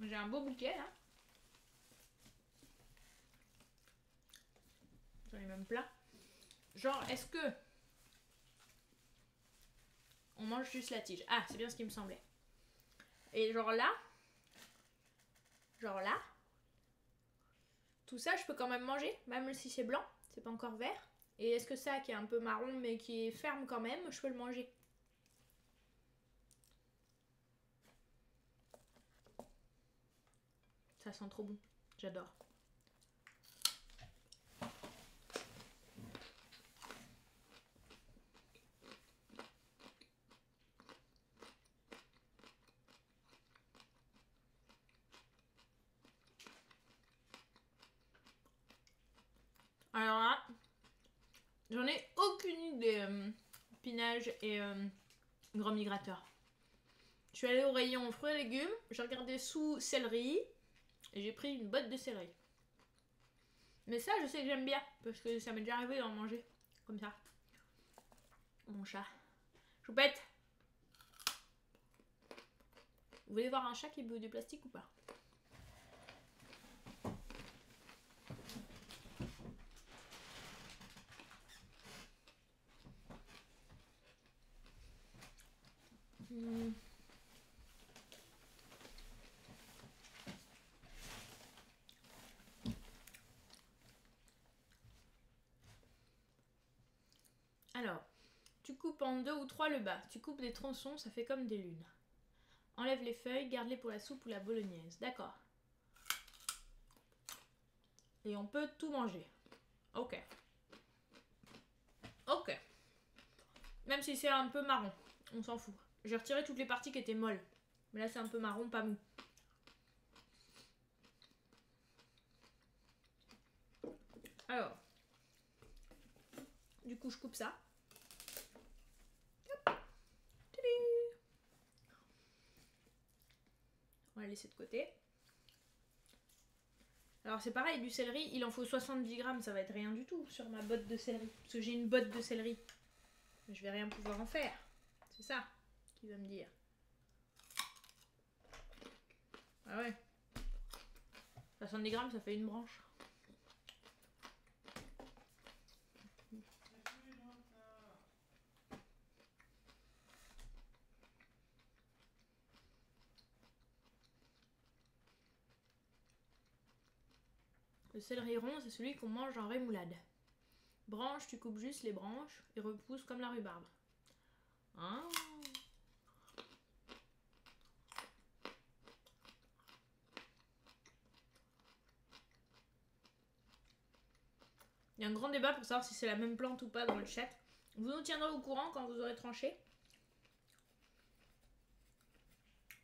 J'ai un beau bouquet là. Sur les mêmes plats. Genre, est-ce que on mange juste la tige? Ah, c'est bien ce qui me semblait. Et genre là, genre là, tout ça, je peux quand même manger, même si c'est blanc, c'est pas encore vert. Et est-ce que ça, qui est un peu marron, mais qui est ferme quand même, je peux le manger? Ça sent trop bon, j'adore. Alors là, j'en ai aucune idée, euh, pinage et euh, grand migrateur. Je suis allée au rayon fruits et légumes, j'ai regardé sous céleri et j'ai pris une botte de céleri. Mais ça, je sais que j'aime bien parce que ça m'est déjà arrivé d'en manger comme ça. Mon chat. Choupette. Vous voulez voir un chat qui boit du plastique ou pas? Mmh. Alors, tu coupes en deux ou trois le bas. Tu coupes des tronçons, ça fait comme des lunes. Enlève les feuilles, garde-les pour la soupe ou la bolognaise. D'accord. Et on peut tout manger. Ok. Ok. Même si c'est un peu marron, on s'en fout. J'ai retiré toutes les parties qui étaient molles. Mais là, c'est un peu marron, pas mou. Alors. Du coup, je coupe ça. On va la laisser de côté. Alors, c'est pareil, du céleri, il en faut soixante-dix grammes. Ça va être rien du tout sur ma botte de céleri. Parce que j'ai une botte de céleri. Je vais rien pouvoir en faire. C'est ça. Qui va me dire. Ah ouais. soixante-dix grammes, ça fait une branche. Le céleri rond, c'est celui qu'on mange en rémoulade. Branche, tu coupes juste les branches et repousses comme la rhubarbe. Hein? Il y a un grand débat pour savoir si c'est la même plante ou pas dans le chat. Vous nous tiendrez au courant quand vous aurez tranché.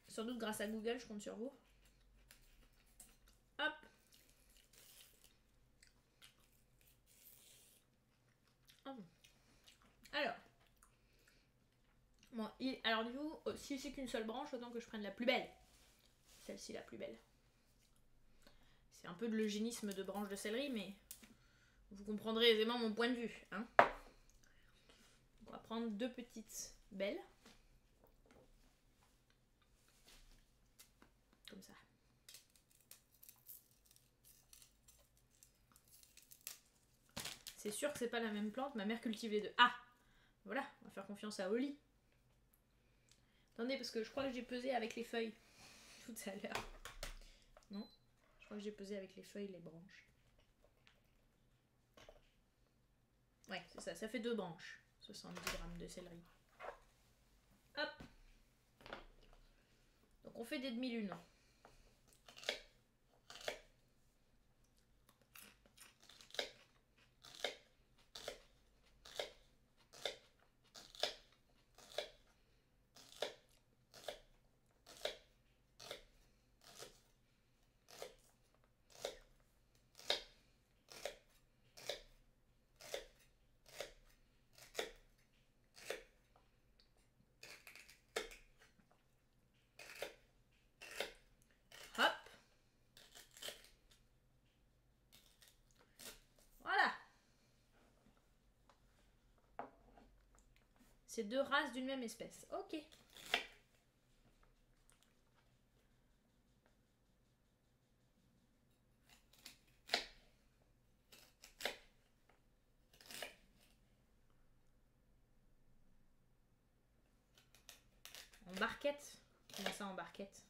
Sans doute grâce à Google, je compte sur vous. Hop. Alors. Bon, il, alors du coup, si c'est qu'une seule branche, autant que je prenne la plus belle. Celle-ci la plus belle. C'est un peu de l'eugénisme de branche de céleri, mais... vous comprendrez aisément mon point de vue. Hein. On va prendre deux petites belles. Comme ça. C'est sûr que c'est pas la même plante. Ma mère cultive les deux. Ah, voilà, on va faire confiance à Oli. Attendez, parce que je crois que j'ai pesé avec les feuilles tout à l'heure. Non, je crois que j'ai pesé avec les feuilles, les branches. Ouais, c'est ça, ça fait deux branches, soixante-dix grammes de céleri. Hop. Donc on fait des demi-lunes. C'est deux races d'une même espèce. Ok. En barquette? Comment ça en barquette?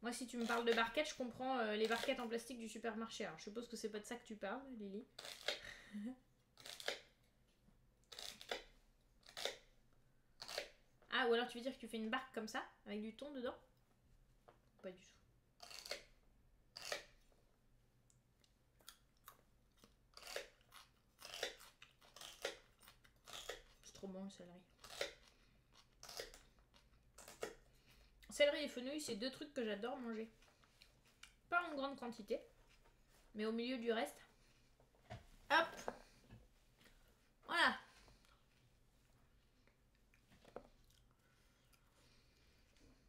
Moi, si tu me parles de barquette, je comprends euh, les barquettes en plastique du supermarché. Alors, je suppose que c'est pas de ça que tu parles, Lily. Ah, ou alors tu veux dire que tu fais une barque comme ça, avec du thon dedans? Pas du tout. C'est trop bon le céleri. Céleri et fenouil, c'est deux trucs que j'adore manger. Pas en grande quantité, mais au milieu du reste. Hop! Voilà!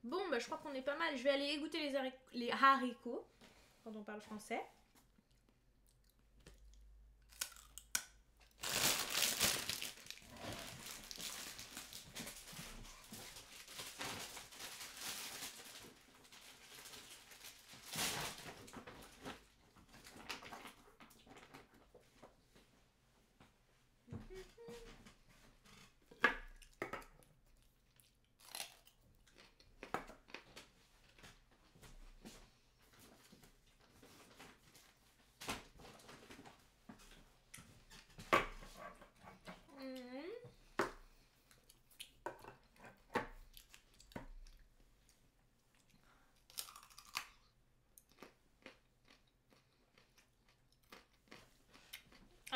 Bon, bah, je crois qu'on est pas mal. Je vais aller égoutter les, haric les haricots, quand on parle français.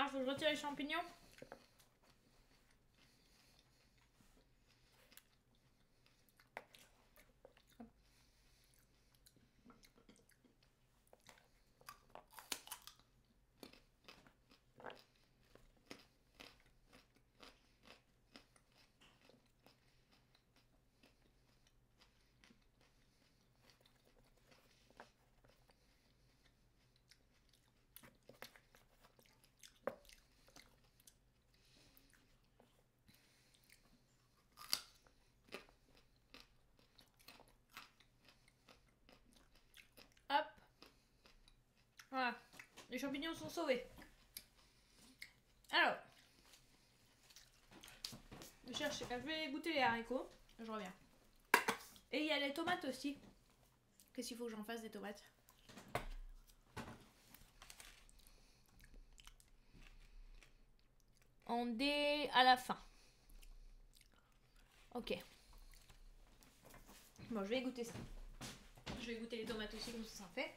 Ah, faut que je retire les champignons. Voilà, les champignons sont sauvés. Alors, je, cherche, je vais goûter les haricots, je reviens. Et il y a les tomates aussi. Qu'est-ce qu'il faut que j'en fasse des tomates? En dé à la fin. Ok. Bon, je vais goûter ça. Je vais goûter les tomates aussi comme ça, ça fait.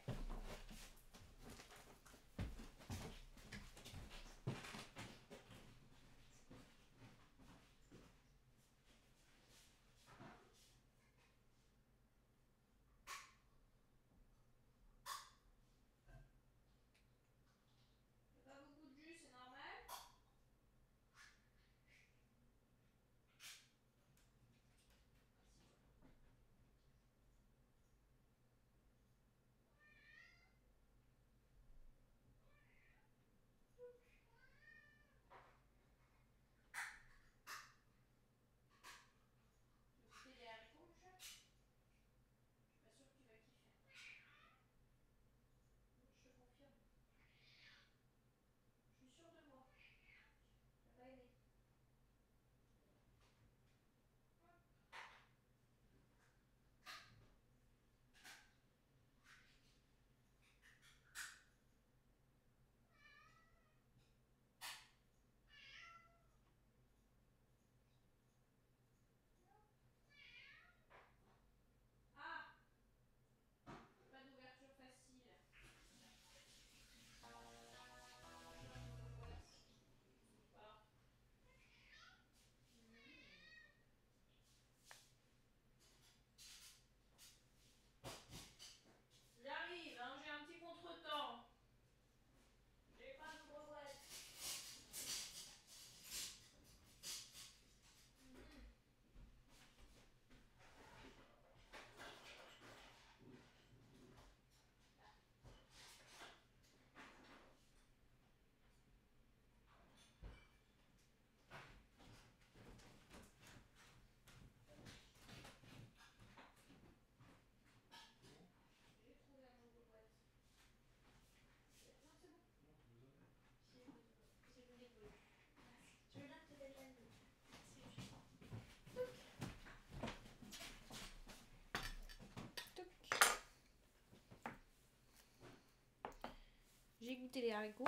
j'ai goûté les haricots.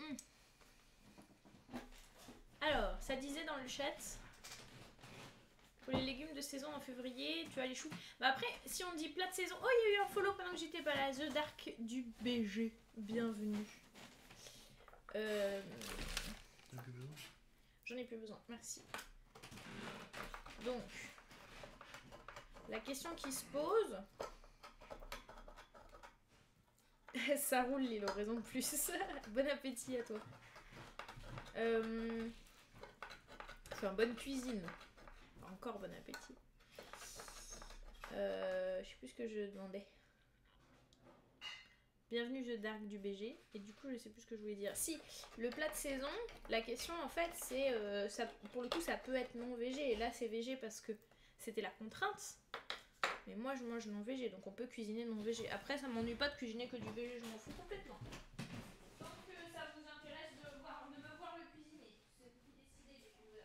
Mmh. Alors, ça disait dans le chat, pour les légumes de saison en février, tu as les choux. Bah après, si on dit plat de saison... Oh, il y a eu un follow pendant que j'étais pas là. The Dark du B G. Bienvenue. Euh... J'en ai plus besoin. J'en ai plus besoin, merci. Donc, la question qui se pose... Ça roule, l'île, raison de plus. Bon appétit à toi. Euh... Enfin, bonne cuisine. Encore bon appétit. Euh, je sais plus ce que je demandais. Bienvenue jeu d'arc du B G. Et du coup, je sais plus ce que je voulais dire. Si, le plat de saison, la question en fait, c'est... Euh, pour le coup, ça peut être non végé. Et là, c'est végé parce que c'était la contrainte. Mais moi, je mange non végé. Donc on peut cuisiner non végé. Après, ça m'ennuie pas de cuisiner que du végé. Je m'en fous complètement. Tant que ça vous intéresse de, voir, de me voir le cuisiner. C'est vous qui décidez du coup.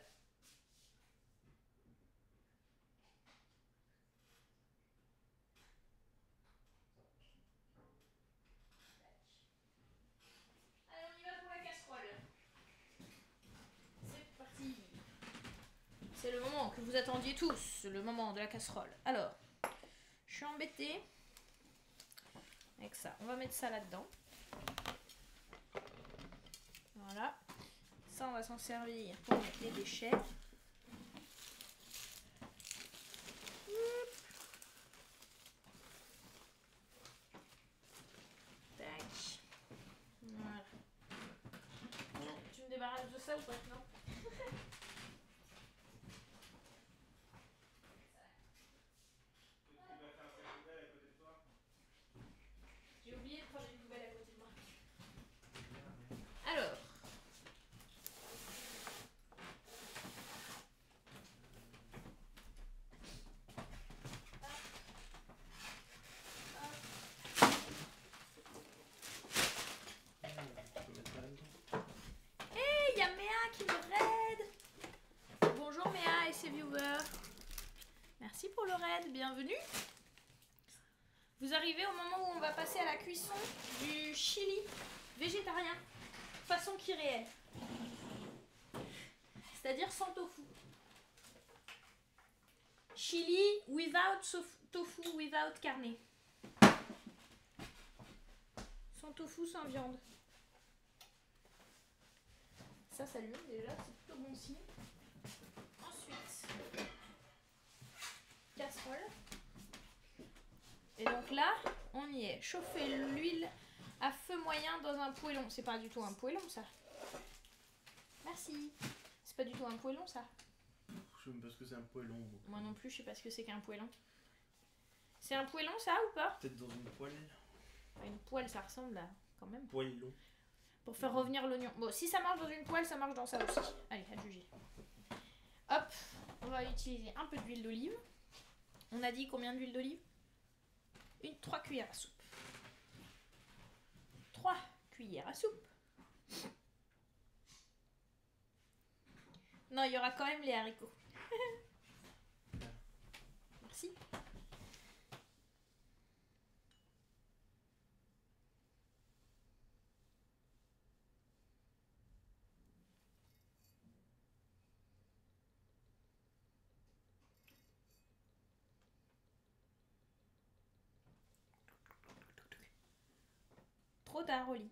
Allez, on y va pour la casserole. C'est parti. C'est le moment que vous attendiez tous. Le moment de la casserole. Alors... Je suis embêtée avec ça. On va mettre ça là-dedans. Voilà. Ça, on va s'en servir pour mettre les déchets. Tac. Voilà. Tu me débarrasses de ça ou pas? Non. J'ai oublié de prendre une nouvelle à côté de moi. Alors. Hé, hey, il y a Méa qui me raid. Bonjour Méa et ses viewers. Merci pour le raid, bienvenue. Vous arrivez au moment où on va passer à la cuisson du chili végétarien, façon Kyreelle. C'est-à-dire sans tofu. Chili without tofu, without carne. Sans tofu, sans viande. Ça s'allume déjà, c'est plutôt bon signe. Ensuite, casserole. Et donc là, on y est. Chauffer l'huile à feu moyen dans un poêlon. C'est pas du tout un poêlon, ça. Merci. C'est pas du tout un poêlon, ça. Je sais même pas ce que c'est un poêlon. Moi non plus, je sais pas ce que c'est qu'un poêlon. C'est un poêlon, ça, ou pas? Peut-être dans une poêle. Une poêle, ça ressemble à... quand même. Poêlon. Pour faire revenir l'oignon. Bon, si ça marche dans une poêle, ça marche dans ça aussi. Allez, à juger. Hop, on va utiliser un peu d'huile d'olive. On a dit combien d'huile d'olive? Une trois cuillères à soupe. trois cuillères à soupe. Non, il y aura quand même les haricots. Merci. Trop tard au lit.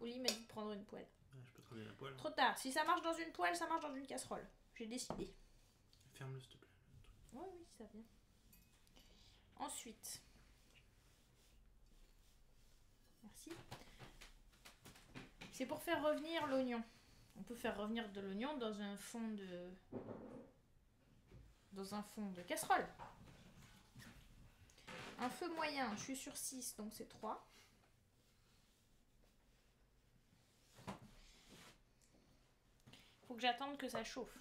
Oli m'a dit de prendre une poêle. Je peux te ramener la poêle. Trop tard. Si ça marche dans une poêle, ça marche dans une casserole. J'ai décidé. Ferme-le s'il te plaît. Oui, oui, ça vient. Ensuite. Merci. C'est pour faire revenir l'oignon. On peut faire revenir de l'oignon dans un fond de... Dans un fond de casserole. Un feu moyen, je suis sur six, donc c'est trois. Faut que j'attende que ça chauffe.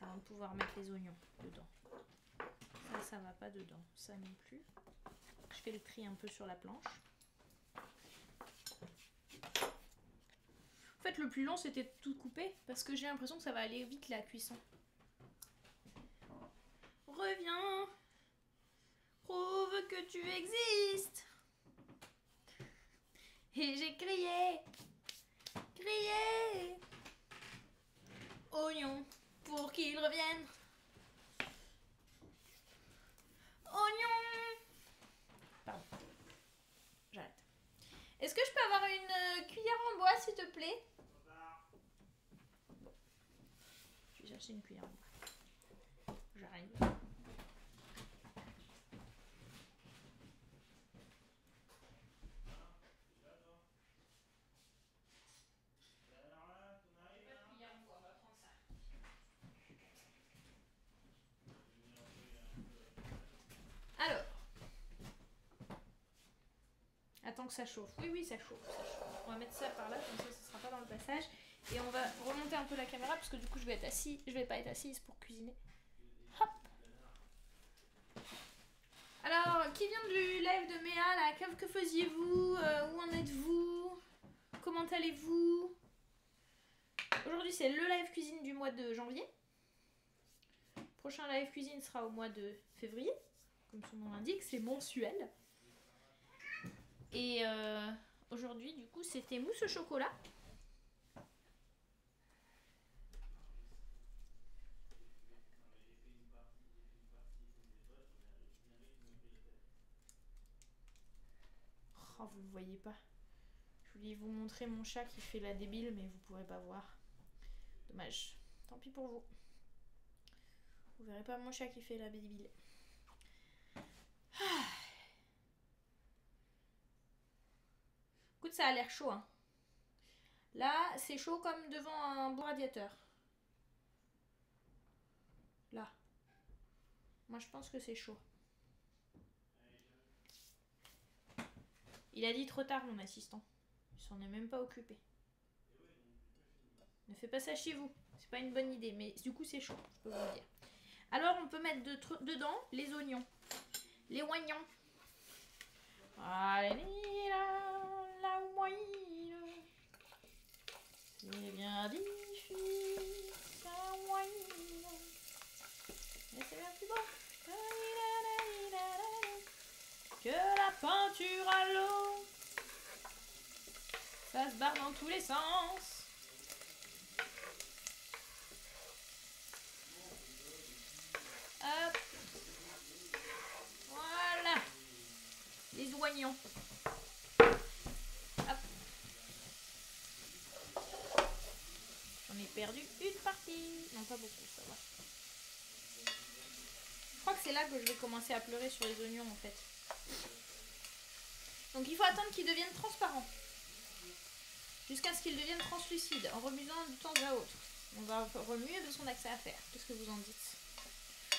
Avant de pouvoir mettre les oignons dedans. Ça, ça va pas dedans. Ça non plus. Je fais le tri un peu sur la planche. En fait, le plus long, c'était de tout couper. Parce que j'ai l'impression que ça va aller vite, la cuisson. Reviens! que tu existes. Et j'ai crié, crié, oignon, pour qu'il revienne. Oignon. Pardon, j'arrête. Est-ce que je peux avoir une cuillère en bois, s'il te plaît? Bon. Je vais chercher une cuillère en bois. J'arrive. Alors. Attends que ça chauffe. Oui, oui, ça chauffe, ça chauffe. On va mettre ça par là, comme ça, ce sera pas dans le passage. Et on va remonter un peu la caméra, parce que du coup, je vais être assise. Je vais pas être assise pour cuisiner. Hop. Alors, qui vient du live de Méa, là? Que faisiez-vous? euh, Où en êtes-vous? Comment allez-vous? Aujourd'hui, c'est le live cuisine du mois de janvier. Le prochain live cuisine sera au mois de février. Comme son nom l'indique, c'est mensuel. Et euh, aujourd'hui, du coup, c'était mousse au chocolat. Oh, vous ne voyez pas. Je voulais vous montrer mon chat qui fait la débile, mais vous ne pourrez pas voir. Dommage. Tant pis pour vous. Vous verrez pas mon chat qui fait la débile. Ah. Écoute, ça a l'air chaud, hein. Là, c'est chaud comme devant un beau radiateur. Là. Moi, je pense que c'est chaud. Il a dit trop tard, mon assistant. Il s'en est même pas occupé. Ne fais pas ça chez vous. C'est pas une bonne idée, mais du coup, c'est chaud, je peux vous le dire. Alors, on peut mettre de dedans les oignons. Les oignons. Allez, la moyenne. C'est bien difficile, la moyenne. Mais c'est bien plus beau. Que la peinture à l'eau. Ça se barre dans tous les sens. Hop. Voilà. Les oignons. Hop. J'en ai perdu une partie. Non, pas beaucoup, ça va. Je crois que c'est là que je vais commencer à pleurer sur les oignons, en fait. Donc il faut attendre qu'ils deviennent transparents. Jusqu'à ce qu'ils deviennent translucides, en remuant de temps à autre. On va remuer de son accès à faire. Qu'est-ce que vous en dites?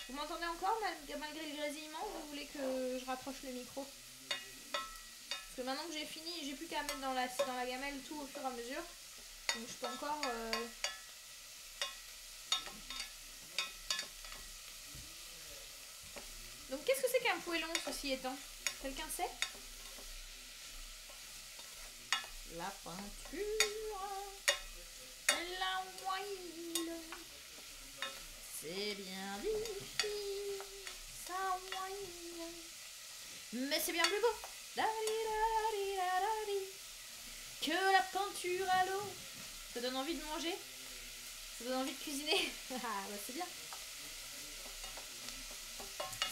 Vous m'entendez encore malgré le grésillement? Vous voulez que je rapproche le micro? Parce que maintenant que j'ai fini, j'ai plus qu'à mettre dans la, dans la gamelle tout au fur et à mesure. Donc je peux encore... Euh... Donc qu'est-ce que c'est qu'un poêlon, ceci étant? Quelqu'un sait? La peinture, la moelle. C'est bien difficile, ça moyen. Mais c'est bien plus beau. Da, di, da, di, da, da, di. Que la peinture à l'eau. Ça donne envie de manger. Ça donne envie de cuisiner. Ah, bah c'est bien.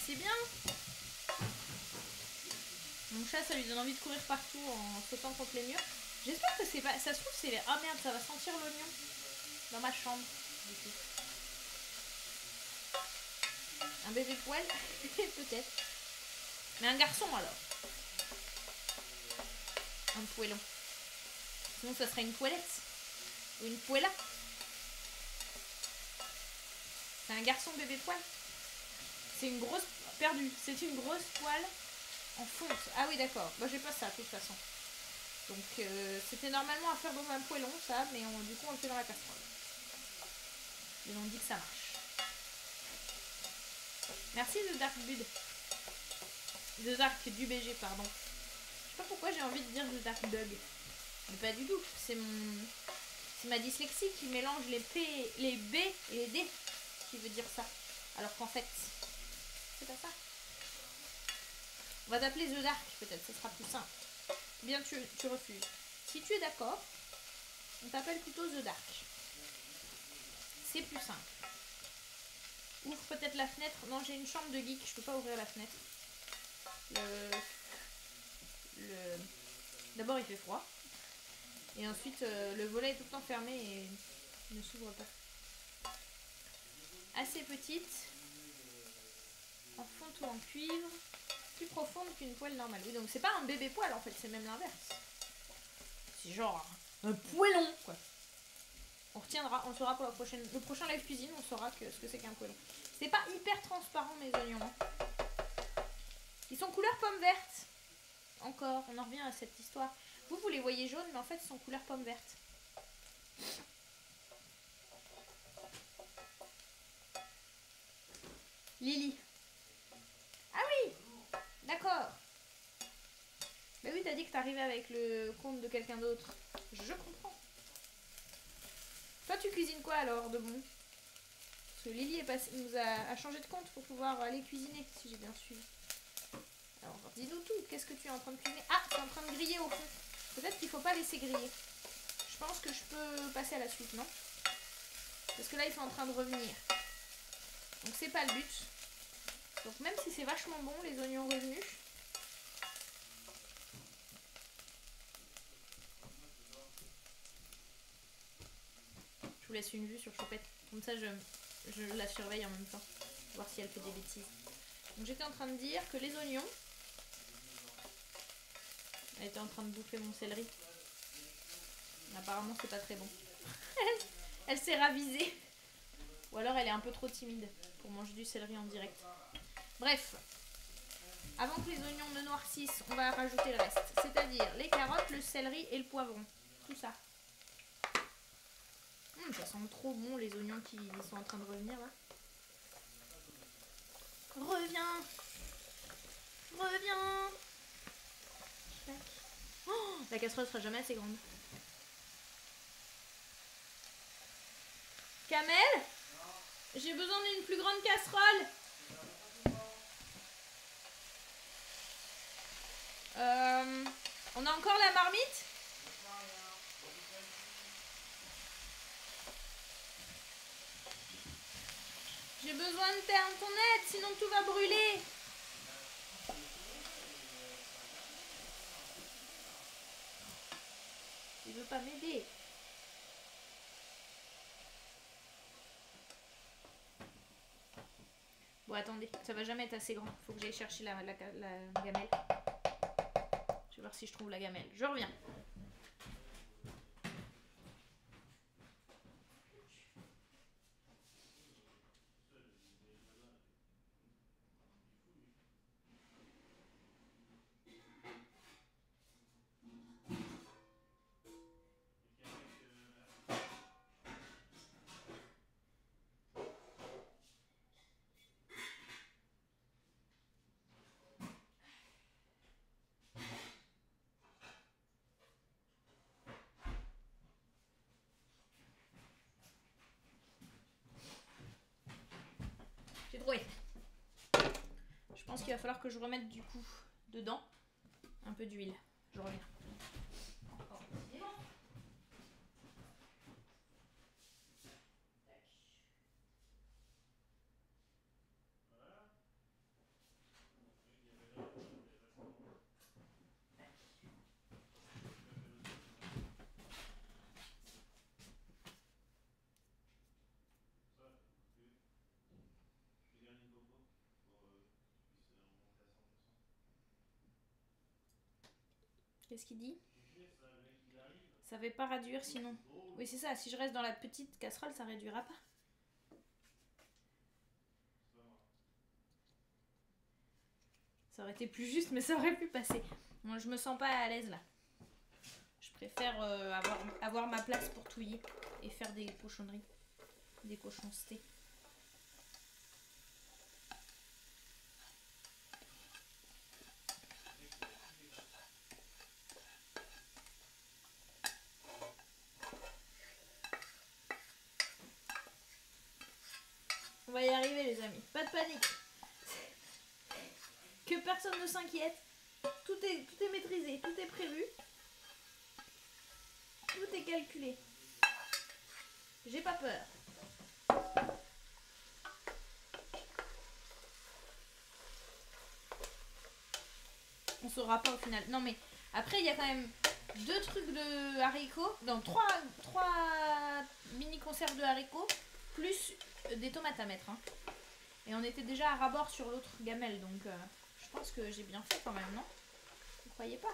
C'est bien. Mon chat, ça lui donne envie de courir partout en sautant contre les murs. J'espère que c'est pas... Ça se trouve, c'est... Ah oh, merde, ça va sentir l'oignon dans ma chambre, du coup. Un bébé poêle, peut-être. Mais un garçon, alors. Un poêlon. Sinon, ça serait une poêlette. Ou une poêla. C'est un garçon bébé poêle. C'est une grosse... Perdue. C'est une grosse poêle en fonte. Ah oui, d'accord. Moi, j'ai pas ça, de toute façon. Donc, euh, c'était normalement à faire dans un poêlon, ça. Mais on, du coup, on le fait dans la casserole. Et on dit que ça marche. Merci de Dark Bud. De Dark du B G, pardon. Je sais pas pourquoi j'ai envie de dire de Dark Dog. Mais pas du tout. C'est mon... C'est ma dyslexie qui mélange les P, les B et les D qui veut dire ça. Alors qu'en fait, c'est pas ça. On va t'appeler The Dark peut-être, ce sera plus simple. Bien, tu, tu refuses. Si tu es d'accord, on t'appelle plutôt The Dark. C'est plus simple. Ouvre peut-être la fenêtre. Non, j'ai une chambre de geek, je peux pas ouvrir la fenêtre. Le... le... D'abord il fait froid. Et ensuite euh, le volet est tout le temps fermé et il ne s'ouvre pas. Assez petite, en fonte ou en cuivre, plus profonde qu'une poêle normale. Oui, donc c'est pas un bébé poêle en fait, c'est même l'inverse. C'est genre un poêlon quoi. On retiendra, on saura pour la prochaine, le prochain live cuisine, on saura que, ce que c'est qu'un poêlon. C'est pas hyper transparent mes oignons. Hein. Ils sont couleur pomme verte. Encore, on en revient à cette histoire. Vous, vous les voyez jaunes, mais en fait, ils sont couleur pomme verte. Lily. Ah oui, d'accord. Bah oui, t'as dit que t'arrivais avec le compte de quelqu'un d'autre. Je comprends. Toi, tu cuisines quoi alors de bon? Parce que Lily est passée, nous a, a changé de compte pour pouvoir aller cuisiner, si j'ai bien suivi. Alors, dis-nous tout. Qu'est-ce que tu es en train de cuisiner? Ah, tu es en train de griller au fond. Peut-être qu'il ne faut pas laisser griller. Je pense que je peux passer à la suite, non? Parce que là, ils sont en train de revenir. Donc, c'est pas le but. Donc, même si c'est vachement bon, les oignons revenus. Je vous laisse une vue sur Choupette. Comme ça, je, je la surveille en même temps. Voir si elle fait des bêtises. Donc, j'étais en train de dire que les oignons... Elle était en train de bouffer mon céleri. Apparemment, c'est pas très bon. Elle s'est ravisée. Ou alors, elle est un peu trop timide pour manger du céleri en direct. Bref. Avant que les oignons ne noircissent, on va rajouter le reste. C'est-à-dire les carottes, le céleri et le poivron. Tout ça. Hum, ça sent trop bon, les oignons qui sont en train de revenir, là. Reviens. Reviens. Oh, la casserole sera jamais assez grande. Kamel, j'ai besoin d'une plus grande casserole. Euh, on a encore la marmite? J'ai besoin de ta, ton aide, sinon tout va brûler. Il veut pas m'aider. Bon, attendez, ça va jamais être assez grand. Faut que j'aille chercher la, la, la gamelle. Je vais voir si je trouve la gamelle. Je reviens. Je pense qu'il va falloir que je remette du coup dedans un peu d'huile. Je reviens. Qu'est-ce qu'il dit? Ça ne va pas réduire sinon. Oui, c'est ça. Si je reste dans la petite casserole, ça ne réduira pas. Ça aurait été plus juste, mais ça aurait pu passer. Moi, je me sens pas à l'aise là. Je préfère euh, avoir, avoir ma place pour touiller et faire des cochonneries, des cochoncetés. On va y arriver les amis, pas de panique. que personne ne s'inquiète. Tout est, tout est maîtrisé, tout est prévu. Tout est calculé. J'ai pas peur. On saura pas au final. Non mais après il y a quand même deux trucs de haricots, non trois, trois mini conserves de haricots plus des tomates à mettre. Hein. Et on était déjà à rabord sur l'autre gamelle, donc euh, je pense que j'ai bien fait quand même, non? Vous croyez pas?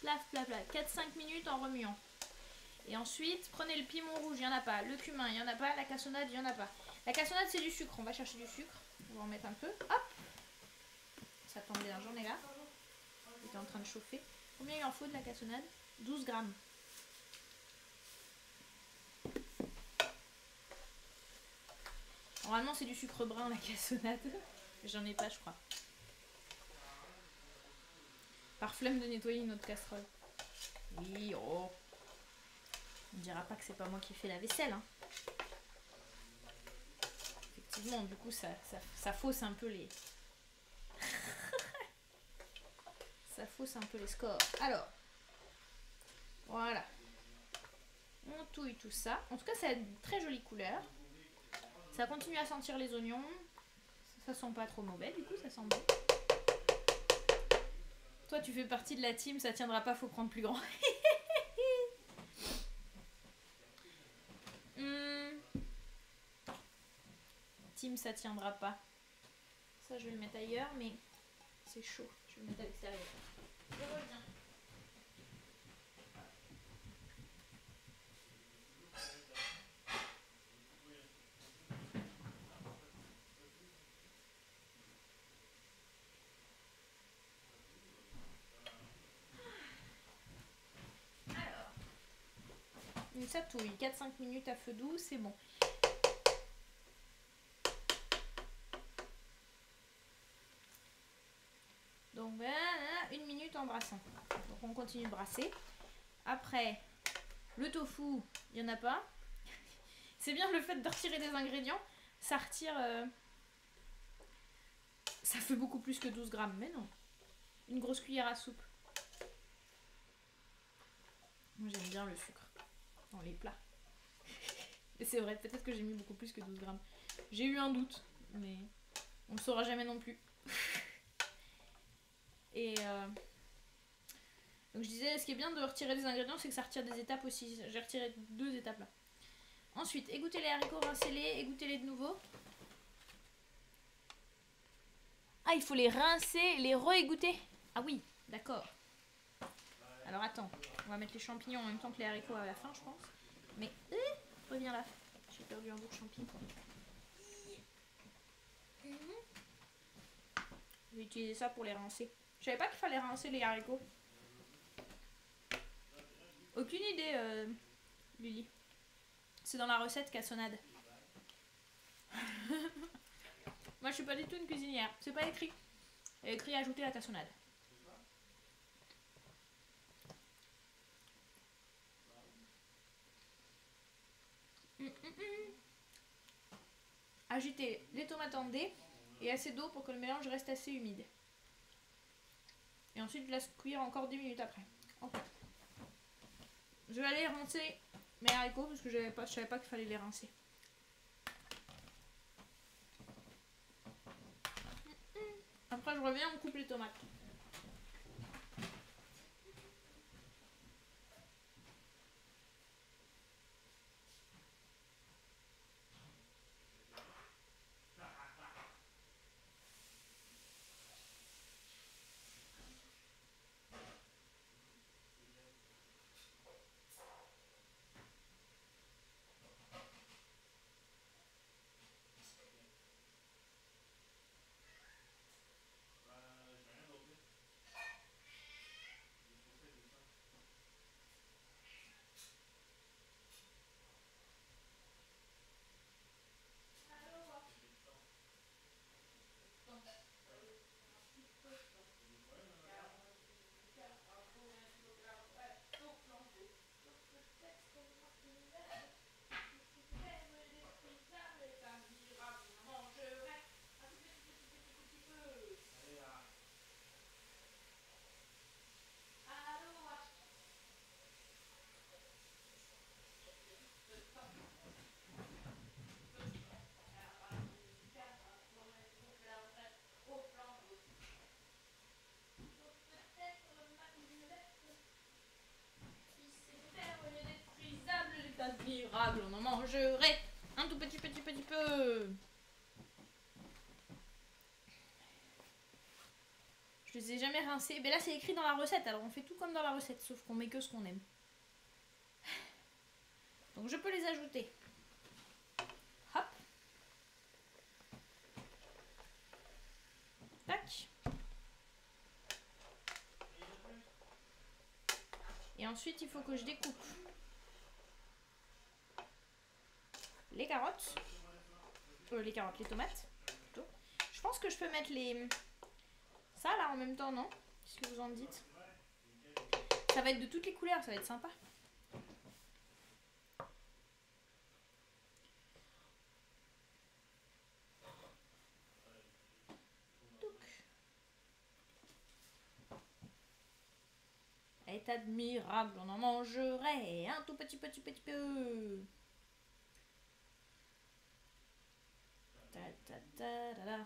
Plaf, plaf, plaf. quatre cinq minutes en remuant. Et ensuite, prenez le piment rouge, il n'y en a pas. Le cumin, il n'y en a pas. La cassonade, il n'y en a pas. La cassonade, c'est du sucre. On va chercher du sucre. On va en mettre un peu. Hop! Ça tombe bien, j'en ai là. Il était en train de chauffer. Combien il en faut de la cassonade? douze grammes. Normalement, c'est du sucre brun, la cassonade. J'en ai pas, je crois. Par flemme de nettoyer une autre casserole. Oui, oh. On dira pas que c'est pas moi qui fais la vaisselle. Hein. Effectivement, du coup, ça, ça, ça fausse un peu les... ça fausse un peu les scores. Alors, voilà. On touille tout ça. En tout cas, ça a une très jolie couleur. Ça continue à sentir les oignons. Ça, ça sent pas trop mauvais, du coup, ça sent bon. Toi, tu fais partie de la team, ça tiendra pas, faut prendre plus grand. hmm. Team, ça tiendra pas. Ça, je vais le mettre ailleurs, mais c'est chaud. Je vais le mettre à l'extérieur. Je reviens. Ça touille, quatre cinq minutes à feu doux, c'est bon. Donc voilà, une minute en brassant. Donc on continue de brasser. Après, le tofu, il n'y en a pas. C'est bien le fait de retirer des ingrédients, ça retire... Euh, ça fait beaucoup plus que douze grammes, mais non. Une grosse cuillère à soupe. Moi j'aime bien le sucre. Dans les plats. Et c'est vrai, peut-être que j'ai mis beaucoup plus que douze grammes. J'ai eu un doute, mais on ne saura jamais non plus. Et euh... donc je disais, ce qui est bien de retirer des ingrédients, c'est que ça retire des étapes aussi. J'ai retiré deux étapes là. Ensuite, égouttez les haricots, rincez-les, égouttez-les de nouveau. Ah, il faut les rincer, les re-égoutter. Ah oui, d'accord. Alors attends, on va mettre les champignons en même temps que les haricots à la fin, je pense. Mais, euh, reviens là, j'ai perdu un bout de champignon. Je vais utiliser ça pour les rincer. Je savais pas qu'il fallait rincer les haricots. Aucune idée, euh, Lily. C'est dans la recette cassonade. Moi, je suis pas du tout une cuisinière. C'est pas écrit. Il est écrit ajouter la cassonade. Mmh, mmh. Agitez les tomates en dés et assez d'eau pour que le mélange reste assez humide. Et ensuite je laisse cuire encore dix minutes après. Enfin. Je vais aller rincer mes haricots parce que j'avais pas, je savais pas qu'il fallait les rincer. Mmh, mmh. Après je reviens, on coupe les tomates. durable, on en mangerait un tout petit petit petit peu. Je les ai jamais rincés, mais là c'est écrit dans la recette, alors on fait tout comme dans la recette, sauf qu'on met que ce qu'on aime. Donc je peux les ajouter. Hop. Tac. Et ensuite il faut que je découpe les carottes, euh, les carottes, les tomates plutôt. Je pense que je peux mettre les ça là en même temps, non? Qu'est-ce que vous en dites? Ça va être de toutes les couleurs, ça va être sympa. Est admirable, on en mangerait un tout petit petit petit peu. Ta ta ta da da.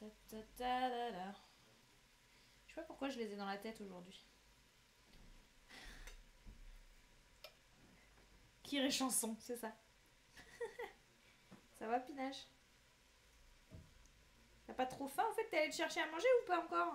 Ta ta ta da da. Je sais pas pourquoi je les ai dans la tête aujourd'hui. Kyreelle chanson, c'est ça. Ça va, Pinage? T'as pas trop faim en fait? T'es allé te chercher à manger ou pas encore?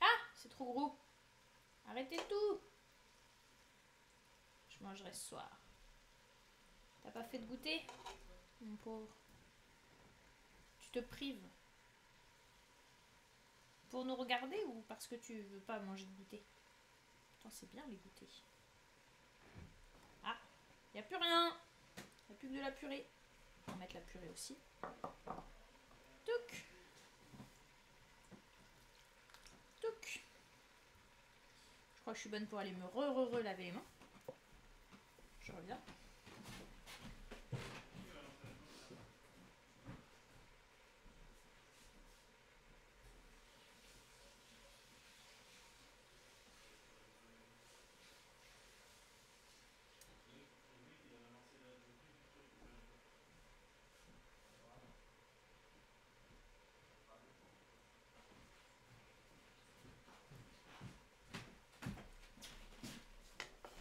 Ah, c'est trop gros. Arrêtez tout. Je mangerai ce soir. T'as pas fait de goûter, mon pauvre. Tu te prives. Pour nous regarder ou parce que tu veux pas manger de goûter? Putain, c'est bien les goûters. Ah, y a plus rien. Y a plus que de la purée. On va mettre la purée aussi. Touc. Donc, je crois que je suis bonne pour aller me re-re-re-laver les mains. Je reviens.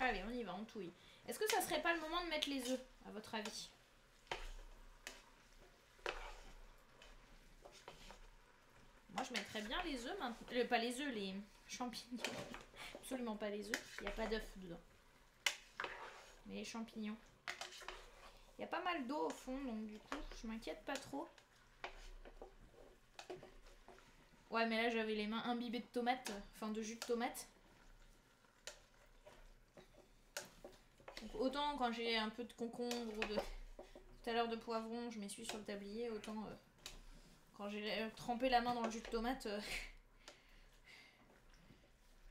Allez, on y va, on touille. Est-ce que ça serait pas le moment de mettre les œufs, à votre avis? Moi, je mettrais bien les œufs maintenant. Euh, pas les œufs, les champignons. Absolument pas les œufs. Il n'y a pas d'œufs dedans. Mais les champignons. Il y a pas mal d'eau au fond, donc du coup, je m'inquiète pas trop. Ouais, mais là, j'avais les mains imbibées de tomates, enfin de jus de tomate. Donc autant quand j'ai un peu de concombre ou de tout à l'heure de poivron, je m'essuie sur le tablier, autant euh, quand j'ai trempé la main dans le jus de tomate, euh...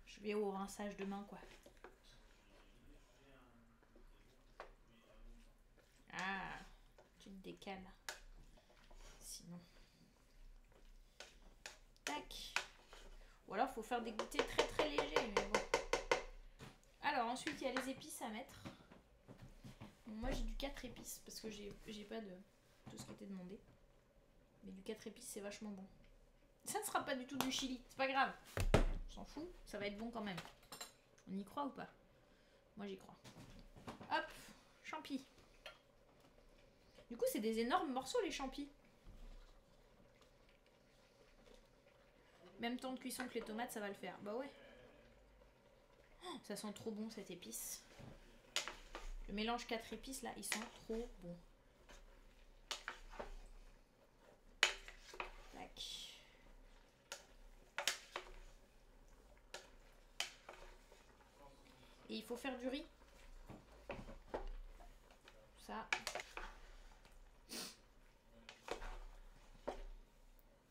je vais au rinçage de main quoi. Ah, tu te décales. Sinon. Tac. Ou alors faut faire des goûters très très légers, mais bon. Alors ensuite il y a les épices à mettre. Moi j'ai du quatre épices parce que j'ai pas de tout ce qui était demandé. Mais du quatre épices c'est vachement bon. Ça ne sera pas du tout du chili, c'est pas grave. On s'en fout, ça va être bon quand même. On y croit ou pas? Moi j'y crois. Hop, champis. Du coup c'est des énormes morceaux les champis. Même temps de cuisson que les tomates, ça va le faire. Bah ouais. Ça sent trop bon cette épice. Le mélange quatre épices là, il sent trop bon. Tac. Et il faut faire du riz. Ça.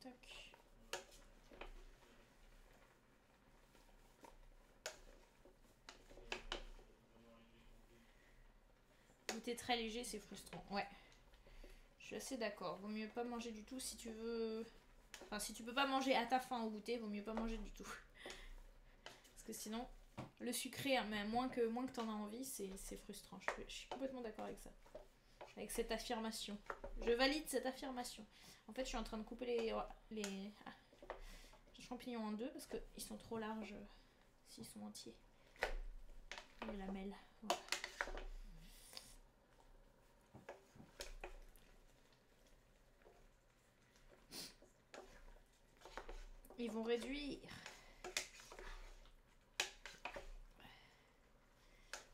Tac. c'était très léger, c'est frustrant. Ouais. Je suis assez d'accord. Vaut mieux pas manger du tout si tu veux... Enfin, si tu peux pas manger à ta faim au goûter, vaut mieux pas manger du tout. Parce que sinon, le sucré, mais moins que, moins que t'en as envie, c'est frustrant. Je, je suis complètement d'accord avec ça. Avec cette affirmation. Je valide cette affirmation. En fait, je suis en train de couper les... les... Ah. Champignons en deux parce que ils sont trop larges s'ils sont entiers. Les lamelles. Voilà. Ils vont réduire.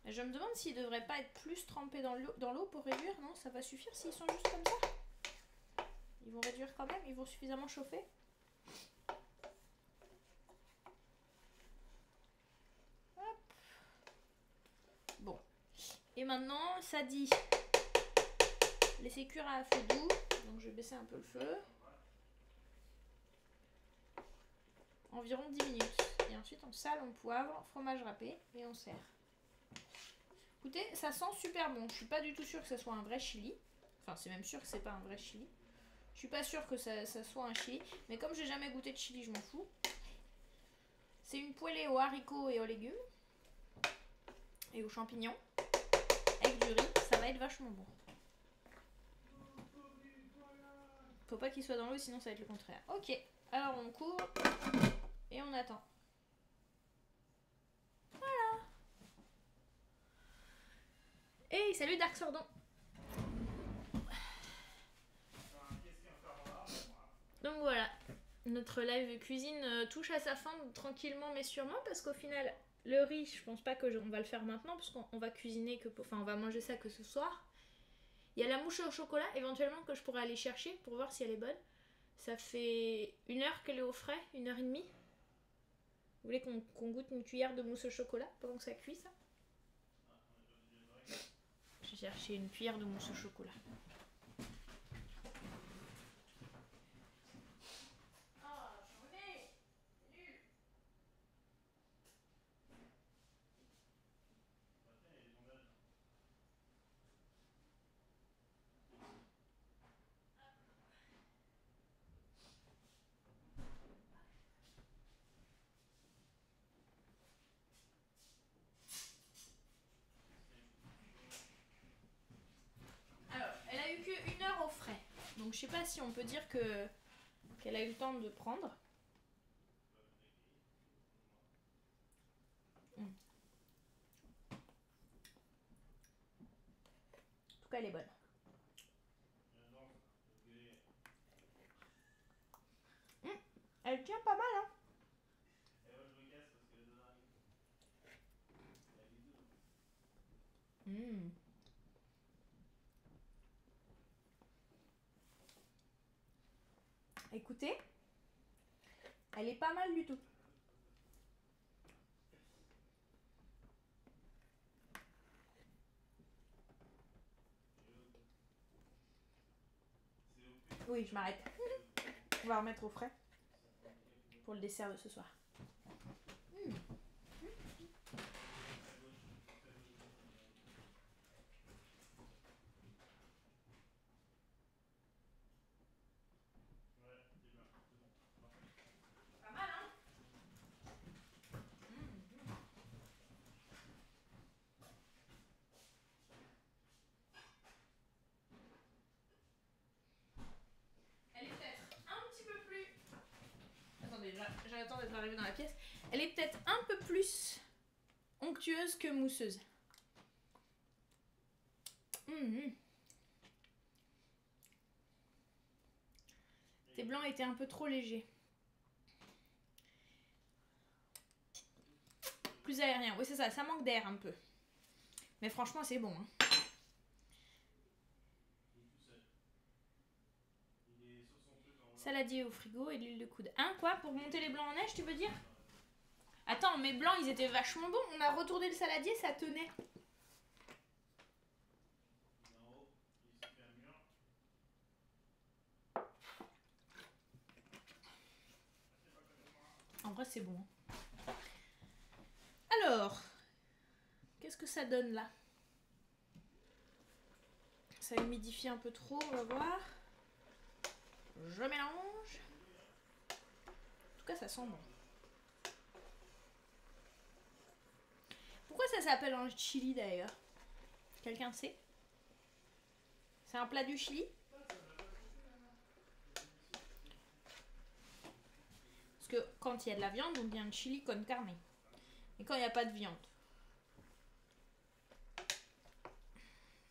Je me demande s'ils devraient pas être plus trempés dans l'eau pour réduire. Non, ça va suffire s'ils sont juste comme ça. Ils vont réduire quand même. Ils vont suffisamment chauffer. Bon, et maintenant ça dit laisser cuire à feu doux, donc je vais baisser un peu le feu, environ dix minutes, et ensuite on sale, on poivre, fromage râpé et on sert. Écoutez, ça sent super bon, je suis pas du tout sûre que ça soit un vrai chili, enfin c'est même sûr que c'est pas un vrai chili, je suis pas sûre que ça, ça soit un chili, mais comme j'ai jamais goûté de chili je m'en fous. C'est une poêlée aux haricots et aux légumes. Et aux champignons, avec du riz, ça va être vachement bon. Faut pas qu'il soit dans l'eau, sinon ça va être le contraire. Ok, alors on couvre et on attend. Voilà. Hey, salut Dark Sordon. Donc voilà, notre live cuisine touche à sa fin tranquillement mais sûrement parce qu'au final... Le riz, je pense pas que je, on va le faire maintenant parce qu'on va cuisiner que, pour, enfin on va manger ça que ce soir. Il y a la mouche au chocolat éventuellement que je pourrais aller chercher pour voir si elle est bonne. Ça fait une heure qu'elle est au frais, une heure et demie. Vous voulez qu'on qu'on goûte une cuillère de mousse au chocolat pendant que ça cuit ça? J'ai cherché une cuillère de mousse au chocolat. Je sais pas si on peut dire que qu'elle a eu le temps de prendre. Mmh. En tout cas, elle est bonne. Mmh. Elle tient pas mal, hein. Mmh. Écoutez, elle est pas mal du tout. Oui, je m'arrête. On va remettre au frais pour le dessert de ce soir. Mmh. J'attends d'être arrivée dans la pièce. Elle est peut-être un peu plus onctueuse que mousseuse. Mmh. Tes blancs étaient un peu trop légers. Plus aérien. Oui, c'est ça. Ça manque d'air un peu. Mais franchement, c'est bon. Hein. Saladier au frigo et de l'huile de coude. Hein, quoi? Pour monter les blancs en neige, tu veux dire? Attends, mes blancs, ils étaient vachement bons. On a retourné le saladier, ça tenait. En vrai, c'est bon. Alors, qu'est-ce que ça donne, là? ça humidifie un peu trop, on va voir. Je mélange. En tout cas, ça sent bon. Pourquoi ça s'appelle un chili d'ailleurs? Quelqu'un sait? C'est un plat du Chili? Parce que quand il y a de la viande, on dit un chili con carne. Et quand il n'y a pas de viande.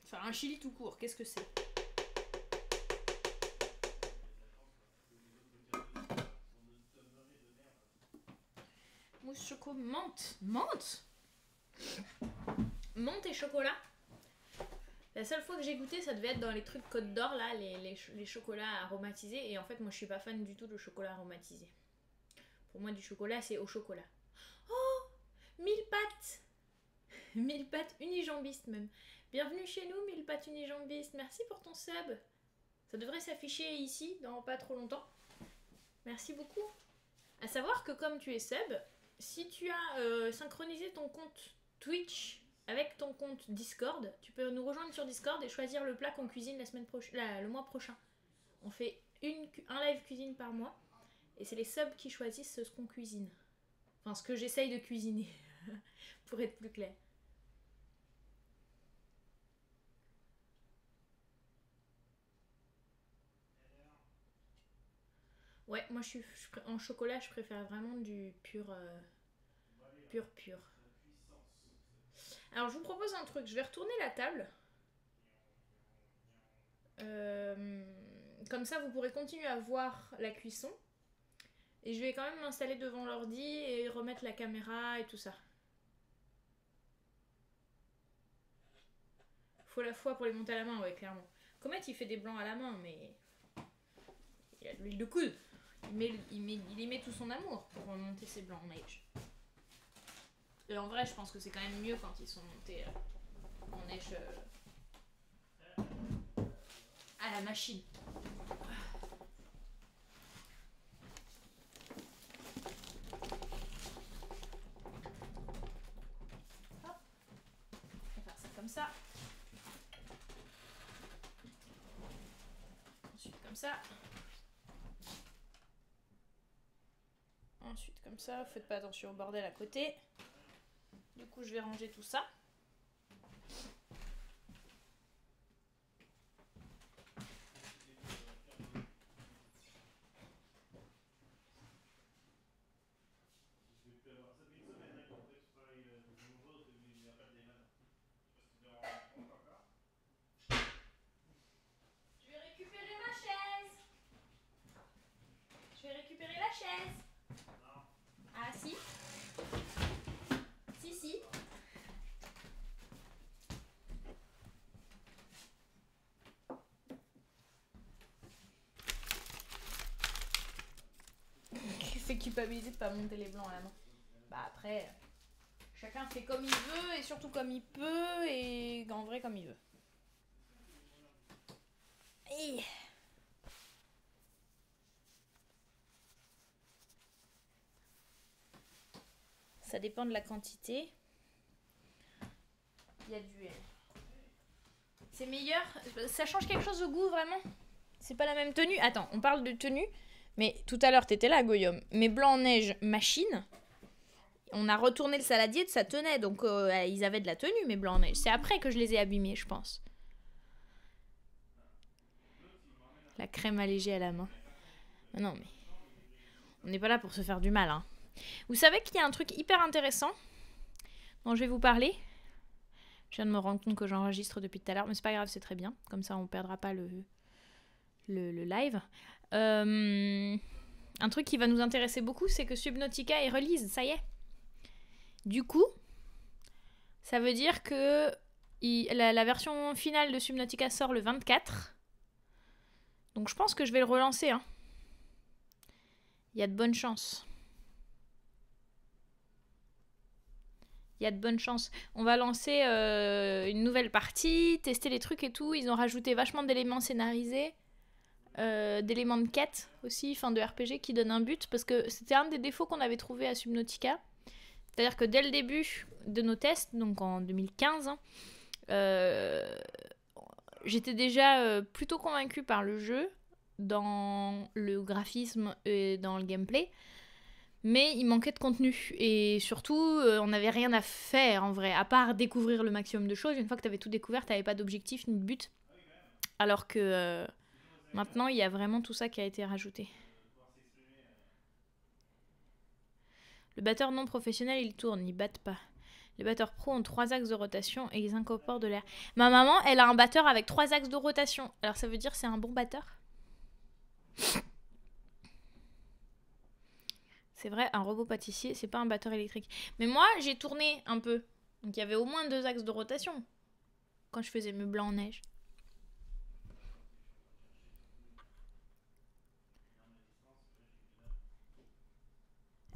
Enfin, un chili tout court, qu'est-ce que c'est? Mousse choco, menthe. Menthe? Menthe et chocolat? La seule fois que j'ai goûté, ça devait être dans les trucs Côte d'Or, là, les, les, les chocolats aromatisés. Et en fait, moi, je suis pas fan du tout de chocolat aromatisé. Pour moi, du chocolat, c'est au chocolat. Oh, mille pattes. Mille pattes unijambistes, même. Bienvenue chez nous, mille pattes unijambistes. Merci pour ton sub. Ça devrait s'afficher ici, dans pas trop longtemps. Merci beaucoup. À savoir que comme tu es sub, si tu as euh, synchronisé ton compte Twitch... avec ton compte Discord, tu peux nous rejoindre sur Discord et choisir le plat qu'on cuisine la semaine prochaine, le mois prochain. On fait une, un live cuisine par mois et c'est les subs qui choisissent ce qu'on cuisine. Enfin, ce que j'essaye de cuisiner, pour être plus clair. Ouais, moi je suis je, en chocolat, je préfère vraiment du pur, euh, pur, pur. Alors je vous propose un truc, je vais retourner la table. Euh, comme ça vous pourrez continuer à voir la cuisson. Et je vais quand même m'installer devant l'ordi et remettre la caméra et tout ça. Faut la foi pour les monter à la main, ouais, clairement. Comet il fait des blancs à la main, mais il a de l'huile de coude. Il, met, il, met, il y met tout son amour pour monter ses blancs en neige. Et en vrai, je pense que c'est quand même mieux quand ils sont montés euh, en neige euh, à la machine. Hop. On va faire ça comme ça. Ensuite comme ça. Ensuite comme ça. Faites pas attention au bordel à côté. Du coup, je vais ranger tout ça. Culpabilité de pas monter les blancs à la main. Bah après, chacun fait comme il veut et surtout comme il peut et en vrai comme il veut. Et... ça dépend de la quantité. Il y a du... c'est meilleur. Ça change quelque chose au goût vraiment. C'est pas la même tenue. Attends, on parle de tenue. Mais tout à l'heure, t'étais là, Goyom. Mais blanc en neige, machine. On a retourné le saladier, ça tenait. Donc, euh, ils avaient de la tenue, mais blanc en neige. C'est après que je les ai abîmés, je pense. La crème allégée à la main. Non, mais... on n'est pas là pour se faire du mal, hein. Vous savez qu'il y a un truc hyper intéressant dont je vais vous parler. Je viens de me rendre compte que j'enregistre depuis tout à l'heure. Mais c'est pas grave, c'est très bien. Comme ça, on perdra pas le, le, le live. Euh, un truc qui va nous intéresser beaucoup, c'est que Subnautica est release, ça y est. Du coup, ça veut dire que il, la, la version finale de Subnautica sort le vingt-quatre. Donc je pense que je vais le relancer, hein. Il y a de bonnes chances. Il y a de bonnes chances. On va lancer euh, une nouvelle partie, tester les trucs et tout. Ils ont rajouté vachement d'éléments scénarisés. Euh, d'éléments de quête aussi, enfin de R P G qui donne un but, parce que c'était un des défauts qu'on avait trouvé à Subnautica, c'est-à-dire que dès le début de nos tests, donc en deux mille quinze, hein, euh, j'étais déjà euh, plutôt convaincue par le jeu, dans le graphisme et dans le gameplay, mais il manquait de contenu. Et surtout, euh, on n'avait rien à faire en vrai, à part découvrir le maximum de choses. Une fois que tu avais tout découvert, tu n'avais pas d'objectif ni de but. Alors que euh, maintenant, il y a vraiment tout ça qui a été rajouté. Le batteur non professionnel, il tourne, il batte pas. Les batteurs pro ont trois axes de rotation et ils incorporent de l'air. Ma maman, elle a un batteur avec trois axes de rotation. Alors ça veut dire c'est un bon batteur? C'est vrai, un robot pâtissier, c'est pas un batteur électrique. Mais moi, j'ai tourné un peu. Donc il y avait au moins deux axes de rotation quand je faisais mes blancs en neige.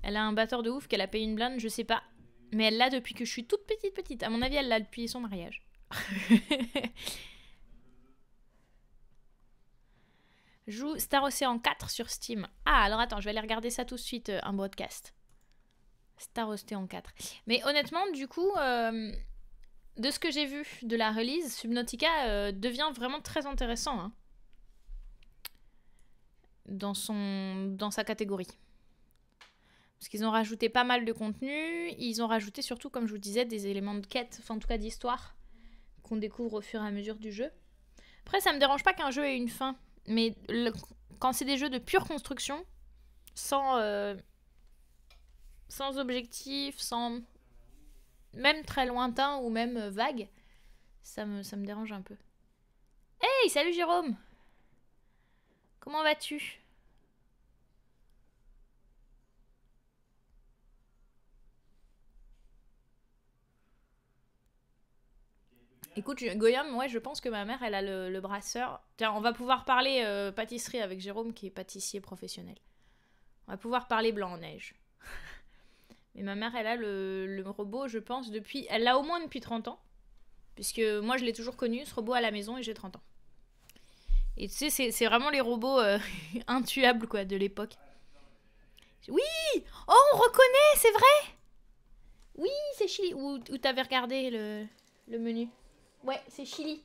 Elle a un batteur de ouf qu'elle a payé une blinde, je sais pas. Mais elle l'a depuis que je suis toute petite petite. À mon avis, elle l'a depuis son mariage. Joue Star Ocean quatre sur Steam. Ah, alors attends, je vais aller regarder ça tout de suite, euh, un broadcast. Star Ocean quatre. Mais honnêtement, du coup, euh, de ce que j'ai vu de la release, Subnautica euh, devient vraiment très intéressant. Hein, dans, son, dans sa catégorie. Parce qu'ils ont rajouté pas mal de contenu. Ils ont rajouté surtout, comme je vous disais, des éléments de quête, enfin en tout cas d'histoire, qu'on découvre au fur et à mesure du jeu. Après, ça me dérange pas qu'un jeu ait une fin. Mais le, quand c'est des jeux de pure construction, sans, euh, sans objectif, sans même très lointain ou même vague, ça me, ça me dérange un peu. Hey, salut Jérôme! Comment vas-tu? Écoute, Goyam, ouais, je pense que ma mère, elle a le, le brasseur. Tiens, on va pouvoir parler euh, pâtisserie avec Jérôme, qui est pâtissier professionnel. On va pouvoir parler blanc en neige. Mais ma mère, elle a le, le robot, je pense, depuis... Elle l'a au moins depuis trente ans. Puisque moi, je l'ai toujours connu, ce robot à la maison, et j'ai trente ans. Et tu sais, c'est vraiment les robots euh, intuables, quoi, de l'époque. Oui! Oh, on reconnaît, c'est vrai! Oui, c'est Chili. Où, où t'avais regardé le, le menu? Ouais, c'est Chili.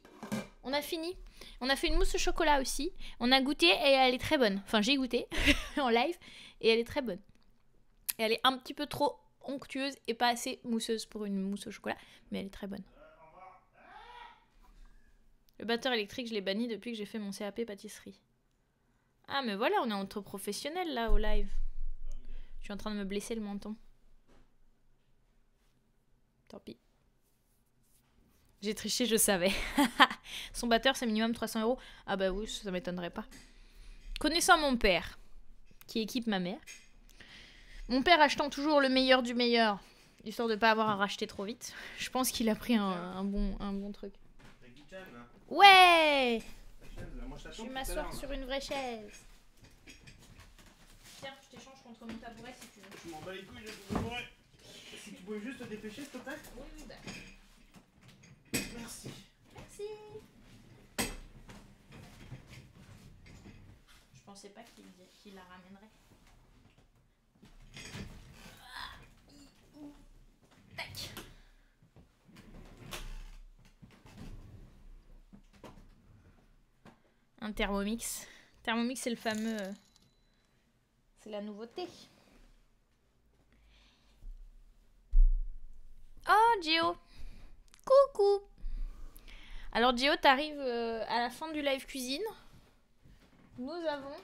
On a fini. On a fait une mousse au chocolat aussi. On a goûté et elle est très bonne. Enfin, j'ai goûté en live et elle est très bonne. Et elle est un petit peu trop onctueuse et pas assez mousseuse pour une mousse au chocolat, mais elle est très bonne. Le batteur électrique, je l'ai banni depuis que j'ai fait mon C A P pâtisserie. Ah, mais voilà, on est entre professionnels là au live. Je suis en train de me blesser le menton. Tant pis. J'ai triché, je savais. Son batteur, c'est minimum trois cents euros. Ah bah oui, ça m'étonnerait pas. Connaissant mon père, qui équipe ma mère. Mon père achetant toujours le meilleur du meilleur, histoire de pas avoir à racheter trop vite. Je pense qu'il a pris un, un, bon, un bon truc. Ouais! Je vais m'asseoir sur une vraie chaise. Tiens, je t'échange contre mon tabouret si tu veux. Je m'en bats les couilles, je te tabouret. Si tu pouvais juste te dépêcher, s'il te plaît. Oui, oui, d'accord. Merci. Merci. Je pensais pas qu'il qu'il la ramènerait. Tac. Un Thermomix. Thermomix, c'est le fameux. C'est la nouveauté. Oh, Gio. Coucou. Alors Gio, t'arrives euh, à la fin du live cuisine. Nous avons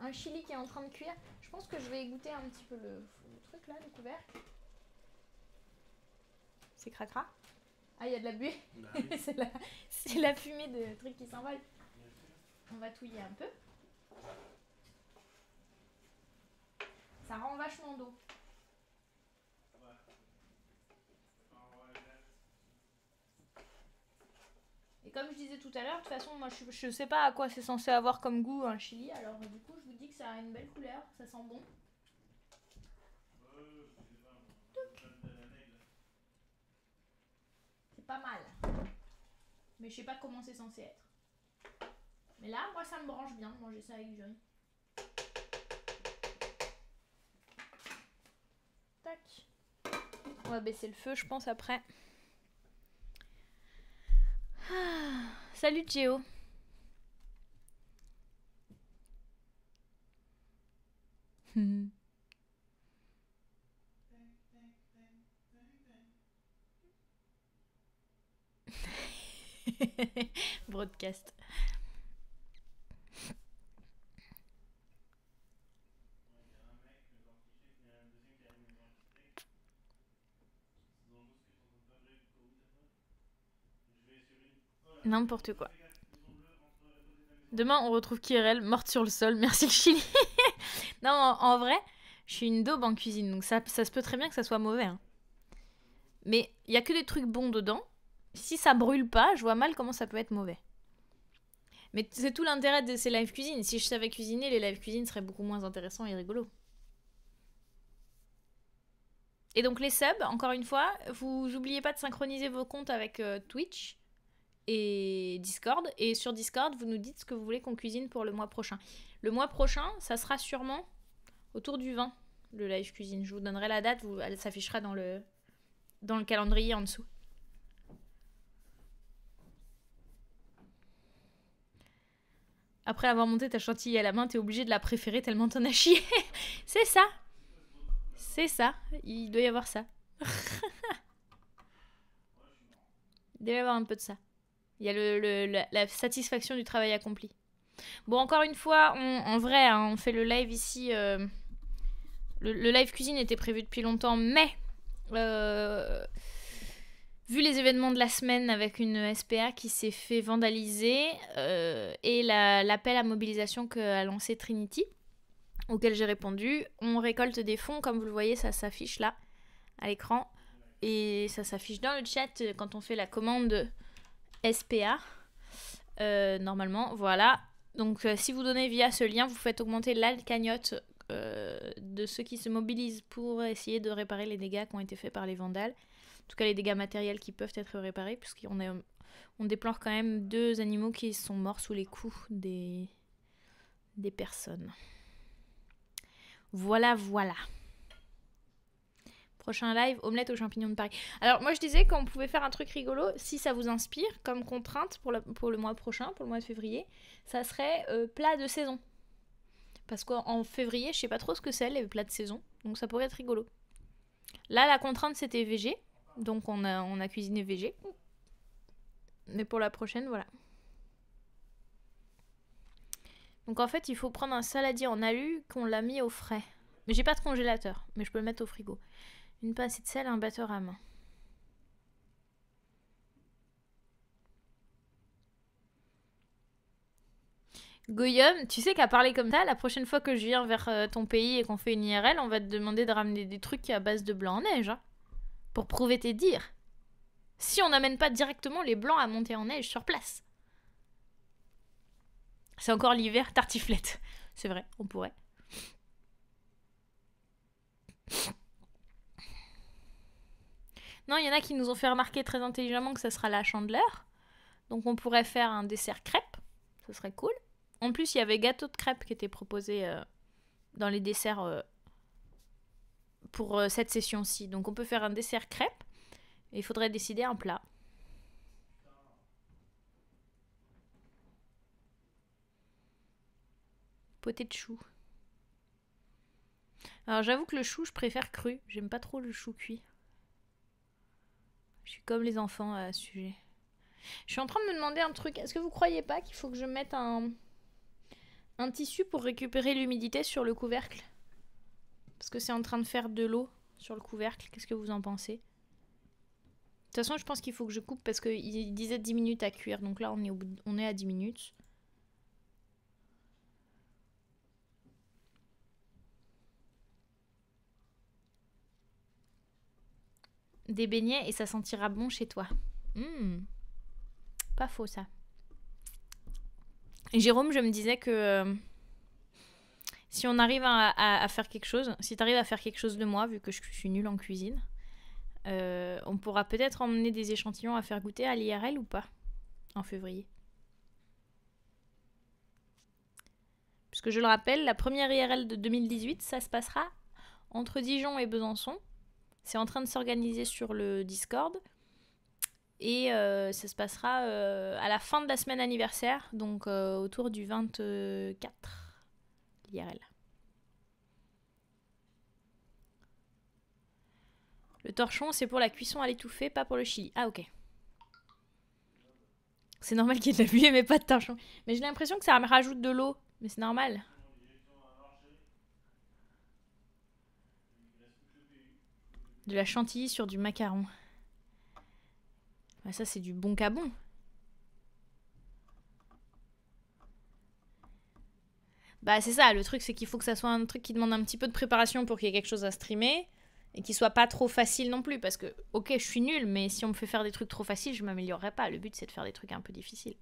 un chili qui est en train de cuire. Je pense que je vais goûter un petit peu le, le truc là, le couvercle. C'est cracra. Ah, il y a de la buée. Bah, oui. C'est la, c'est la fumée de trucs qui s'envolent. On va touiller un peu. Ça rend vachement d'eau. Comme je disais tout à l'heure, de toute façon, moi je, je sais pas à quoi c'est censé avoir comme goût un chili, alors du coup je vous dis que ça a une belle couleur, ça sent bon. C'est pas mal, mais je sais pas comment c'est censé être. Mais là, moi ça me branche bien, manger ça avec du riz. Tac. On va baisser le feu, je pense, après. Salut Géo. Broadcast. N'importe quoi. Demain, on retrouve Kyreelle, morte sur le sol. Merci le Chili. Non, en, en vrai, je suis une daube en cuisine. Donc ça, ça se peut très bien que ça soit mauvais. Hein. Mais il n'y a que des trucs bons dedans. Si ça brûle pas, je vois mal comment ça peut être mauvais. Mais c'est tout l'intérêt de ces live cuisine. Si je savais cuisiner, les live cuisine seraient beaucoup moins intéressants et rigolos. Et donc les subs, encore une fois, vous n'oubliez pas de synchroniser vos comptes avec euh, Twitch et Discord. Et sur Discord, vous nous dites ce que vous voulez qu'on cuisine pour le mois prochain. Le mois prochain, ça sera sûrement autour du vingt, le live cuisine. Je vous donnerai la date, vous, elle s'affichera dans le, dans le calendrier en dessous. Après avoir monté ta chantilly à la main, t'es obligé de la préférer tellement t'en as chié. C'est ça. C'est ça. Il doit y avoir ça. Il doit y avoir un peu de ça. Il y a le, le, la, la satisfaction du travail accompli. Bon, encore une fois, on, en vrai, hein, on fait le live ici. Euh, le, le live cuisine était prévu depuis longtemps, mais... Euh, vu les événements de la semaine avec une S P A qui s'est fait vandaliser euh, et la, l'appel à mobilisation qu'a lancé Trinity, auquel j'ai répondu, on récolte des fonds, comme vous le voyez, ça s'affiche là, à l'écran, et ça s'affiche dans le chat quand on fait la commande S P A, euh, normalement, voilà. Donc euh, si vous donnez via ce lien, vous faites augmenter la cagnotte euh, de ceux qui se mobilisent pour essayer de réparer les dégâts qui ont été faits par les vandales. En tout cas, les dégâts matériels qui peuvent être réparés, puisqu'on est, on déplore quand même deux animaux qui sont morts sous les coups des, des personnes. Voilà, voilà. Prochain live, omelette aux champignons de Paris. Alors, moi, je disais qu'on pouvait faire un truc rigolo, si ça vous inspire, comme contrainte pour, la, pour le mois prochain, pour le mois de février, ça serait euh, plat de saison. Parce qu'en février, je sais pas trop ce que c'est, les plats de saison, donc ça pourrait être rigolo. Là, la contrainte, c'était V G. Donc on a, on a cuisiné V G. Mais pour la prochaine, voilà. Donc en fait, il faut prendre un saladier en alu qu'on l'a mis au frais. Mais j'ai pas de congélateur, mais je peux le mettre au frigo. Une pincée de sel, un batteur à main. Goyum, tu sais qu'à parler comme ça, la prochaine fois que je viens vers ton pays et qu'on fait une I R L, on va te demander de ramener des trucs à base de blanc en neige, hein. Pour prouver tes dires. Si on n'amène pas directement les blancs à monter en neige sur place. C'est encore l'hiver, tartiflette. C'est vrai, on pourrait. Non, il y en a qui nous ont fait remarquer très intelligemment que ça sera la chandeleur. Donc on pourrait faire un dessert crêpe. Ce serait cool. En plus, il y avait gâteau de crêpe qui était proposé euh, dans les desserts... Euh, pour cette session-ci. Donc on peut faire un dessert crêpe. Et il faudrait décider un plat. Poté de chou. Alors j'avoue que le chou, je préfère cru. J'aime pas trop le chou cuit. Je suis comme les enfants à ce sujet. Je suis en train de me demander un truc. Est-ce que vous croyez pas qu'il faut que je mette un, un tissu pour récupérer l'humidité sur le couvercle ? Parce que c'est en train de faire de l'eau sur le couvercle. Qu'est-ce que vous en pensez? De toute façon, je pense qu'il faut que je coupe parce qu'il disait dix minutes à cuire. Donc là, on est, au bout de... on est à dix minutes. Des beignets et ça sentira bon chez toi. Mmh. Pas faux, ça. Jérôme, je me disais que... Si on arrive à, à, à faire quelque chose, si tu arrives à faire quelque chose de moi, vu que je, je suis nulle en cuisine, euh, on pourra peut-être emmener des échantillons à faire goûter à l'I R L ou pas, en février. Puisque je le rappelle, la première I R L de deux mille dix-huit, ça se passera entre Dijon et Besançon. C'est en train de s'organiser sur le Discord. Et euh, ça se passera euh, à la fin de la semaine anniversaire, donc euh, autour du vingt-quatre, l'I R L. Le torchon, c'est pour la cuisson à l'étouffée, pas pour le chili. Ah, ok. C'est normal qu'il y ait de la buée, mais pas de torchon. Mais j'ai l'impression que ça me rajoute de l'eau, mais c'est normal. De la chantilly sur du macaron. Bah ça, c'est du bon cabon. Bah c'est ça, le truc, c'est qu'il faut que ça soit un truc qui demande un petit peu de préparation pour qu'il y ait quelque chose à streamer. Et qu'il soit pas trop facile non plus, parce que, ok, je suis nulle, mais si on me fait faire des trucs trop faciles, je m'améliorerai pas. Le but, c'est de faire des trucs un peu difficiles.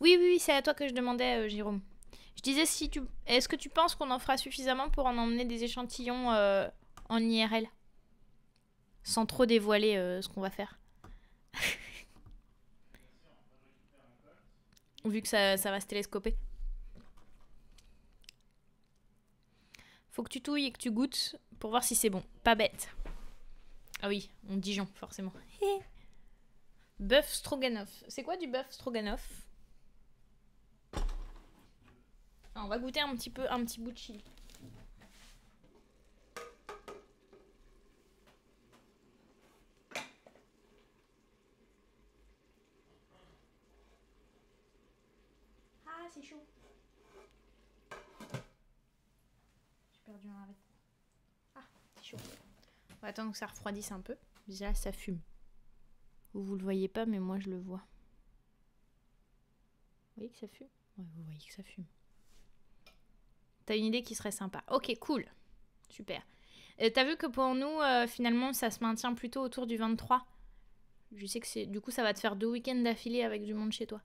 Oui, oui, oui, c'est à toi que je demandais, euh, Jérôme. Je disais, si tu... est-ce que tu penses qu'on en fera suffisamment pour en emmener des échantillons euh, en I R L? Sans trop dévoiler euh, ce qu'on va faire. Vu que ça, ça va se télescoper. Faut que tu touilles et que tu goûtes pour voir si c'est bon. Pas bête. Ah oui, on Dijon, forcément. Bœuf stroganoff. C'est quoi du bœuf stroganoff? On va goûter un petit peu, un petit bout de chili. Ah, c'est chaud. Perdu un arrêt. Ah, c'est chaud. On va attendre que ça refroidisse un peu. Déjà, ça fume. Vous, vous le voyez pas, mais moi, je le vois. Vous voyez que ça fume? Ouais, vous voyez que ça fume. T'as une idée qui serait sympa. Ok, cool. Super. Euh, T'as vu que pour nous, euh, finalement, ça se maintient plutôt autour du vingt-trois. Je sais que c'est... Du coup, ça va te faire deux week-ends d'affilée avec du monde chez toi.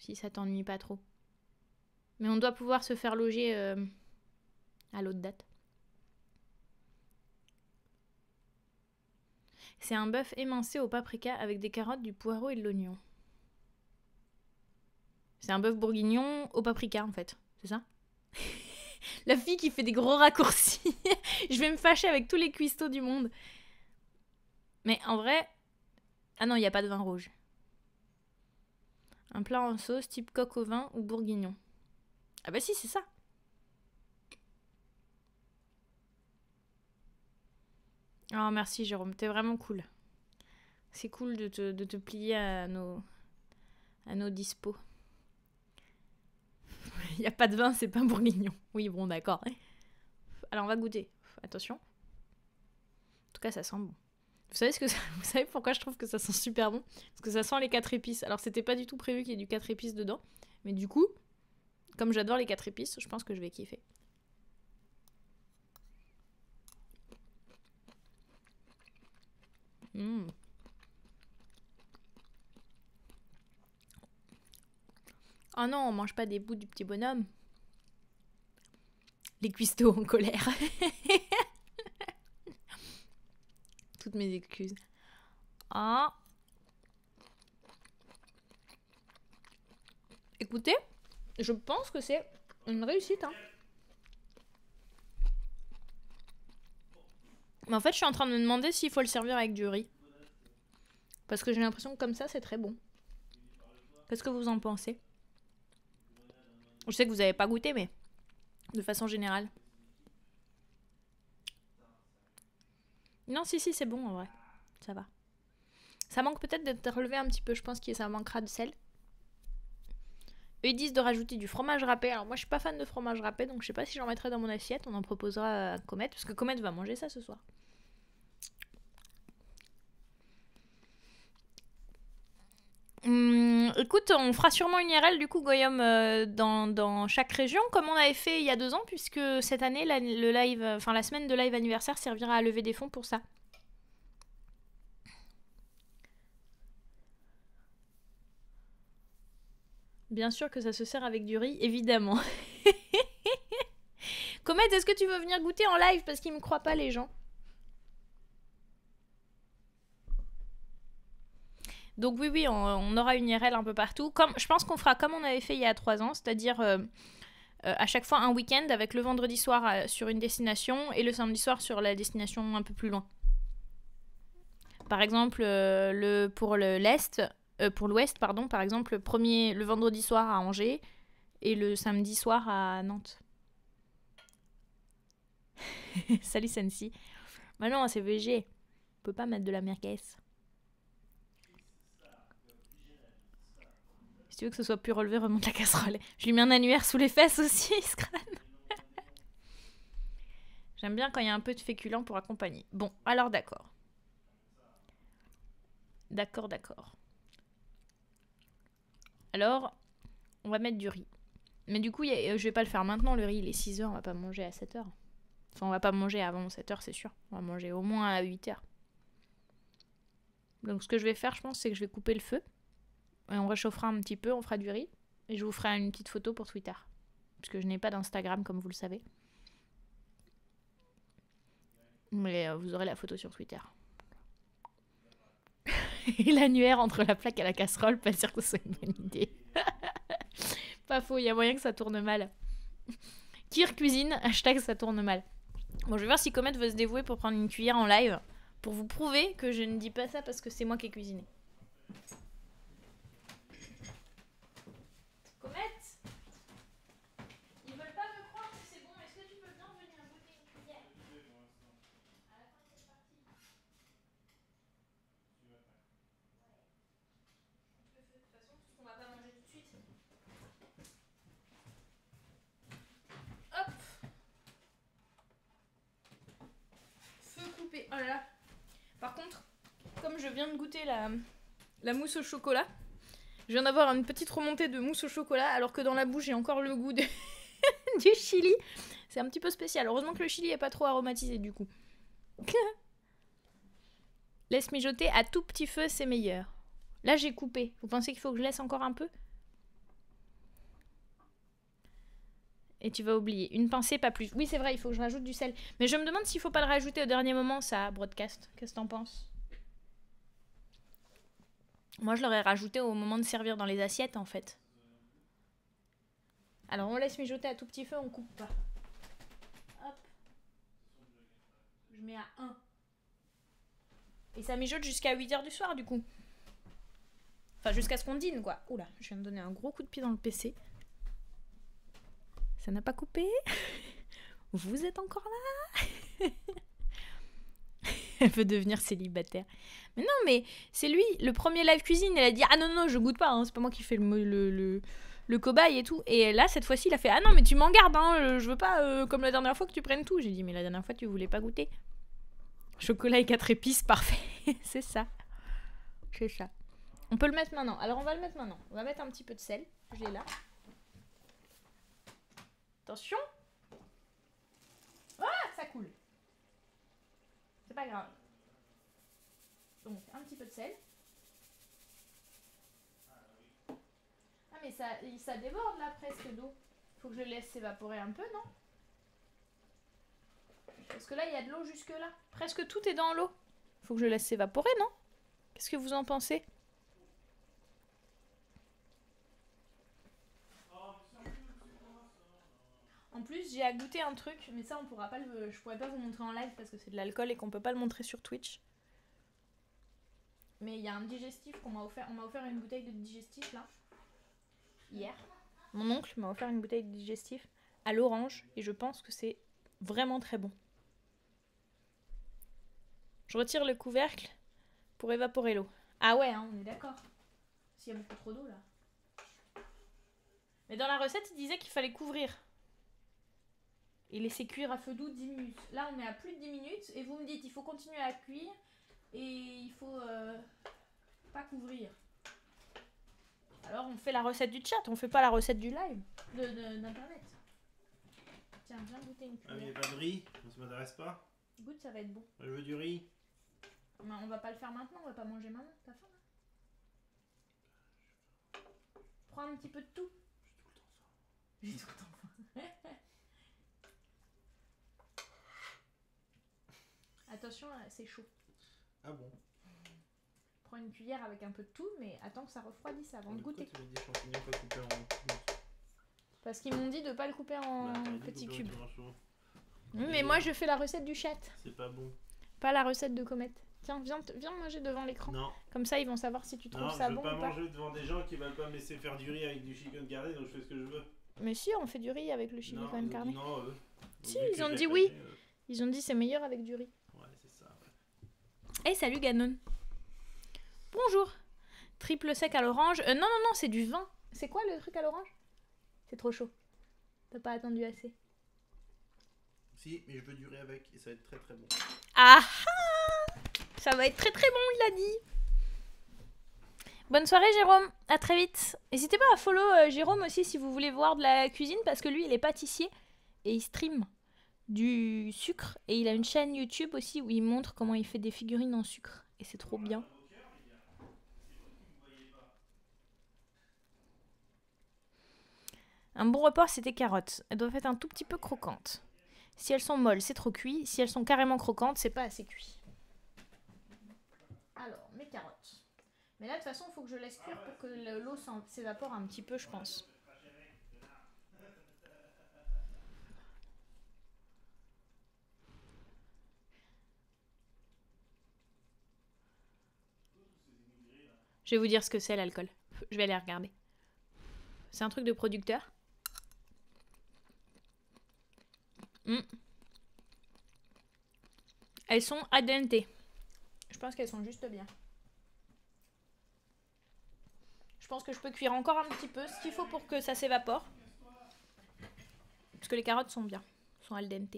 Si ça t'ennuie pas trop. Mais on doit pouvoir se faire loger euh, à l'autre date. C'est un bœuf émincé au paprika avec des carottes, du poireau et de l'oignon. C'est un bœuf bourguignon au paprika, en fait. C'est ça? La fille qui fait des gros raccourcis. Je vais me fâcher avec tous les cuistots du monde. Mais en vrai... Ah non, il n'y a pas de vin rouge. Un plat en sauce type coq au vin ou bourguignon. Ah bah si, c'est ça. Oh, merci Jérôme, t'es vraiment cool. C'est cool de te, de te plier à nos, à nos dispos. Il n'y a pas de vin, c'est pas bourguignon. Oui, bon, d'accord. Alors, on va goûter. Attention. En tout cas, ça sent bon. Vous savez, ce que ça... Vous savez pourquoi je trouve que ça sent super bon? Parce que ça sent les quatre épices. Alors, c'était pas du tout prévu qu'il y ait du quatre épices dedans. Mais du coup... Comme j'adore les quatre épices, je pense que je vais kiffer. Mmh. Oh non, on mange pas des bouts du petit bonhomme. Les cuistots en colère. Toutes mes excuses. Oh. Écoutez. Je pense que c'est une réussite, hein. Mais en fait, je suis en train de me demander s'il faut le servir avec du riz. Parce que j'ai l'impression que comme ça, c'est très bon. Qu'est-ce que vous en pensez? Je sais que vous n'avez pas goûté, mais de façon générale. Non, si, si, c'est bon, en vrai. Ça va. Ça manque peut-être d'être relevé un petit peu. Je pense que ça manquera de sel. Ils disent de rajouter du fromage râpé. Alors moi je suis pas fan de fromage râpé, donc je sais pas si j'en mettrai dans mon assiette. On en proposera à Comet, parce que Comet va manger ça ce soir. Hum, écoute, on fera sûrement une I R L du coup, Goyom, euh, dans, dans chaque région, comme on avait fait il y a deux ans, puisque cette année, la, le live, enfin, la semaine de live anniversaire servira à lever des fonds pour ça. Bien sûr que ça se sert avec du riz, évidemment. Comet, est-ce que tu veux venir goûter en live? Parce qu'ils me croient pas, les gens. Donc oui, oui, on, on aura une I R L un peu partout. Comme, je pense qu'on fera comme on avait fait il y a trois ans, c'est-à-dire euh, euh, à chaque fois un week-end avec le vendredi soir euh, sur une destination et le samedi soir sur la destination un peu plus loin. Par exemple, euh, le, pour l'Est, le, euh, pour l'Ouest, pardon, par exemple, le, premier, le vendredi soir à Angers et le samedi soir à Nantes. Salut Sensi. Bah non, c'est V G. On peut pas mettre de la merguez. Si tu veux que ce soit plus relevé, remonte la casserole. Je lui mets un annuaire sous les fesses aussi, Scran. J'aime bien quand il y a un peu de féculent pour accompagner. Bon, alors d'accord. D'accord, d'accord. Alors, on va mettre du riz. Mais du coup, y a, je vais pas le faire maintenant, le riz, il est six heures, on va pas manger à sept heures. Enfin, on va pas manger avant sept heures, c'est sûr. On va manger au moins à huit heures. Donc ce que je vais faire, je pense, c'est que je vais couper le feu. Et on réchauffera un petit peu, on fera du riz. Et je vous ferai une petite photo pour Twitter. Parce que je n'ai pas d'Instagram, comme vous le savez. Mais euh, vous aurez la photo sur Twitter. Et l'annuaire entre la plaque et la casserole, pas sûr que ce soit une bonne idée. Pas faux, il y a moyen que ça tourne mal. Kyr cuisine, hashtag ça tourne mal. Bon, je vais voir si Comet veut se dévouer pour prendre une cuillère en live. Pour vous prouver que je ne dis pas ça parce que c'est moi qui ai cuisiné. Comet, ils veulent pas me croire que c'est bon. Est-ce que tu peux bien venir voter une cuillère? À la fin de cette partie. De toute façon, on va pas manger tout de suite. Hop. Feu coupé. Oh là là. Par contre, comme je viens de goûter la, la mousse au chocolat, je viens d'avoir une petite remontée de mousse au chocolat, alors que dans la bouche, j'ai encore le goût de du chili. C'est un petit peu spécial. Heureusement que le chili n'est pas trop aromatisé, du coup. Laisse mijoter à tout petit feu, c'est meilleur. Là, j'ai coupé. Vous pensez qu'il faut que je laisse encore un peu? Et tu vas oublier. Une pincée, pas plus. Oui, c'est vrai, il faut que je rajoute du sel. Mais je me demande s'il ne faut pas le rajouter au dernier moment, ça, Broadcast. Qu'est-ce que t'en penses? Moi, je l'aurais rajouté au moment de servir dans les assiettes, en fait. Alors, on laisse mijoter à tout petit feu, on coupe pas. Hop. Je mets à un. Et ça mijote jusqu'à huit heures du soir, du coup. Enfin, jusqu'à ce qu'on dîne, quoi. Oula, je viens de donner un gros coup de pied dans le P C. Ça n'a pas coupé. Vous êtes encore là. Elle veut devenir célibataire. Mais non, mais c'est lui, le premier live cuisine. Elle a dit, ah non, non, je goûte pas, hein, c'est pas moi qui fais le, le, le, le cobaye et tout. Et là, cette fois-ci, il a fait, ah non, mais tu m'en gardes, hein, je veux pas, euh, comme la dernière fois, que tu prennes tout. J'ai dit, mais la dernière fois, tu voulais pas goûter. Chocolat et quatre épices, parfait. C'est ça. C'est ça. On peut le mettre maintenant. Alors, on va le mettre maintenant. On va mettre un petit peu de sel. Je l'ai là. Attention. Ah, ça coule. C'est pas grave. Donc, un petit peu de sel. Ah, mais ça, ça déborde là presque d'eau. Faut que je laisse s'évaporer un peu, non? Parce que là, il y a de l'eau jusque là. Presque tout est dans l'eau. Faut que je laisse s'évaporer, non? Qu'est-ce que vous en pensez? En plus, j'ai à goûter un truc, mais ça, on pourra pas le... je pourrais pas vous montrer en live parce que c'est de l'alcool et qu'on peut pas le montrer sur Twitch. Mais il y a un digestif qu'on m'a offert. On m'a offert une bouteille de digestif, là. Hier. Mon oncle m'a offert une bouteille de digestif à l'orange et je pense que c'est vraiment très bon. Je retire le couvercle pour évaporer l'eau. Ah ouais, hein, on est d'accord. S'il y a beaucoup trop d'eau, là. Mais dans la recette, il disait qu'il fallait couvrir. Et laisser cuire à feu doux dix minutes. Là, on est à plus de dix minutes. Et vous me dites, il faut continuer à cuire. Et il faut euh, pas couvrir. Alors, on fait la recette du chat. On fait pas la recette du live. D'internet. Tiens, viens goûter une cuillère. Ah, mais il n'y a pas de riz. Ça ne m'intéresse pas. Goûte, ça va être bon. Je veux du riz. Mais on va pas le faire maintenant. On va pas manger maintenant. T'as faim, là? Prends un petit peu de tout. J'ai tout le temps faim. J'ai tout le temps faim. Attention, c'est chaud. Ah bon? Prends une cuillère avec un peu de tout, mais attends que ça refroidisse avant de goûter. Pas Parce qu'ils m'ont dit de pas le couper en bah, petits cubes. Oui, mais moi je fais la recette du chat. C'est pas bon. Pas la recette de comète. Tiens, viens, viens manger devant l'écran. Comme ça, ils vont savoir si tu trouves non, ça bon ou pas. Non, je veux pas manger devant des gens qui veulent pas me laisser faire du riz avec du chicken carré, donc je fais ce que je veux. Mais si, on fait du riz avec le chicken non, carré. Non, euh, si, ils ont dit oui. Euh... Ils ont dit c'est meilleur avec du riz. Ouais, c'est ça. Ouais. Hey, salut Ganon. Bonjour. Triple sec à l'orange. Euh, non, non, non, c'est du vin. C'est quoi le truc à l'orange? C'est trop chaud. T'as pas attendu assez. Si, mais je veux du riz avec et ça va être très très bon. Ah ah! Ça va être très très bon, il a dit. Bonne soirée Jérôme, à très vite. N'hésitez pas à follow euh, Jérôme aussi si vous voulez voir de la cuisine, parce que lui il est pâtissier et il stream du sucre. Et il a une chaîne YouTube aussi où il montre comment il fait des figurines en sucre. Et c'est trop bien. Un bon report c'était carottes. Elles doivent être un tout petit peu croquantes. Si elles sont molles, c'est trop cuit. Si elles sont carrément croquantes, c'est pas assez cuit. Alors, mes carottes. Mais là, de toute façon, il faut que je laisse cuire pour que l'eau s'évapore un petit peu, je pense. Je vais vous dire ce que c'est l'alcool. Je vais aller regarder. C'est un truc de producteur. Mmh. Elles sont al dente. Je pense qu'elles sont juste bien. Je pense que je peux cuire encore un petit peu, ce qu'il faut pour que ça s'évapore. Parce que les carottes sont bien, sont al dente.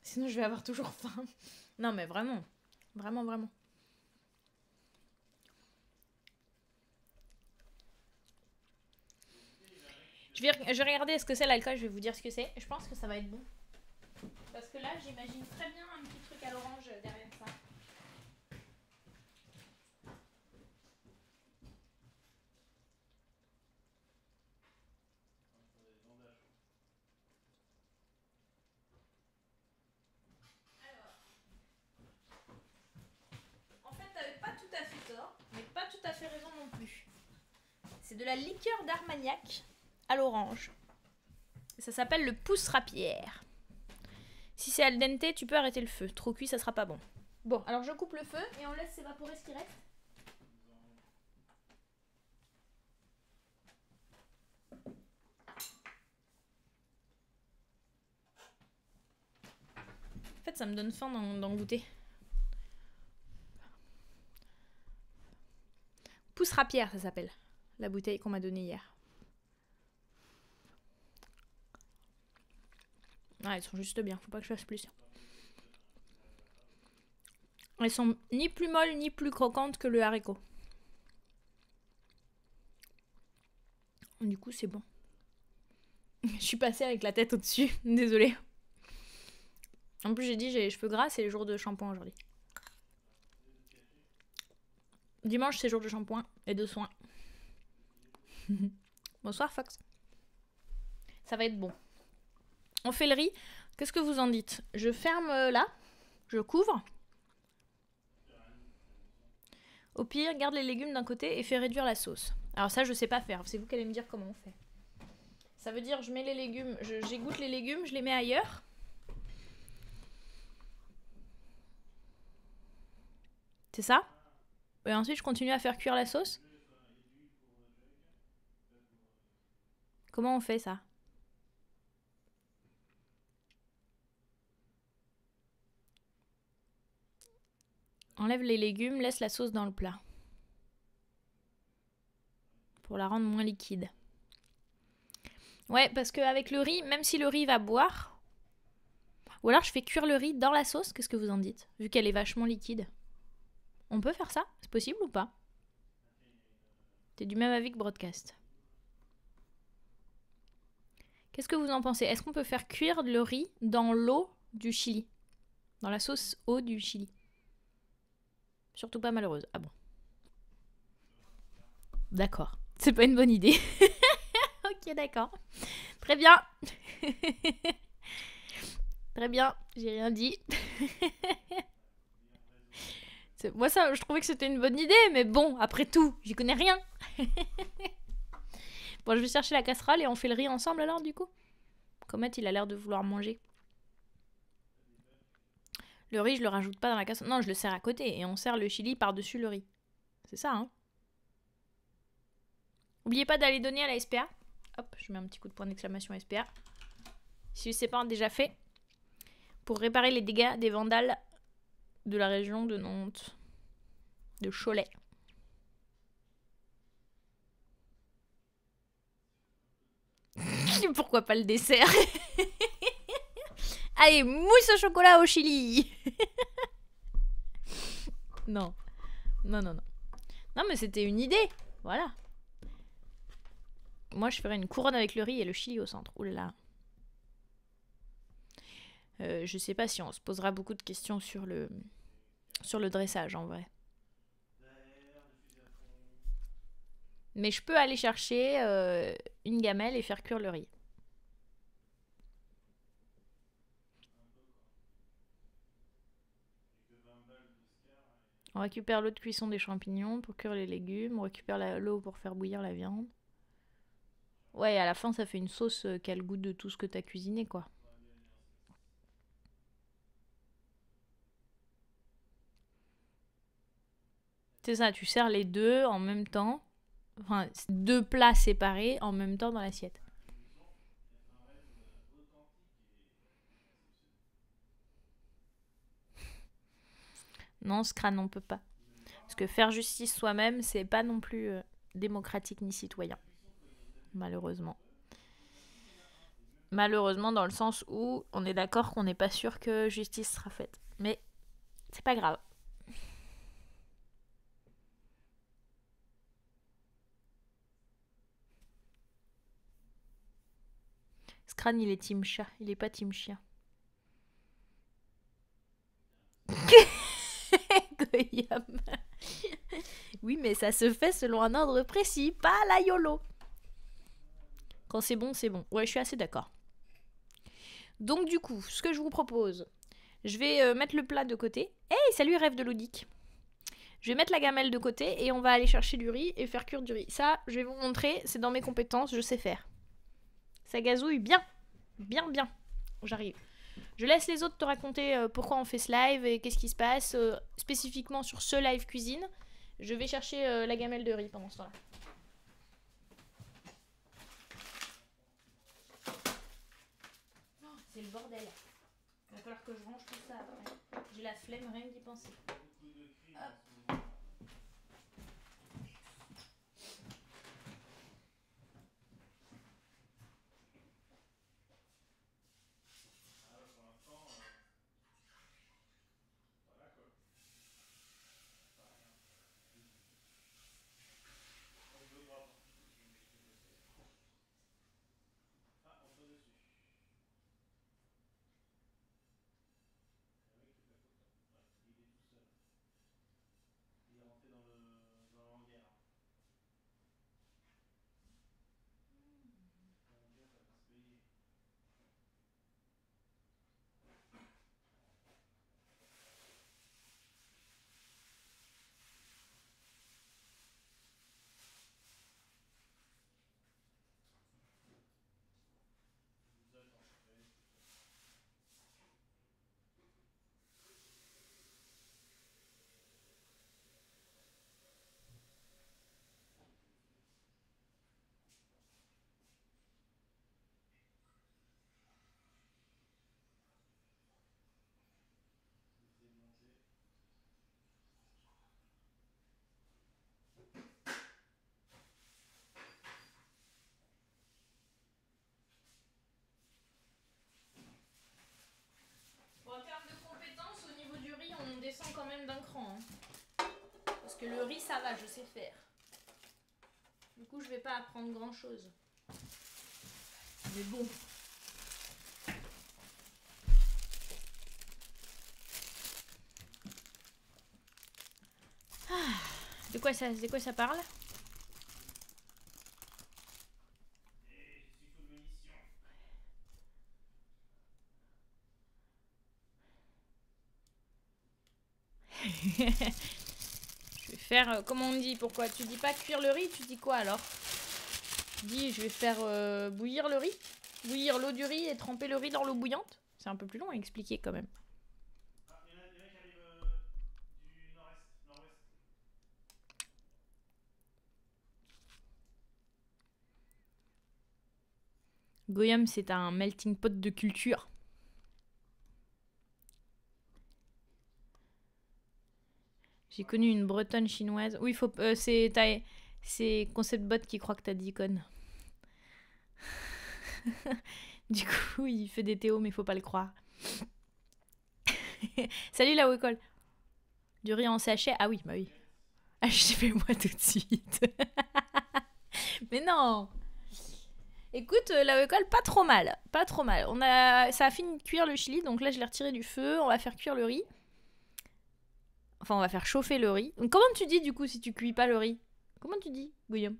Sinon je vais avoir toujours faim. Non mais vraiment, vraiment, vraiment. Je vais, je vais regarder ce que c'est l'alcool, je vais vous dire ce que c'est. Je pense que ça va être bon. Parce que là, j'imagine très bien un petit truc à l'orange derrière ça. Alors. En fait, t'avais pas tout à fait tort, mais pas tout à fait raison non plus. C'est de la liqueur d'Armagnac. À l'orange. Ça s'appelle le pouce rapière. Si c'est al dente, tu peux arrêter le feu. Trop cuit, ça sera pas bon. Bon, alors je coupe le feu et on laisse s'évaporer ce qui reste. En fait, ça me donne faim d'en goûter. Pouce rapière, ça s'appelle. La bouteille qu'on m'a donnée hier. Ah, elles sont juste bien, faut pas que je fasse plus. Elles sont ni plus molles ni plus croquantes que le haricot. Du coup, c'est bon. Je suis passée avec la tête au-dessus, désolée. En plus, j'ai dit j'ai les cheveux gras, c'est le jour de shampoing aujourd'hui. Dimanche, c'est jour de shampoing et de soins. Bonsoir, Fox. Ça va être bon. On fait le riz. Qu'est-ce que vous en dites? Je ferme là. Je couvre. Au pire, garde les légumes d'un côté et fais réduire la sauce. Alors ça, je sais pas faire. C'est vous qui allez me dire comment on fait. Ça veut dire, je mets les légumes, j'égoutte les légumes, je les mets ailleurs. C'est ça? Et ensuite, je continue à faire cuire la sauce. Comment on fait ça? Enlève les légumes, laisse la sauce dans le plat. Pour la rendre moins liquide. Ouais, parce qu'avec le riz, même si le riz va boire... Ou alors je fais cuire le riz dans la sauce, qu'est-ce que vous en dites? Vu qu'elle est vachement liquide. On peut faire ça? C'est possible ou pas? T'es du même avis que Broadcast. Qu'est-ce que vous en pensez? Est-ce qu'on peut faire cuire le riz dans l'eau du chili? Dans la sauce eau du chili? Surtout pas malheureuse. Ah bon. D'accord. C'est pas une bonne idée. Ok, d'accord. Très bien. Très bien. J'ai rien dit. Moi, ça, je trouvais que c'était une bonne idée, mais bon, après tout, j'y connais rien. Bon, je vais chercher la casserole et on fait le riz ensemble alors, du coup. Comète, il a l'air de vouloir manger. Le riz, je le rajoute pas dans la casserole. Non, je le sers à côté et on sert le chili par-dessus le riz. C'est ça, hein. N'oubliez pas d'aller donner à la S P A. Hop, je mets un petit coup de point d'exclamation S P A. Si ce n'est pas déjà fait. Pour réparer les dégâts des vandales de la région de Nantes. De Cholet. Pourquoi pas le dessert? Allez, mousse au chocolat au chili. Non. Non, non, non. Non, mais c'était une idée. Voilà. Moi, je ferais une couronne avec le riz et le chili au centre. Oulala. Euh, je sais pas si on se posera beaucoup de questions sur le, sur le dressage, en vrai. Mais je peux aller chercher euh, une gamelle et faire cuire le riz. On récupère l'eau de cuisson des champignons pour cuire les légumes. On récupère l'eau pour faire bouillir la viande. Ouais, à la fin, ça fait une sauce qui a le goût de tout ce que t'as cuisiné, quoi. C'est ça, tu sers les deux en même temps. Enfin, deux plats séparés en même temps dans l'assiette. Non, ce crâne, on peut pas. Parce que faire justice soi-même, c'est pas non plus euh, démocratique ni citoyen. Malheureusement. Malheureusement, dans le sens où on est d'accord qu'on n'est pas sûr que justice sera faite. Mais c'est pas grave. Ce crâne, il est team chat, il est pas team chien. Oui, mais ça se fait selon un ordre précis, pas la YOLO. Quand c'est bon, c'est bon. Ouais, je suis assez d'accord. Donc du coup, ce que je vous propose, je vais euh, mettre le plat de côté. Hey, salut rêve de ludique. Je vais mettre la gamelle de côté et on va aller chercher du riz et faire cuire du riz. Ça, je vais vous montrer, c'est dans mes compétences, je sais faire. Ça gazouille bien, bien, bien. J'arrive. Je laisse les autres te raconter pourquoi on fait ce live et qu'est-ce qui se passe euh, spécifiquement sur ce live cuisine. Je vais chercher euh, la gamelle de riz pendant ce temps-là. Oh, c'est le bordel. Il va falloir que je range tout ça après. J'ai la flemme, rien d'y penser. Hop. Quand même d'un cran, hein. Parce que le riz ça va, je sais faire, du coup je vais pas apprendre grand chose, mais bon. Ah, de quoi ça, de quoi ça parle? Je vais faire, euh, comment on dit, pourquoi? Tu dis pas cuire le riz, tu dis quoi alors? suis dit, je vais faire euh, bouillir le riz. Bouillir l'eau du riz et tremper le riz dans l'eau bouillante. C'est un peu plus long à expliquer quand même. Goyam, c'est un melting pot de culture. J'ai connu une bretonne chinoise. Oui, faut. Euh, c'est c'est ConceptBot qui croit que t'as dit conne. Du coup, il fait des théos, mais faut pas le croire. Salut la Wecole. Du riz en sachet. Ah oui, bah oui. Ah, je fais moi tout de suite. Mais non. Écoute, la Wecole, pas trop mal. Pas trop mal. On a... Ça a fini de cuire le chili, donc là, je l'ai retiré du feu. On va faire cuire le riz. Enfin, on va faire chauffer le riz. Donc, comment tu dis, du coup, si tu cuis pas le riz? Comment tu dis, Guillaume?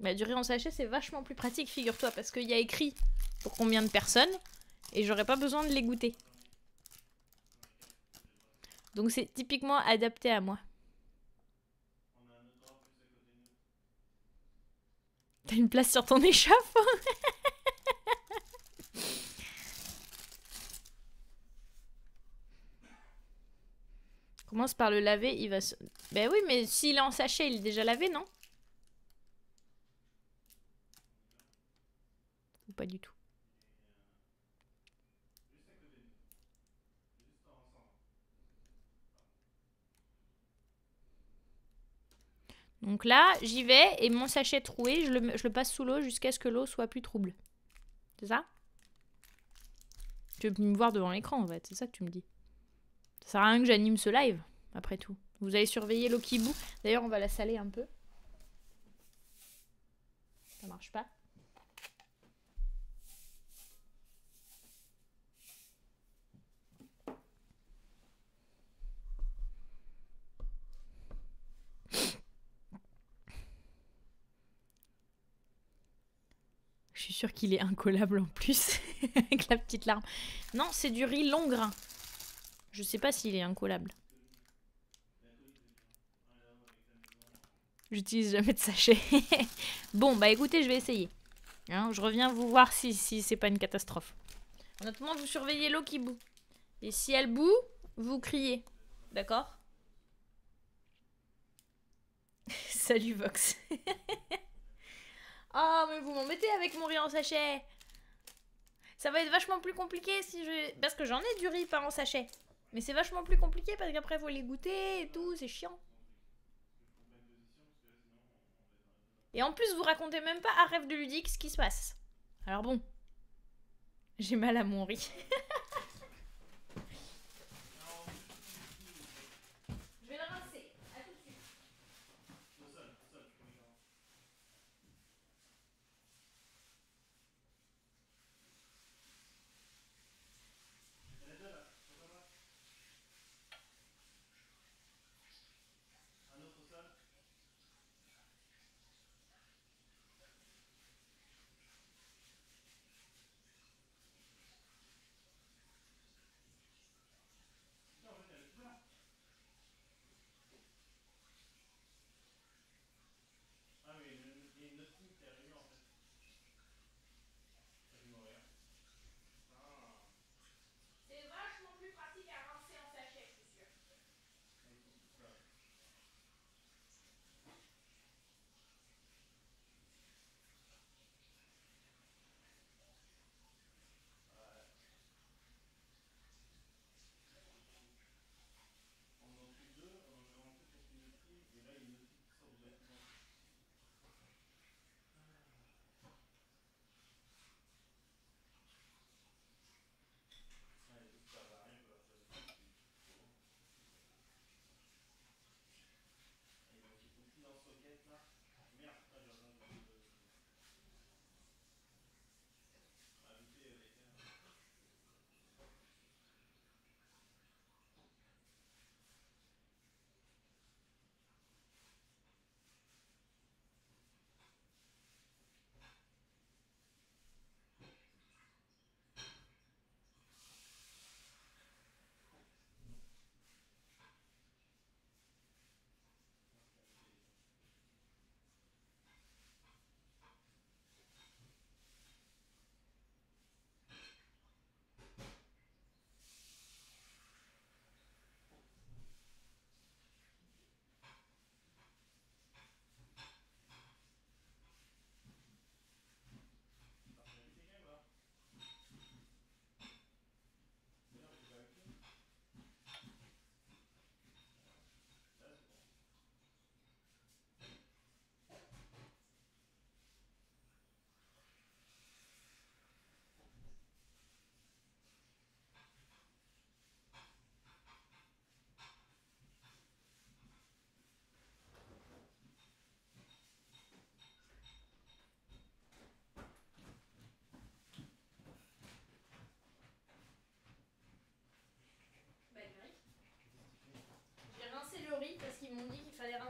Bah, du riz en sachet, c'est vachement plus pratique, figure-toi, parce qu'il y a écrit pour combien de personnes, et j'aurais pas besoin de les goûter. Donc, c'est typiquement adapté à moi. T'as une place sur ton échafaud? Commence par le laver, il va se... Ben oui, mais s'il est en sachet, il est déjà lavé, non? Ou pas du tout? Donc là, j'y vais et mon sachet troué, je le, je le passe sous l'eau jusqu'à ce que l'eau soit plus trouble. C'est ça? Tu veux me voir devant l'écran, en fait, c'est ça que tu me dis. Ça sert à rien que j'anime ce live, après tout. Vous allez surveiller l'eau qui bout. D'ailleurs, on va la saler un peu. Ça marche pas. Je suis sûre qu'il est incollable en plus, avec la petite larme. Non, c'est du riz long grain. Je sais pas s'il est incollable. J'utilise jamais de sachet. Bon, bah écoutez, je vais essayer. Hein, je reviens vous voir si, si c'est pas une catastrophe. En attendant, vous surveillez l'eau qui bout. Et si elle bout, vous criez. D'accord? Salut Vox. Oh, mais vous m'embêtez avec mon riz en sachet. Ça va être vachement plus compliqué si je... Parce que j'en ai du riz, pas en sachet. Mais c'est vachement plus compliqué parce qu'après, il faut les goûter et tout, c'est chiant. Et en plus, vous racontez même pas à Rêve de Ludique ce qui se passe. Alors bon, j'ai mal à mon riz. Je vais le rincer, à tout de suite.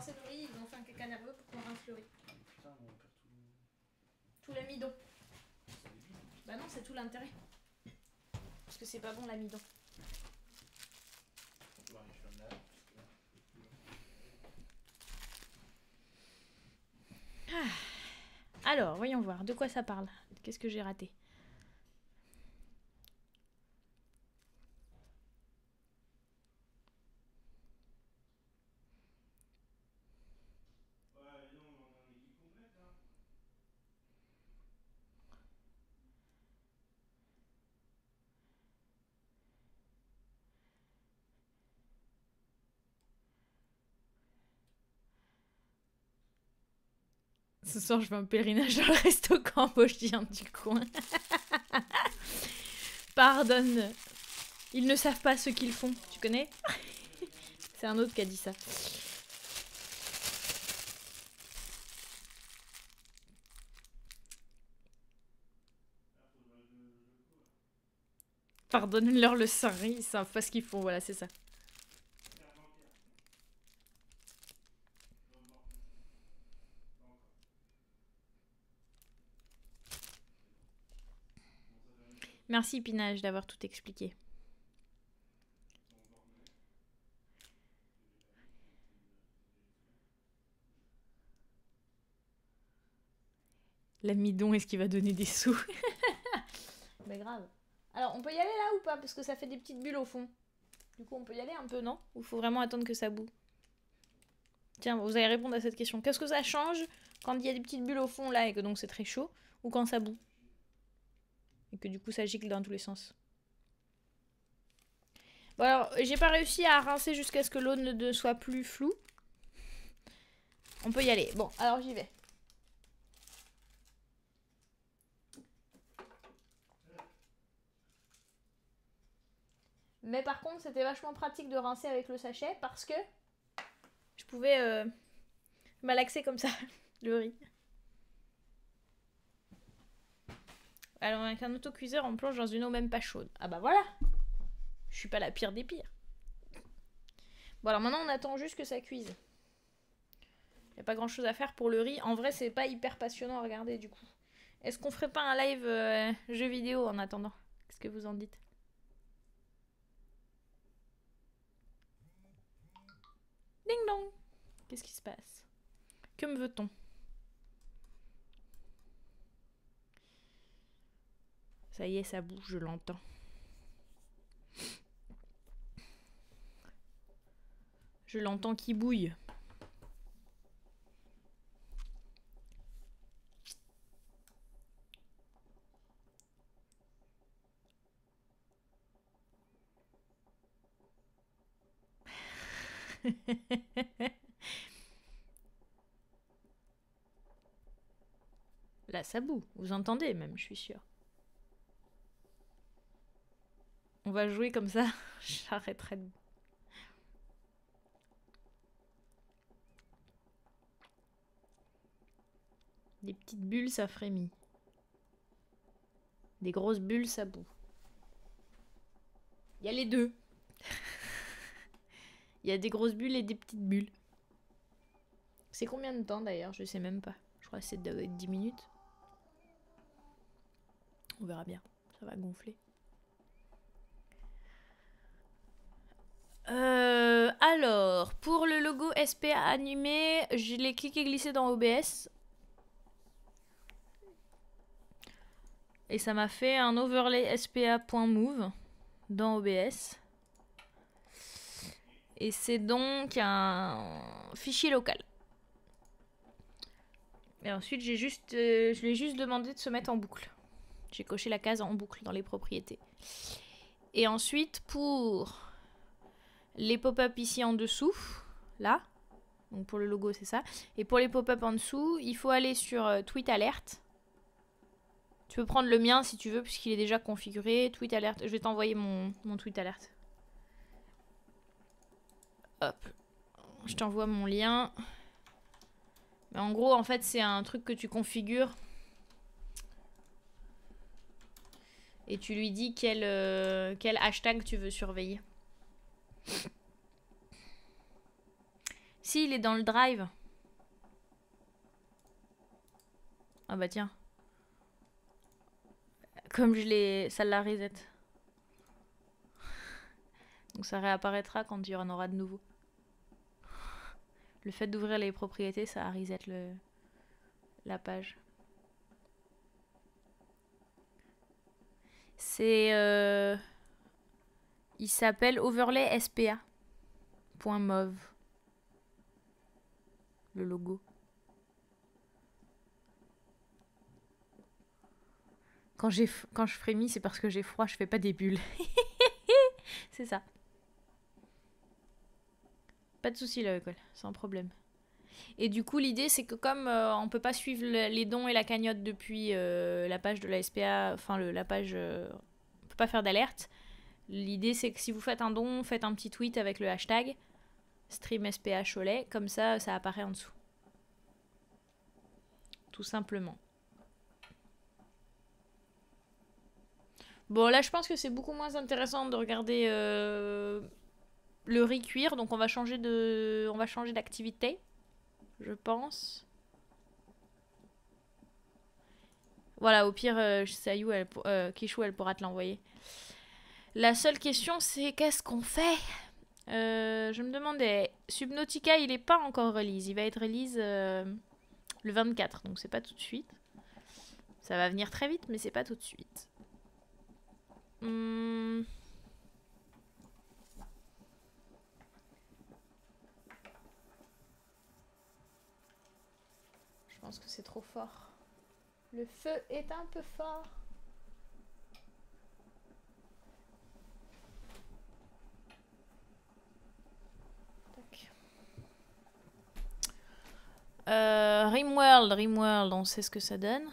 sorcellerie, ils ont fait un caca nerveux pour qu'on rince le riz. Putain, on perd tout le... Tout l'amidon. Bah non, c'est tout l'intérêt. Parce que c'est pas bon l'amidon. Ah. Alors, voyons voir. De quoi ça parle? Qu'est-ce que j'ai raté? Ce soir, je vais en pèlerinage dans le resto cambodgien du coin. Pardonne. Ils ne savent pas ce qu'ils font. Tu connais? C'est un autre qui a dit ça. Pardonne-leur le sang. Ils ne savent pas ce qu'ils font. Voilà, c'est ça. Merci Pinage d'avoir tout expliqué. L'amidon, est-ce qu'il va donner des sous? Bah grave. Alors on peut y aller là ou pas? Parce que ça fait des petites bulles au fond. Du coup on peut y aller un peu, non? Ou faut vraiment attendre que ça boue? Tiens, vous allez répondre à cette question. Qu'est-ce que ça change quand il y a des petites bulles au fond là et que donc c'est très chaud? Ou quand ça boue? Et que du coup ça gicle dans tous les sens. Bon alors, j'ai pas réussi à rincer jusqu'à ce que l'eau ne soit plus floue. On peut y aller. Bon, alors j'y vais. Mais par contre, c'était vachement pratique de rincer avec le sachet parce que je pouvais euh, malaxer comme ça le riz. Alors avec un autocuiseur, on plonge dans une eau même pas chaude. Ah bah voilà. Je suis pas la pire des pires. Bon alors maintenant on attend juste que ça cuise. Y a pas grand chose à faire pour le riz. En vrai c'est pas hyper passionnant à regarder du coup. Est-ce qu'on ferait pas un live euh, jeu vidéo en attendant? Qu'est-ce que vous en dites? Ding dong. Qu'est-ce qui se passe? Que me veut-on? Ça y est, ça bouge, je l'entends. Je l'entends qui bouille. Là, ça boue. Vous entendez même, je suis sûre. On va jouer comme ça, j'arrêterai de... Des petites bulles, ça frémit. Des grosses bulles, ça boue. Il y a les deux. Il y a des grosses bulles et des petites bulles. C'est combien de temps d'ailleurs? Je sais même pas. Je crois que c'est dix minutes. On verra bien, ça va gonfler. Euh, alors, pour le logo S P A animé, je l'ai cliqué glissé dans O B S. Et ça m'a fait un overlay S P A.move dans O B S. Et c'est donc un fichier local. Et ensuite, j'ai juste, euh, je lui ai juste demandé de se mettre en boucle. J'ai coché la case en boucle dans les propriétés. Et ensuite, pour... les pop-up ici en dessous, là, donc pour le logo c'est ça, et pour les pop-up en dessous, il faut aller sur euh, Tweet Alert. Tu peux prendre le mien si tu veux, puisqu'il est déjà configuré. Tweet Alert, je vais t'envoyer mon, mon Tweet Alert. Hop, je t'envoie mon lien. Mais en gros, en fait, c'est un truc que tu configures. Et tu lui dis quel, euh, quel hashtag tu veux surveiller. si, il est dans le drive. Ah bah tiens. Comme je l'ai... ça l'a reset. Donc ça réapparaîtra quand il y en aura de nouveau. Le fait d'ouvrir les propriétés, ça reset le... la page. C'est... Euh... il s'appelle Overlay S P A. Point mauve. Le logo. Quand, j'ai, quand je frémis, c'est parce que j'ai froid, je fais pas des bulles. C'est ça. Pas de soucis là, école, sans problème. Et du coup, l'idée, c'est que comme euh, on peut pas suivre le, les dons et la cagnotte depuis euh, la page de la S P A, enfin le, la page... Euh, on peut pas faire d'alerte. L'idée, c'est que si vous faites un don, faites un petit tweet avec le hashtag StreamSPA Cholet, comme ça, ça apparaît en dessous. Tout simplement. Bon, là, je pense que c'est beaucoup moins intéressant de regarder euh, le riz cuire, donc on va changer de, on va changer d'activité, je pense. Voilà, au pire, euh, Sayou, elle, euh, Kishu, elle pourra te l'envoyer. La seule question, c'est qu'est-ce qu'on fait? euh, Je me demandais, Subnautica, il n'est pas encore release, il va être release euh, le vingt-quatre, donc c'est pas tout de suite. Ça va venir très vite, mais c'est pas tout de suite. Hum... Je pense que c'est trop fort. Le feu est un peu fort. Euh, Rimworld, Rimworld, on sait ce que ça donne.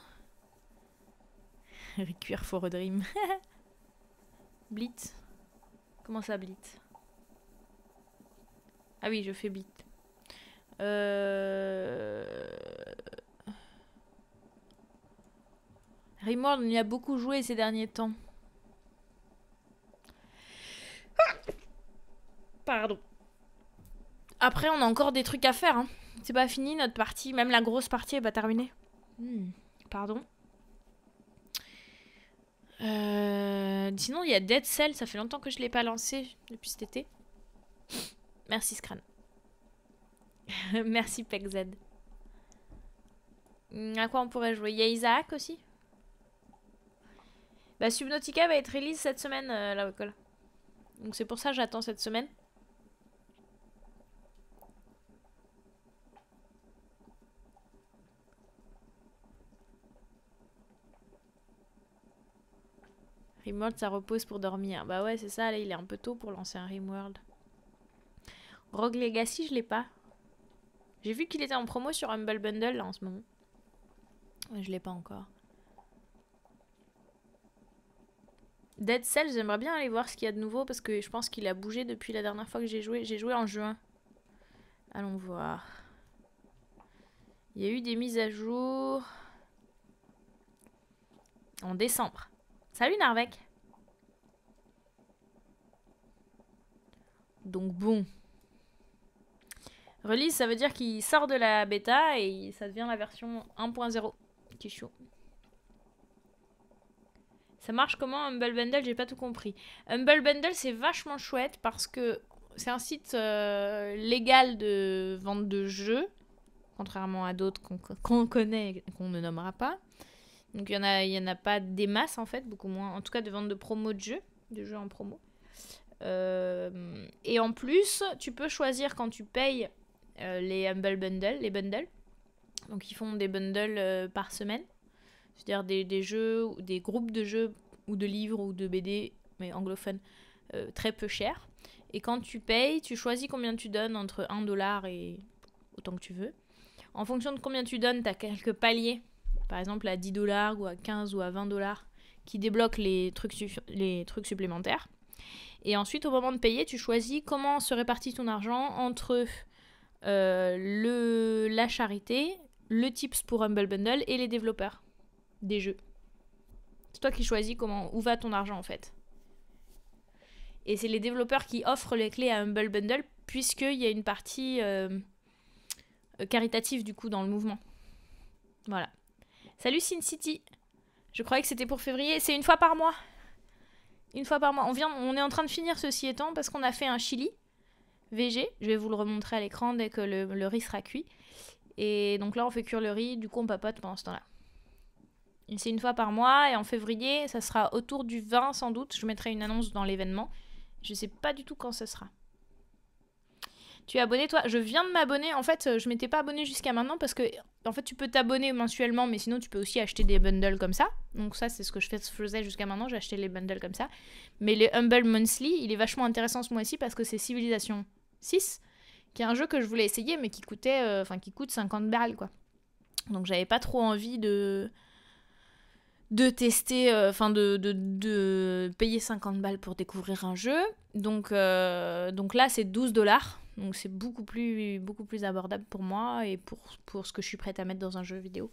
Recuire for a dream. Blit. Comment ça blit? Ah oui, je fais blit. Euh... Rimworld, on y a beaucoup joué ces derniers temps. Pardon. Après, on a encore des trucs à faire, hein. C'est pas fini notre partie, même la grosse partie est pas terminée. Hmm, pardon. Euh, sinon, il y a Dead Cell, ça fait longtemps que je l'ai pas lancé depuis cet été. Merci Scran. Merci PegZ. À quoi on pourrait jouer? Il y a Isaac aussi. Bah, Subnautica va être release cette semaine, euh, là, voilà. Donc c'est pour ça que j'attends cette semaine. Rimworld, ça repose pour dormir. Bah ouais, c'est ça, là, il est un peu tôt pour lancer un Rimworld. Rogue Legacy, je l'ai pas. J'ai vu qu'il était en promo sur Humble Bundle, là, en ce moment. Je l'ai pas encore. Dead Cell, j'aimerais bien aller voir ce qu'il y a de nouveau, parce que je pense qu'il a bougé depuis la dernière fois que j'ai joué. J'ai joué en juin. Allons voir. Il y a eu des mises à jour... en décembre. Salut Narvec. Donc bon. Release, ça veut dire qu'il sort de la bêta et ça devient la version un point zéro. Qui est chaud. Ça marche comment Humble Bundle? J'ai pas tout compris. Humble Bundle, c'est vachement chouette parce que c'est un site euh, légal de vente de jeux. Contrairement à d'autres qu'on qu'on connaît et qu'on ne nommera pas. Donc il n'y en a, y en a pas des masses en fait, beaucoup moins. En tout cas de vente de promo de jeux, de jeux en promo. Euh, et en plus, tu peux choisir quand tu payes euh, les Humble Bundle, les bundles. Donc ils font des bundles euh, par semaine. C'est-à-dire des, des jeux, des groupes de jeux ou de livres ou de B D, mais anglophones, euh, très peu chers. Et quand tu payes, tu choisis combien tu donnes entre un dollar et autant que tu veux. En fonction de combien tu donnes, tu as quelques paliers. Par exemple à dix dollars ou à quinze ou à vingt dollars qui débloquent les trucs, les trucs supplémentaires. Et ensuite, au moment de payer, tu choisis comment se répartit ton argent entre euh, le, la charité, le tips pour Humble Bundle et les développeurs des jeux. C'est toi qui choisis comment, où va ton argent en fait. Et c'est les développeurs qui offrent les clés à Humble Bundle puisqu'il y a une partie euh, caritatif du coup dans le mouvement. Voilà. Salut Sin City. Je croyais que c'était pour février. C'est une fois par mois. Une fois par mois. On, vient, on est en train de finir ceci étant parce qu'on a fait un chili V G. Je vais vous le remontrer à l'écran dès que le, le riz sera cuit. Et donc là on fait cuire le riz. Du coup on papote pendant ce temps-là. C'est une fois par mois et en février ça sera autour du vingt sans doute. Je mettrai une annonce dans l'événement. Je sais pas du tout quand ça sera. Tu es abonné toi? Je viens de m'abonner. En fait, je m'étais pas abonné jusqu'à maintenant parce que en fait, tu peux t'abonner mensuellement, mais sinon tu peux aussi acheter des bundles comme ça. Donc ça, c'est ce que je faisais jusqu'à maintenant. J'achetais les bundles comme ça. Mais les Humble Monthly, il est vachement intéressant ce mois-ci parce que c'est Civilization six, qui est un jeu que je voulais essayer, mais qui coûtait, euh, enfin qui coûte cinquante balles quoi. Donc j'avais pas trop envie de de tester, enfin euh, de, de, de payer cinquante balles pour découvrir un jeu. Donc, euh, donc là, c'est douze dollars. Donc c'est beaucoup plus, beaucoup plus abordable pour moi et pour, pour ce que je suis prête à mettre dans un jeu vidéo.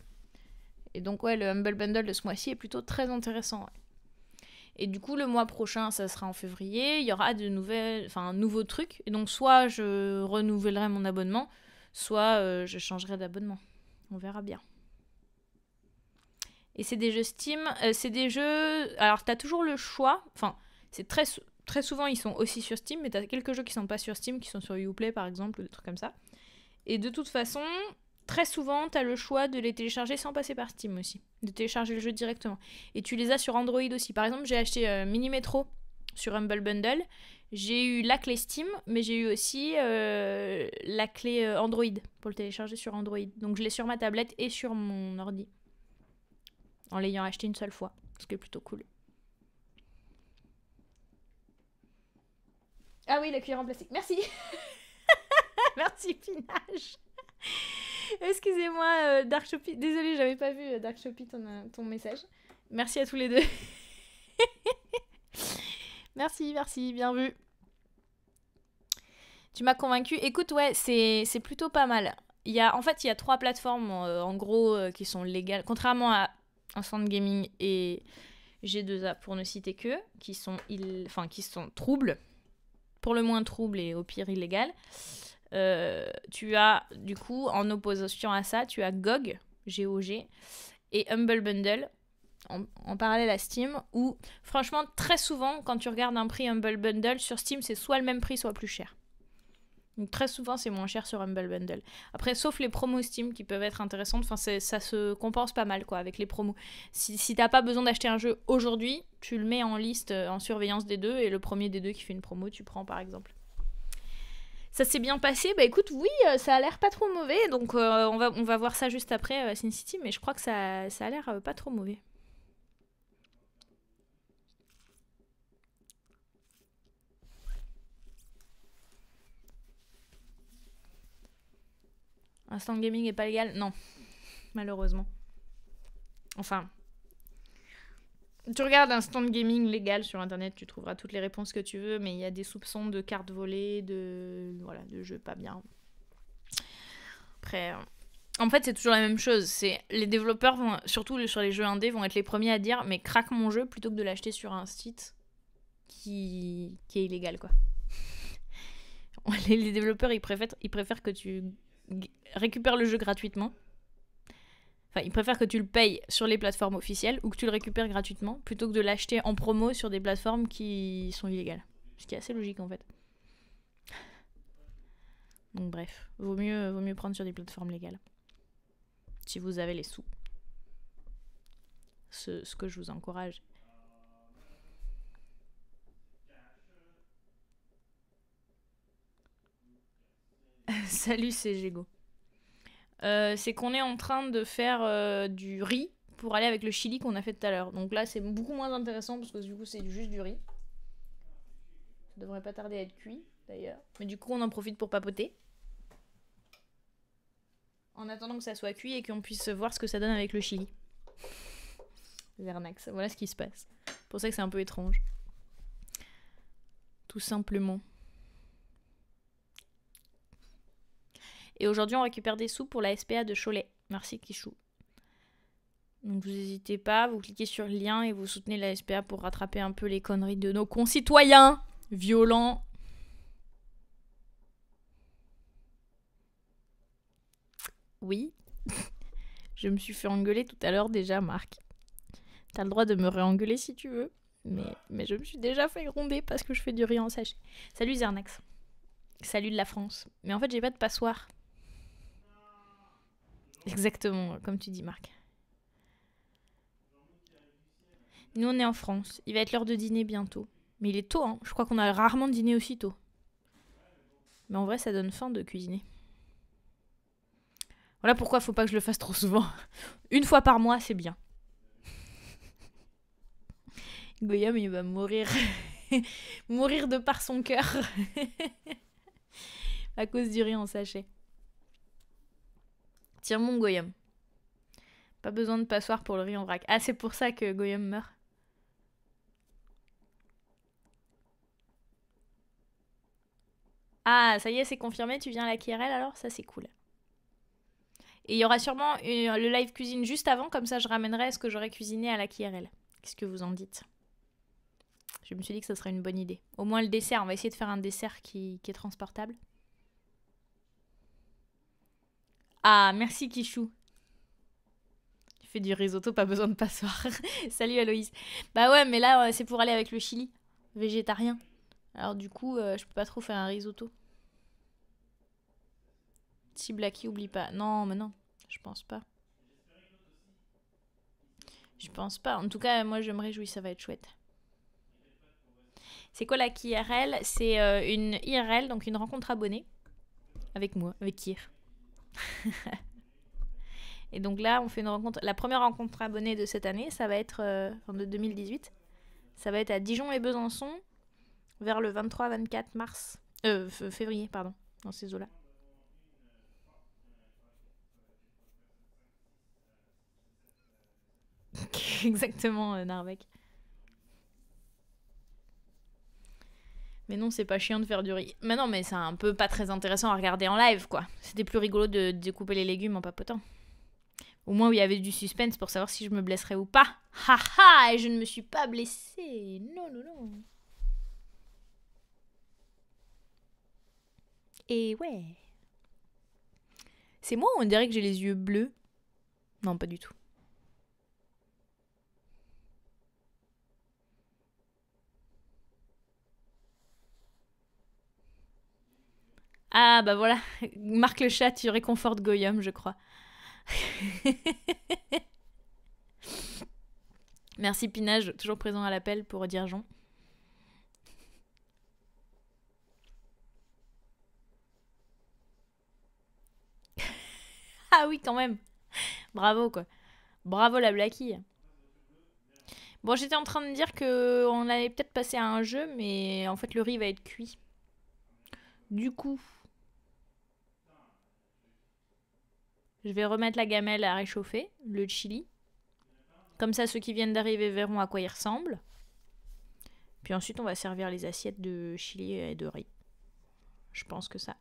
Et donc ouais, le Humble Bundle de ce mois-ci est plutôt très intéressant. Ouais. Et du coup, le mois prochain, ça sera en février, il y aura de nouvelles, enfin, un nouveau truc. Et donc soit je renouvellerai mon abonnement, soit euh, je changerai d'abonnement. On verra bien. Et c'est des jeux Steam, euh, c'est des jeux... Alors, t'as toujours le choix, enfin, c'est très... Très souvent, ils sont aussi sur Steam, mais t'as quelques jeux qui sont pas sur Steam, qui sont sur Uplay par exemple, ou des trucs comme ça. Et de toute façon, très souvent, t'as le choix de les télécharger sans passer par Steam aussi. De télécharger le jeu directement. Et tu les as sur Android aussi. Par exemple, j'ai acheté euh, Mini Metro sur Humble Bundle. J'ai eu la clé Steam, mais j'ai eu aussi euh, la clé euh, Android pour le télécharger sur Android. Donc je l'ai sur ma tablette et sur mon ordi. En l'ayant acheté une seule fois, ce qui est plutôt cool. Ah oui, la cuillère en plastique. Merci. Merci, Pinage. Excusez-moi, euh, Dark Shopee. Désolée, j'avais pas vu, euh, Dark Shopee, ton, euh, ton message. Merci à tous les deux. Merci, merci, bien vu. Tu m'as convaincu. Écoute, ouais, c'est plutôt pas mal. Il y a, en fait, il y a trois plateformes, euh, en gros, euh, qui sont légales. Contrairement à Instant Gaming et G deux A, pour ne citer que, qui sont, il... enfin, qui sont troubles. Pour le moins trouble et au pire illégal. Euh, tu as, du coup, en opposition à ça, tu as G O G, G O G, et Humble Bundle, en, en parallèle à Steam, où, franchement, très souvent, quand tu regardes un prix Humble Bundle, sur Steam, c'est soit le même prix, soit plus cher. Donc très souvent, c'est moins cher sur Humble Bundle. Après, sauf les promos Steam qui peuvent être intéressantes, enfin, ça se compense pas mal, quoi, avec les promos. Si, si t'as pas besoin d'acheter un jeu aujourd'hui, tu le mets en liste, en surveillance des deux, et le premier des deux qui fait une promo, tu prends, par exemple. Ça s'est bien passé? Bah écoute, oui, ça a l'air pas trop mauvais, donc euh, on, va, on va voir ça juste après, euh, Sin City, mais je crois que ça, ça a l'air euh, pas trop mauvais. Instant Gaming est pas légal? Non, malheureusement. Enfin, tu regardes Instant Gaming légal sur internet, tu trouveras toutes les réponses que tu veux, mais il y a des soupçons de cartes volées, de voilà, de jeux pas bien. Après, en fait, c'est toujours la même chose. C'est les développeurs vont, surtout sur les jeux indés, vont être les premiers à dire, mais craque mon jeu plutôt que de l'acheter sur un site qui qui est illégal quoi. Les développeurs, ils préfèrent, ils préfèrent que tu récupère le jeu gratuitement. Enfin, ils préfèrent que tu le payes sur les plateformes officielles ou que tu le récupères gratuitement plutôt que de l'acheter en promo sur des plateformes qui sont illégales. Ce qui est assez logique en fait. Donc bref, vaut mieux, vaut mieux prendre sur des plateformes légales. Si vous avez les sous. Ce, ce que je vous encourage. Salut, c'est Gégo. Euh, c'est qu'on est en train de faire euh, du riz pour aller avec le chili qu'on a fait tout à l'heure. Donc là, c'est beaucoup moins intéressant parce que du coup, c'est juste du riz. Ça devrait pas tarder à être cuit, d'ailleurs. Mais du coup, on en profite pour papoter. En attendant que ça soit cuit et qu'on puisse voir ce que ça donne avec le chili. Vernax, voilà ce qui se passe. C'est pour ça que c'est un peu étrange. Tout simplement. Et aujourd'hui, on récupère des sous pour la S P A de Cholet. Merci, Kichou. Donc, vous n'hésitez pas, vous cliquez sur le lien et vous soutenez la S P A pour rattraper un peu les conneries de nos concitoyens violents. Oui. Je me suis fait engueuler tout à l'heure déjà, Marc. T'as le droit de me réengueuler si tu veux. Mais, mais je me suis déjà fait gronder parce que je fais du riz en sachet. Salut Zernax. Salut de la France. Mais en fait, j'ai pas de passoire. Exactement, comme tu dis, Marc. Nous, on est en France. Il va être l'heure de dîner bientôt. Mais il est tôt, hein. Je crois qu'on a rarement dîné aussi tôt. Mais en vrai, ça donne faim de cuisiner. Voilà pourquoi faut pas que je le fasse trop souvent. Une fois par mois, c'est bien. Goyam, il va mourir. Mourir de par son cœur. À cause du riz en sachet. Tiens mon Goyam. Pas besoin de passoire pour le riz en vrac. Ah, c'est pour ça que Goyam meurt. Ah, ça y est, c'est confirmé. Tu viens à la Kyreelle alors? Ça, c'est cool. Et il y aura sûrement une, le live cuisine juste avant. Comme ça, je ramènerai ce que j'aurais cuisiné à la Kyreelle. Qu'est-ce que vous en dites? Je me suis dit que ça serait une bonne idée. Au moins le dessert. On va essayer de faire un dessert qui, qui est transportable. Ah, merci Kichou. Tu fais du risotto, pas besoin de passoire. Salut Aloïs. Bah ouais, mais là, c'est pour aller avec le chili. Végétarien. Alors du coup, euh, je peux pas trop faire un risotto. Si Blacky, oublie pas. Non, mais non. Je pense pas. Je pense pas. En tout cas, moi, je me réjouis. Ça va être chouette. C'est quoi la Kyreelle? C'est euh, une I R L, donc une rencontre abonnée. Avec moi, avec Kyr. Et donc là, on fait une rencontre. La première rencontre abonnée de cette année, ça va être... Euh, enfin, de deux mille dix-huit. Ça va être à Dijon et Besançon. Vers le vingt-trois vingt-quatre mars. Euh, février, pardon. Dans ces eaux-là. Exactement, euh, Narvec. Mais non, c'est pas chiant de faire du riz. Mais non, mais c'est un peu pas très intéressant à regarder en live, quoi. C'était plus rigolo de découper les légumes en papotant. Au moins, il y avait du suspense pour savoir si je me blesserais ou pas. Ha ha, et je ne me suis pas blessée. Non, non, non. Et ouais. C'est moi ou on dirait que j'ai les yeux bleus? Non, pas du tout. Ah bah voilà, Marc le chat, tu réconfortes Goyam, je crois. Merci Pinage, toujours présent à l'appel pour Dijon. Ah oui quand même, bravo quoi, bravo la Blacky. Bon, j'étais en train de dire qu'on allait peut-être passer à un jeu, mais en fait le riz va être cuit. Du coup... Je vais remettre la gamelle à réchauffer, le chili. Comme ça, ceux qui viennent d'arriver verront à quoi il ressemble. Puis ensuite, on va servir les assiettes de chili et de riz. Je pense que ça.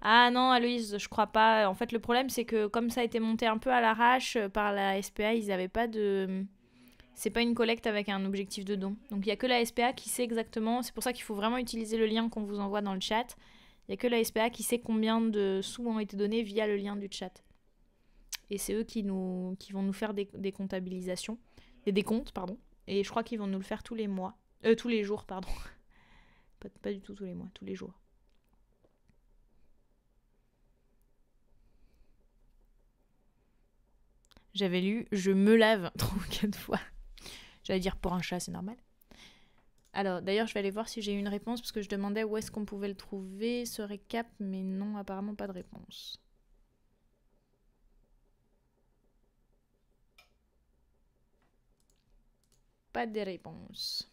Ah non, Aloïse, je crois pas. En fait, le problème, c'est que comme ça a été monté un peu à l'arrache par la S P A, ils n'avaient pas de... C'est pas une collecte avec un objectif de don. Donc il n'y a que la S P A qui sait exactement. C'est pour ça qu'il faut vraiment utiliser le lien qu'on vous envoie dans le chat. Il n'y a que la S P A qui sait combien de sous ont été donnés via le lien du chat. Et c'est eux qui, nous, qui vont nous faire des, des comptabilisations. Des décomptes, pardon. Et je crois qu'ils vont nous le faire tous les mois. Euh, tous les jours, pardon. Pas, pas du tout tous les mois, tous les jours. J'avais lu « Je me lave » trois ou quatre fois. J'allais dire pour un chat, c'est normal. Alors, d'ailleurs, je vais aller voir si j'ai eu une réponse, parce que je demandais où est-ce qu'on pouvait le trouver, ce récap, mais non, apparemment pas de réponse. Pas de réponse.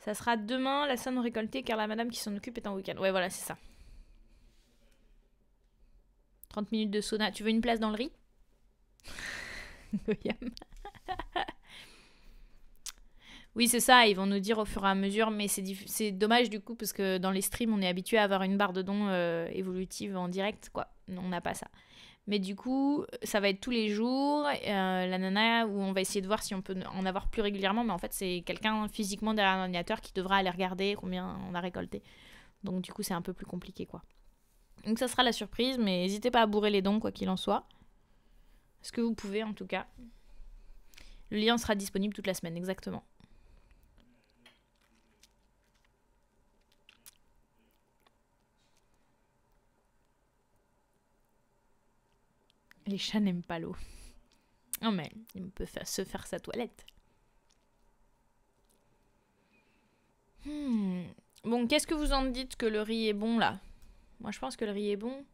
Ça sera demain, la somme récoltée, car la madame qui s'en occupe est en week-end. Ouais, voilà, c'est ça. trente minutes de sauna. Tu veux une place dans le riz? Oui, c'est ça. Ils vont nous dire au fur et à mesure. Mais c'est dommage du coup parce que dans les streams, on est habitué à avoir une barre de dons euh, évolutive en direct, quoi. On n'a pas ça. Mais du coup, ça va être tous les jours. Euh, la nana où on va essayer de voir si on peut en avoir plus régulièrement. Mais en fait, c'est quelqu'un physiquement derrière l'ordinateur qui devra aller regarder combien on a récolté. Donc du coup c'est un peu plus compliqué quoi. Donc ça sera la surprise, mais n'hésitez pas à bourrer les dons quoi qu'il en soit. Ce que vous pouvez en tout cas. Le lien sera disponible toute la semaine, exactement. Les chats n'aiment pas l'eau. Non mais il peut faire, se faire sa toilette. Hmm. Bon, qu'est-ce que vous en dites que le riz est bon là? Moi je pense que le riz est bon.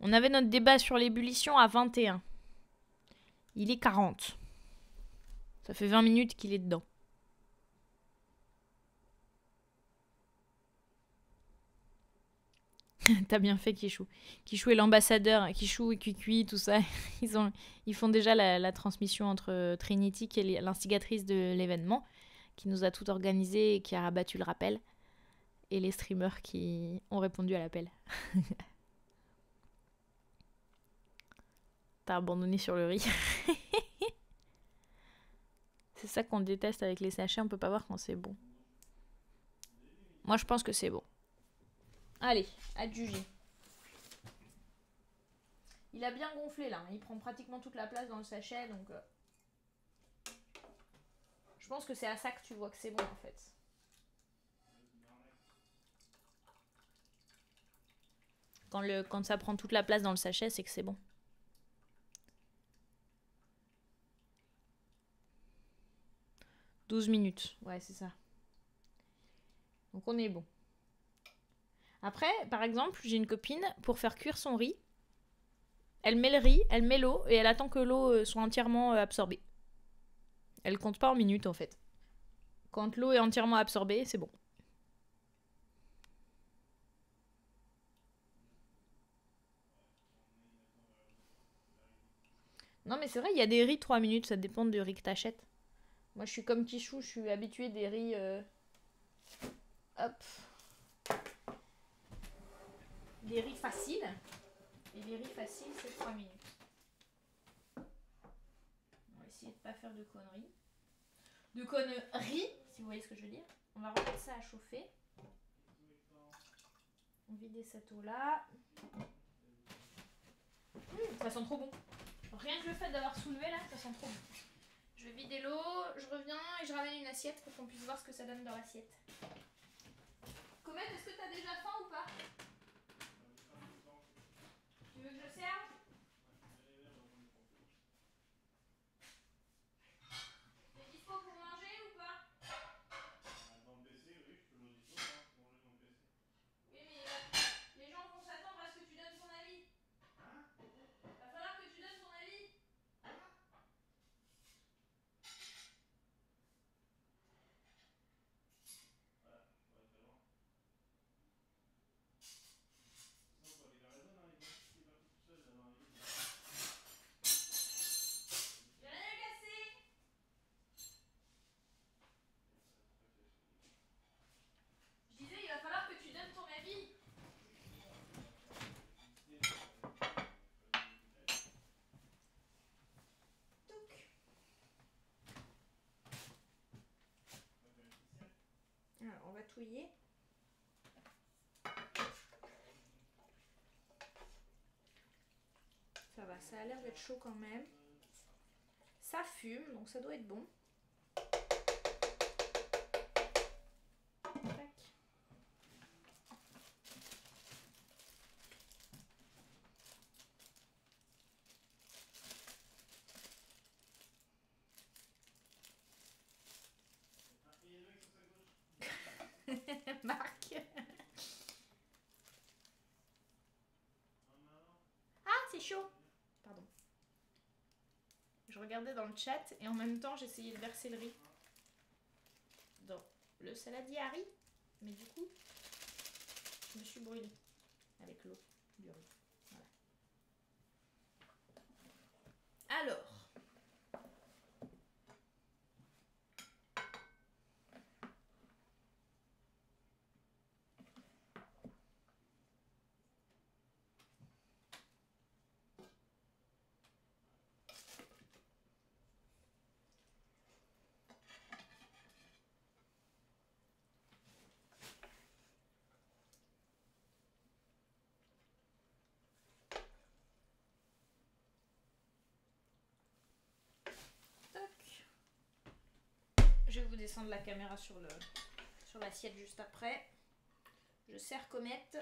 On avait notre débat sur l'ébullition à vingt et un. Il est quarante. Ça fait vingt minutes qu'il est dedans. T'as bien fait Kichou. Kichou est l'ambassadeur. Kichou et Kukui, tout ça. Ils, ont, ils font déjà la, la transmission entre Trinity, qui est l'instigatrice de l'événement, qui nous a tout organisé et qui a rabattu le rappel. Et les streamers qui ont répondu à l'appel. T'as abandonné sur le riz. C'est ça qu'on déteste avec les sachets. On peut pas voir quand c'est bon. Moi, je pense que c'est bon. Allez, adjugé. Il a bien gonflé là, il prend pratiquement toute la place dans le sachet, donc euh... je pense que c'est à ça que tu vois que c'est bon en fait. Quand, le... Quand ça prend toute la place dans le sachet, c'est que c'est bon. douze minutes, ouais c'est ça. Donc on est bon. Après, par exemple, j'ai une copine, pour faire cuire son riz, elle met le riz, elle met l'eau, et elle attend que l'eau soit entièrement absorbée. Elle compte pas en minutes, en fait. Quand l'eau est entièrement absorbée, c'est bon. Non mais c'est vrai, il y a des riz trois minutes, ça dépend du riz que t'achètes. Moi je suis comme Kichou, je suis habituée des riz... Euh... Hop. Les riz faciles, et les riz faciles c'est trois minutes. On va essayer de ne pas faire de conneries. De conneries, si vous voyez ce que je veux dire. On va remettre ça à chauffer. On vide cette eau là. Mmh, ça sent trop bon. Rien que le fait d'avoir soulevé là, ça sent trop bon. Je vais vider l'eau, je reviens et je ramène une assiette pour qu'on puisse voir ce que ça donne dans l'assiette. Comet, est-ce que tu as déjà faim ou pas? Tu veux que je serve? T'es dispo pour manger ou pas? Dans le P C, oui, je peux le dispo pour manger dans le P C. Oui, mais les gens vont s'attendre à ce que tu donnes ton avis. Hein? Va falloir que tu donnes ton avis. On va touiller. Ça va, ça a l'air d'être chaud quand même. Ça fume, donc ça doit être bon. Tac. Marc. Ah, c'est chaud. Pardon. Je regardais dans le chat et en même temps j'essayais de verser le riz dans le saladier à riz. Mais du coup, je me suis brûlée avec l'eau du riz. Voilà. Alors. obligée de vous descendre la caméra sur le sur l'assiette juste après. Je sers comète.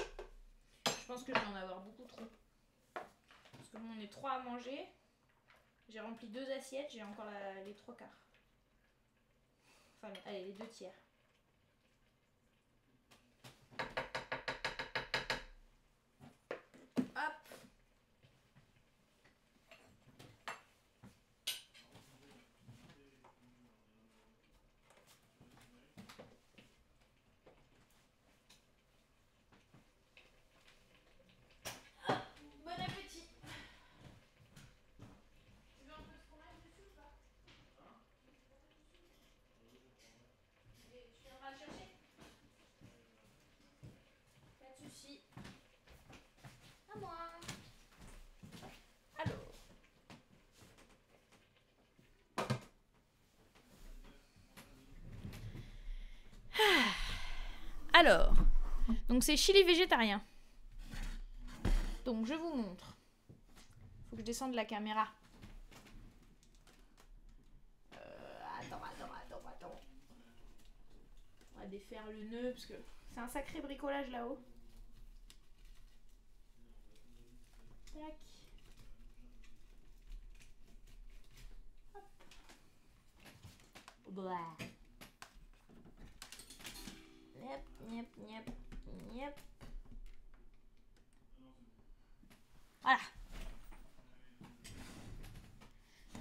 Je pense que je vais en avoir beaucoup trop. Parce que on est trois à manger. J'ai rempli deux assiettes, j'ai encore la, les trois quarts. Enfin, allez, les deux tiers. Alors, donc c'est chili végétarien. Donc je vous montre. Faut que je descende la caméra. Euh, attends, attends, attends, attends. On va défaire le nœud parce que c'est un sacré bricolage là-haut. Tac. Hop. Blah. Yep, yep, yep, yep. Voilà.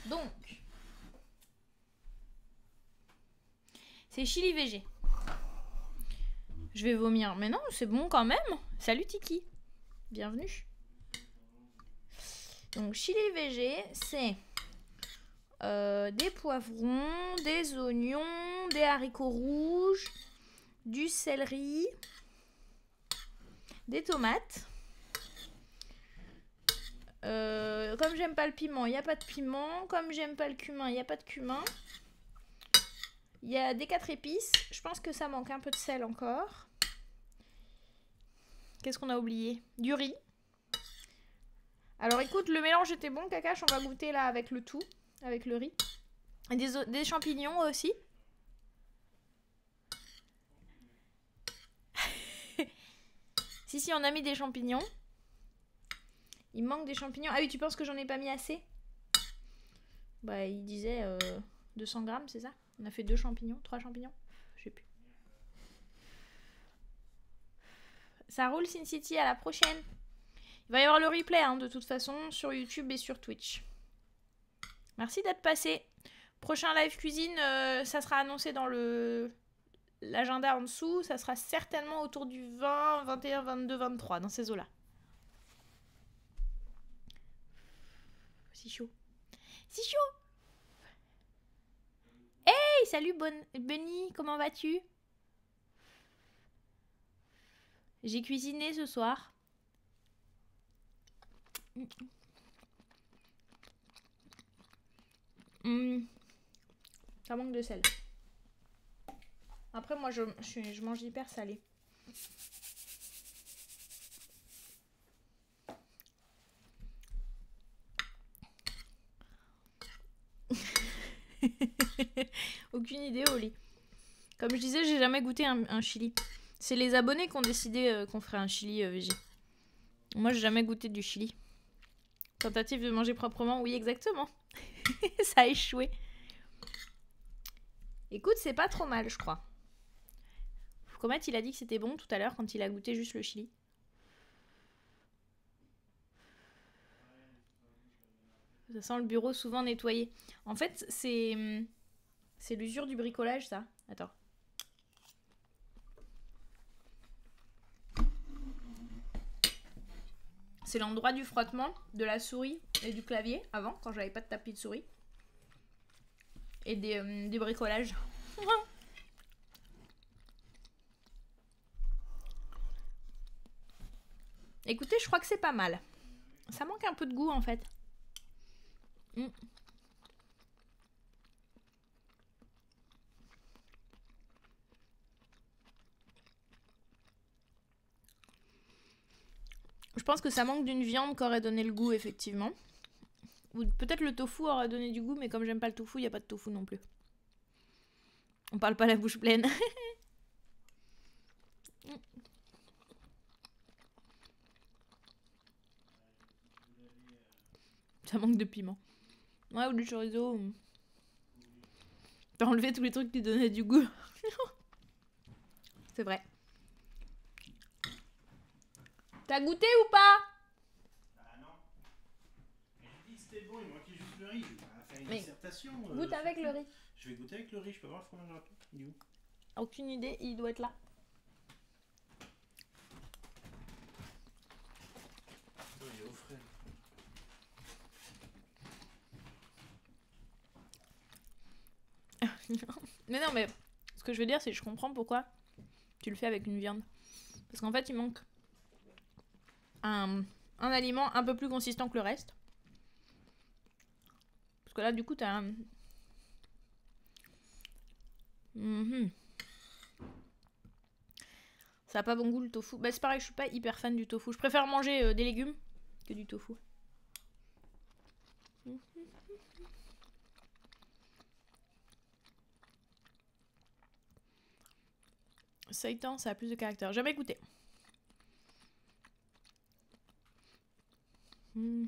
Donc, c'est chili végé. Je vais vomir. Mais non, c'est bon quand même. Salut Tiki. Bienvenue. Donc, chili végé, c'est euh, des poivrons, des oignons, des haricots rouges, du céleri, des tomates. Euh, comme j'aime pas le piment, il n'y a pas de piment. Comme j'aime pas le cumin, il n'y a pas de cumin. Il y a des quatre épices. Je pense que ça manque un peu de sel encore. Qu'est-ce qu'on a oublié? Du riz. Alors écoute, le mélange était bon, Kakash. On va goûter là avec le tout, avec le riz. Et des, des champignons aussi. Si, si, on a mis des champignons. Il manque des champignons. Ah oui, tu penses que j'en ai pas mis assez? Bah, il disait euh, deux cents grammes, c'est ça? On a fait deux champignons, trois champignons. Je sais plus. Ça roule, Sin City, à la prochaine. Il va y avoir le replay, hein, de toute façon, sur YouTube et sur Twitch. Merci d'être passé. Prochain live cuisine, euh, ça sera annoncé dans le... l'agenda en dessous, ça sera certainement autour du vingt, vingt et un, vingt-deux, vingt-trois, dans ces eaux-là. Si chaud. Si chaud. Hey, salut bonne... Benny, comment vas-tu? J'ai cuisiné ce soir. Mmh. Ça manque de sel. Après, moi, je, je, je mange hyper salé. Aucune idée, Oli. Comme je disais, j'ai jamais goûté un, un chili. C'est les abonnés qui ont décidé euh, qu'on ferait un chili euh, végé. Moi, j'ai jamais goûté du chili. Tentative de manger proprement, oui, exactement. Ça a échoué. Écoute, c'est pas trop mal, je crois. Comet, il a dit que c'était bon tout à l'heure quand il a goûté juste le chili. Ça sent le bureau souvent nettoyé. En fait, c'est c'est l'usure du bricolage, ça. Attends. C'est l'endroit du frottement de la souris et du clavier, avant, quand j'avais pas de tapis de souris. Et des, euh, des bricolages. Écoutez, je crois que c'est pas mal. Ça manque un peu de goût en fait. Mm. Je pense que ça manque d'une viande qu'aurait donné le goût, effectivement. Ou peut-être le tofu aurait donné du goût, mais comme j'aime pas le tofu, il n'y a pas de tofu non plus. On parle pas la bouche pleine. Ça manque de piment. Ouais, ou du chorizo. T'as enlevé tous les trucs qui donnaient du goût. C'est vrai. T'as goûté ou pas? Ah non. J'ai dit c'était bon, il manquait juste le riz. Enfin, une dissertation. Goûte euh, avec le riz. Je vais goûter avec le riz, je peux avoir le fromage râpé. Il est où? Aucune idée, il doit être là. Oh, il est au frais. Mais non, mais ce que je veux dire, c'est que je comprends pourquoi tu le fais avec une viande. Parce qu'en fait, il manque un, un aliment un peu plus consistant que le reste. Parce que là, du coup, t'as un... Mmh. Ça a pas bon goût le tofu. Bah, c'est pareil, je suis pas hyper fan du tofu. Je préfère manger euh, des légumes que du tofu. Mmh. Seitan, ça a plus de caractère. Jamais goûté. Hmm.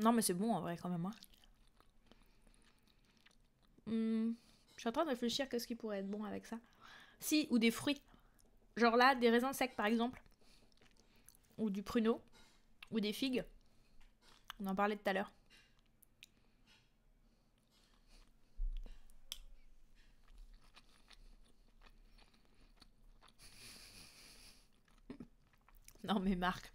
Non, mais c'est bon en vrai, quand même. Hein. Hmm. Je suis en train de réfléchir qu'est-ce qui pourrait être bon avec ça. Si, ou des fruits. Genre là, des raisins secs par exemple. Ou du pruneau. Ou des figues. On en parlait tout à l'heure. Non mais Marc.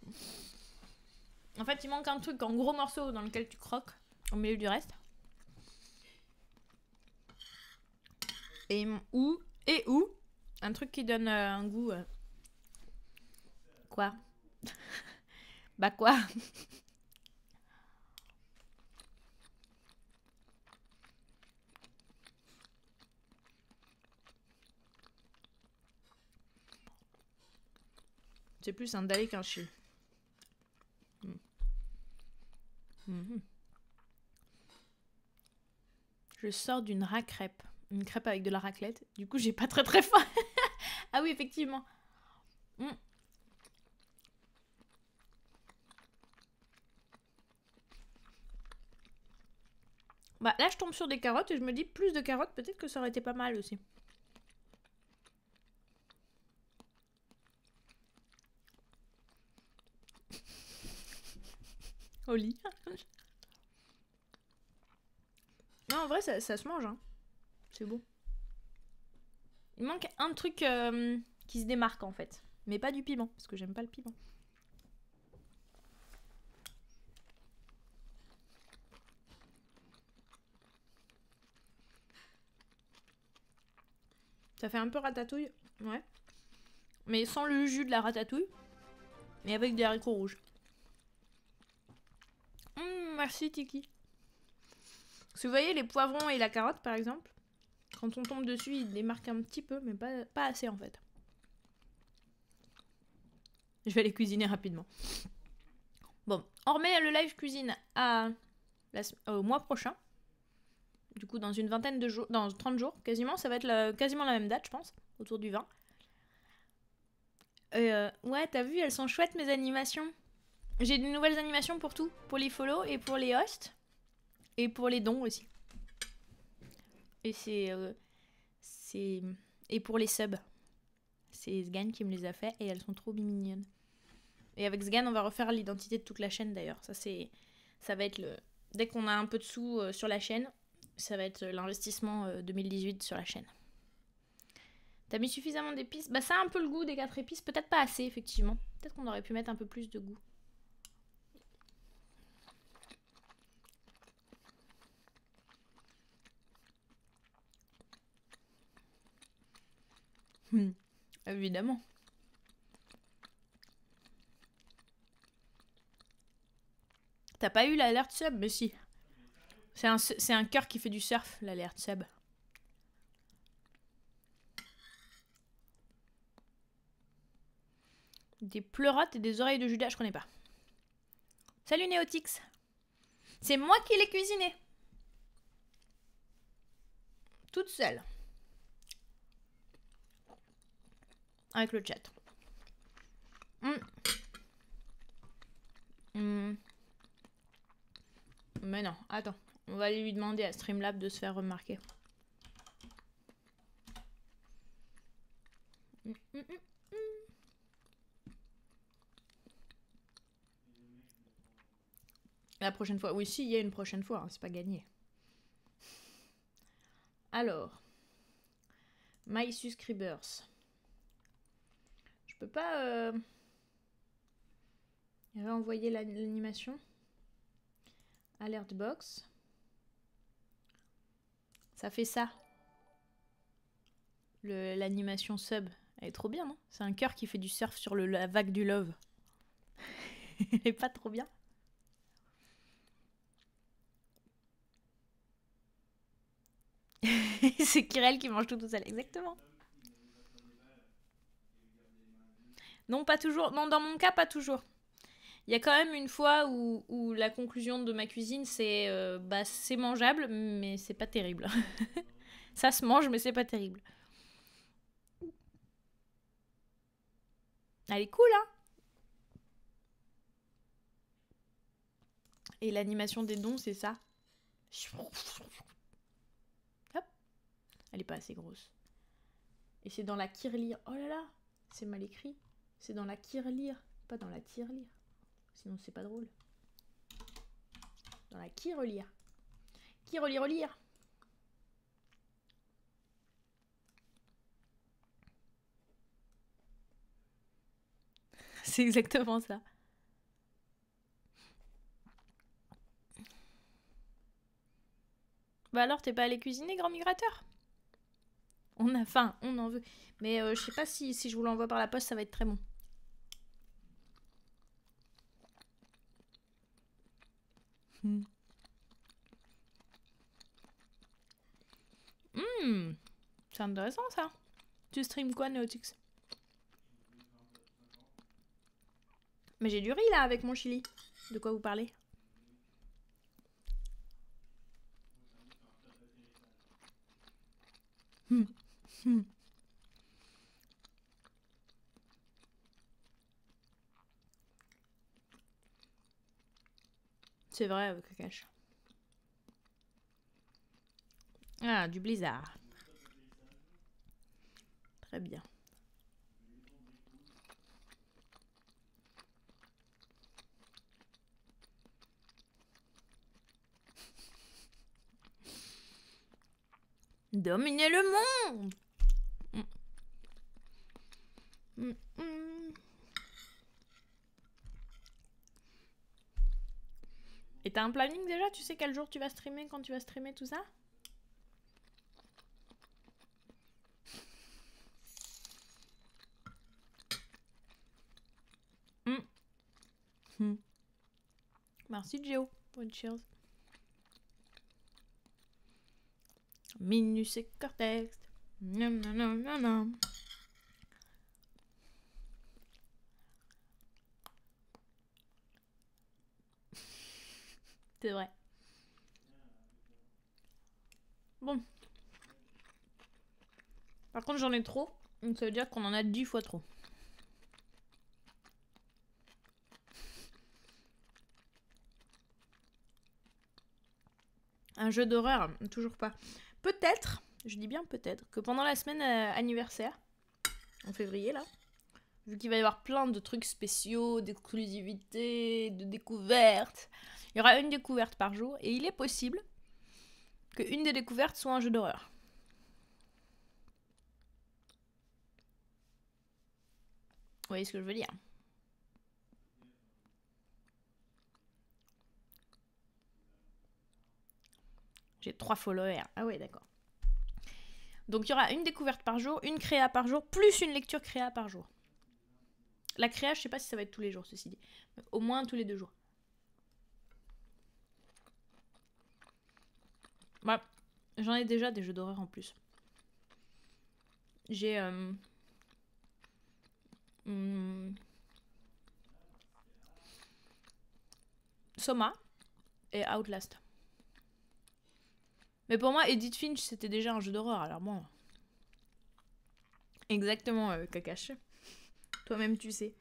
En fait, il manque un truc en gros morceau dans lequel tu croques au milieu du reste. Et ou et ou un truc qui donne euh, un goût. Euh... Quoi? Bah quoi? C'est plus un dalé qu'un chou. Mmh. Mmh. Je sors d'une raclette. Une crêpe avec de la raclette. Du coup, j'ai pas très très faim. Ah oui, effectivement. Mmh. Bah là, je tombe sur des carottes et je me dis plus de carottes, peut-être que ça aurait été pas mal aussi. Au lit. Non, en vrai, ça, ça se mange. Hein. C'est beau. Il manque un truc euh, qui se démarque, en fait. Mais pas du piment, parce que j'aime pas le piment. Ça fait un peu ratatouille, ouais. Mais sans le jus de la ratatouille. Mais avec des haricots rouges. Merci Tiki. Parce que vous voyez les poivrons et la carotte par exemple, quand on tombe dessus ils démarquent un petit peu mais pas, pas assez en fait. Je vais les cuisiner rapidement. Bon, on remet le live cuisine à la, au mois prochain. Du coup dans une vingtaine de jours, dans trente jours quasiment, ça va être la, quasiment la même date je pense, autour du vingt. Euh, ouais t'as vu, elles sont chouettes mes animations. J'ai de nouvelles animations pour tout, pour les follow et pour les hosts, et pour les dons aussi. Et c'est... Euh, c'est... Et pour les subs. C'est Sgan qui me les a fait et elles sont trop mignonnes. Et avec Sgan, on va refaire l'identité de toute la chaîne d'ailleurs. Ça c'est... Ça va être le... Dès qu'on a un peu de sous euh, sur la chaîne, ça va être l'investissement euh, deux mille dix-huit sur la chaîne. T'as mis suffisamment d'épices? Bah ça a un peu le goût des quatre épices, peut-être pas assez effectivement. Peut-être qu'on aurait pu mettre un peu plus de goût. Hum, évidemment. T'as pas eu l'alerte sub? Mais si. C'est un, c'est un cœur qui fait du surf, l'alerte sub. Des pleurotes et des oreilles de Judas, je connais pas. Salut Néotix. C'est moi qui l'ai cuisiné. Toute seule. Avec le chat. Mmh. Mmh. Mais non, attends. On va aller lui demander à Streamlabs de se faire remarquer. Mmh, mmh, mmh. La prochaine fois. Oui, si, il y a une prochaine fois. Hein, c'est pas gagné. Alors. My Subscribers. Je peux pas... Euh... Réenvoyer l'animation. Alert box. Ça fait ça. L'animation sub. Elle est trop bien, non? C'est un cœur qui fait du surf sur le, la vague du love. Elle est pas trop bien. C'est Kyreelle qui mange tout tout seul, exactement. Non, pas toujours. Non, dans mon cas, pas toujours. Il y a quand même une fois où, où la conclusion de ma cuisine, c'est euh, bah, c'est mangeable, mais c'est pas terrible. Ça se mange, mais c'est pas terrible. Elle est cool, hein? Et l'animation des dons, c'est ça. Hop. Elle est pas assez grosse. Et c'est dans la Kyreelle. Oh là là, c'est mal écrit. C'est dans la Kyreelle, pas dans la tirelire. Sinon c'est pas drôle. Dans la qui relire. Qui relire relire. C'est exactement ça. Bah alors t'es pas allé cuisiner, grand migrateur? On a faim, on en veut. Mais euh, je sais pas si, si je vous l'envoie par la poste, ça va être très bon. Mmh. Mmh. C'est intéressant ça. Tu stream quoi, Neotix? Mais j'ai du riz là avec mon chili. De quoi vous parlez? Mmh. Mmh. C'est vrai avec le cache. Ah, du blizzard. Très bien. Dominez le monde. Mm. Mm -mm. Et t'as un planning déjà? Tu sais quel jour tu vas streamer, quand tu vas streamer, tout ça? Mmh. Mmh. Merci Géo pour une cheers. Minus et Cortex. Non, non, non, non, non. C'est vrai. Bon. Par contre, j'en ai trop. Donc ça veut dire qu'on en a dix fois trop. Un jeu d'horreur, toujours pas. Peut-être, je dis bien peut-être, que pendant la semaine euh, anniversaire, en février là, vu qu'il va y avoir plein de trucs spéciaux, d'exclusivités, de découvertes... Il y aura une découverte par jour, et il est possible qu'une des découvertes soit un jeu d'horreur. Vous voyez ce que je veux dire? J'ai trois followers. Ah ouais, d'accord. Donc il y aura une découverte par jour, une créa par jour, plus une lecture créa par jour. La créa, je sais pas si ça va être tous les jours, ceci dit. Mais au moins tous les deux jours. Bah, j'en ai déjà des jeux d'horreur en plus. J'ai... Euh, hmm, Soma et Outlast. Mais pour moi, Edith Finch, c'était déjà un jeu d'horreur, alors bon... Exactement, euh, Kakashi. Toi-même, tu sais.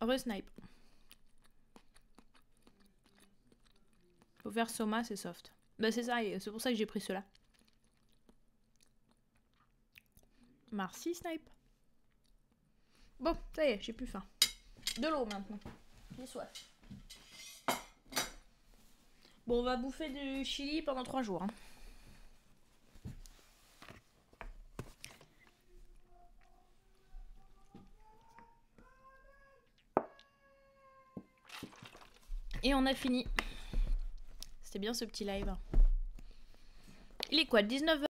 Re-snipe. Faut faire Soma, c'est soft. Bah c'est ça, c'est pour ça que j'ai pris cela. Merci, snipe. Bon, ça y est, j'ai plus faim. De l'eau maintenant. J'ai soif. Bon, on va bouffer du chili pendant trois jours. Hein. Et on a fini. C'était bien ce petit live. Il est quoi, dix-neuf heures?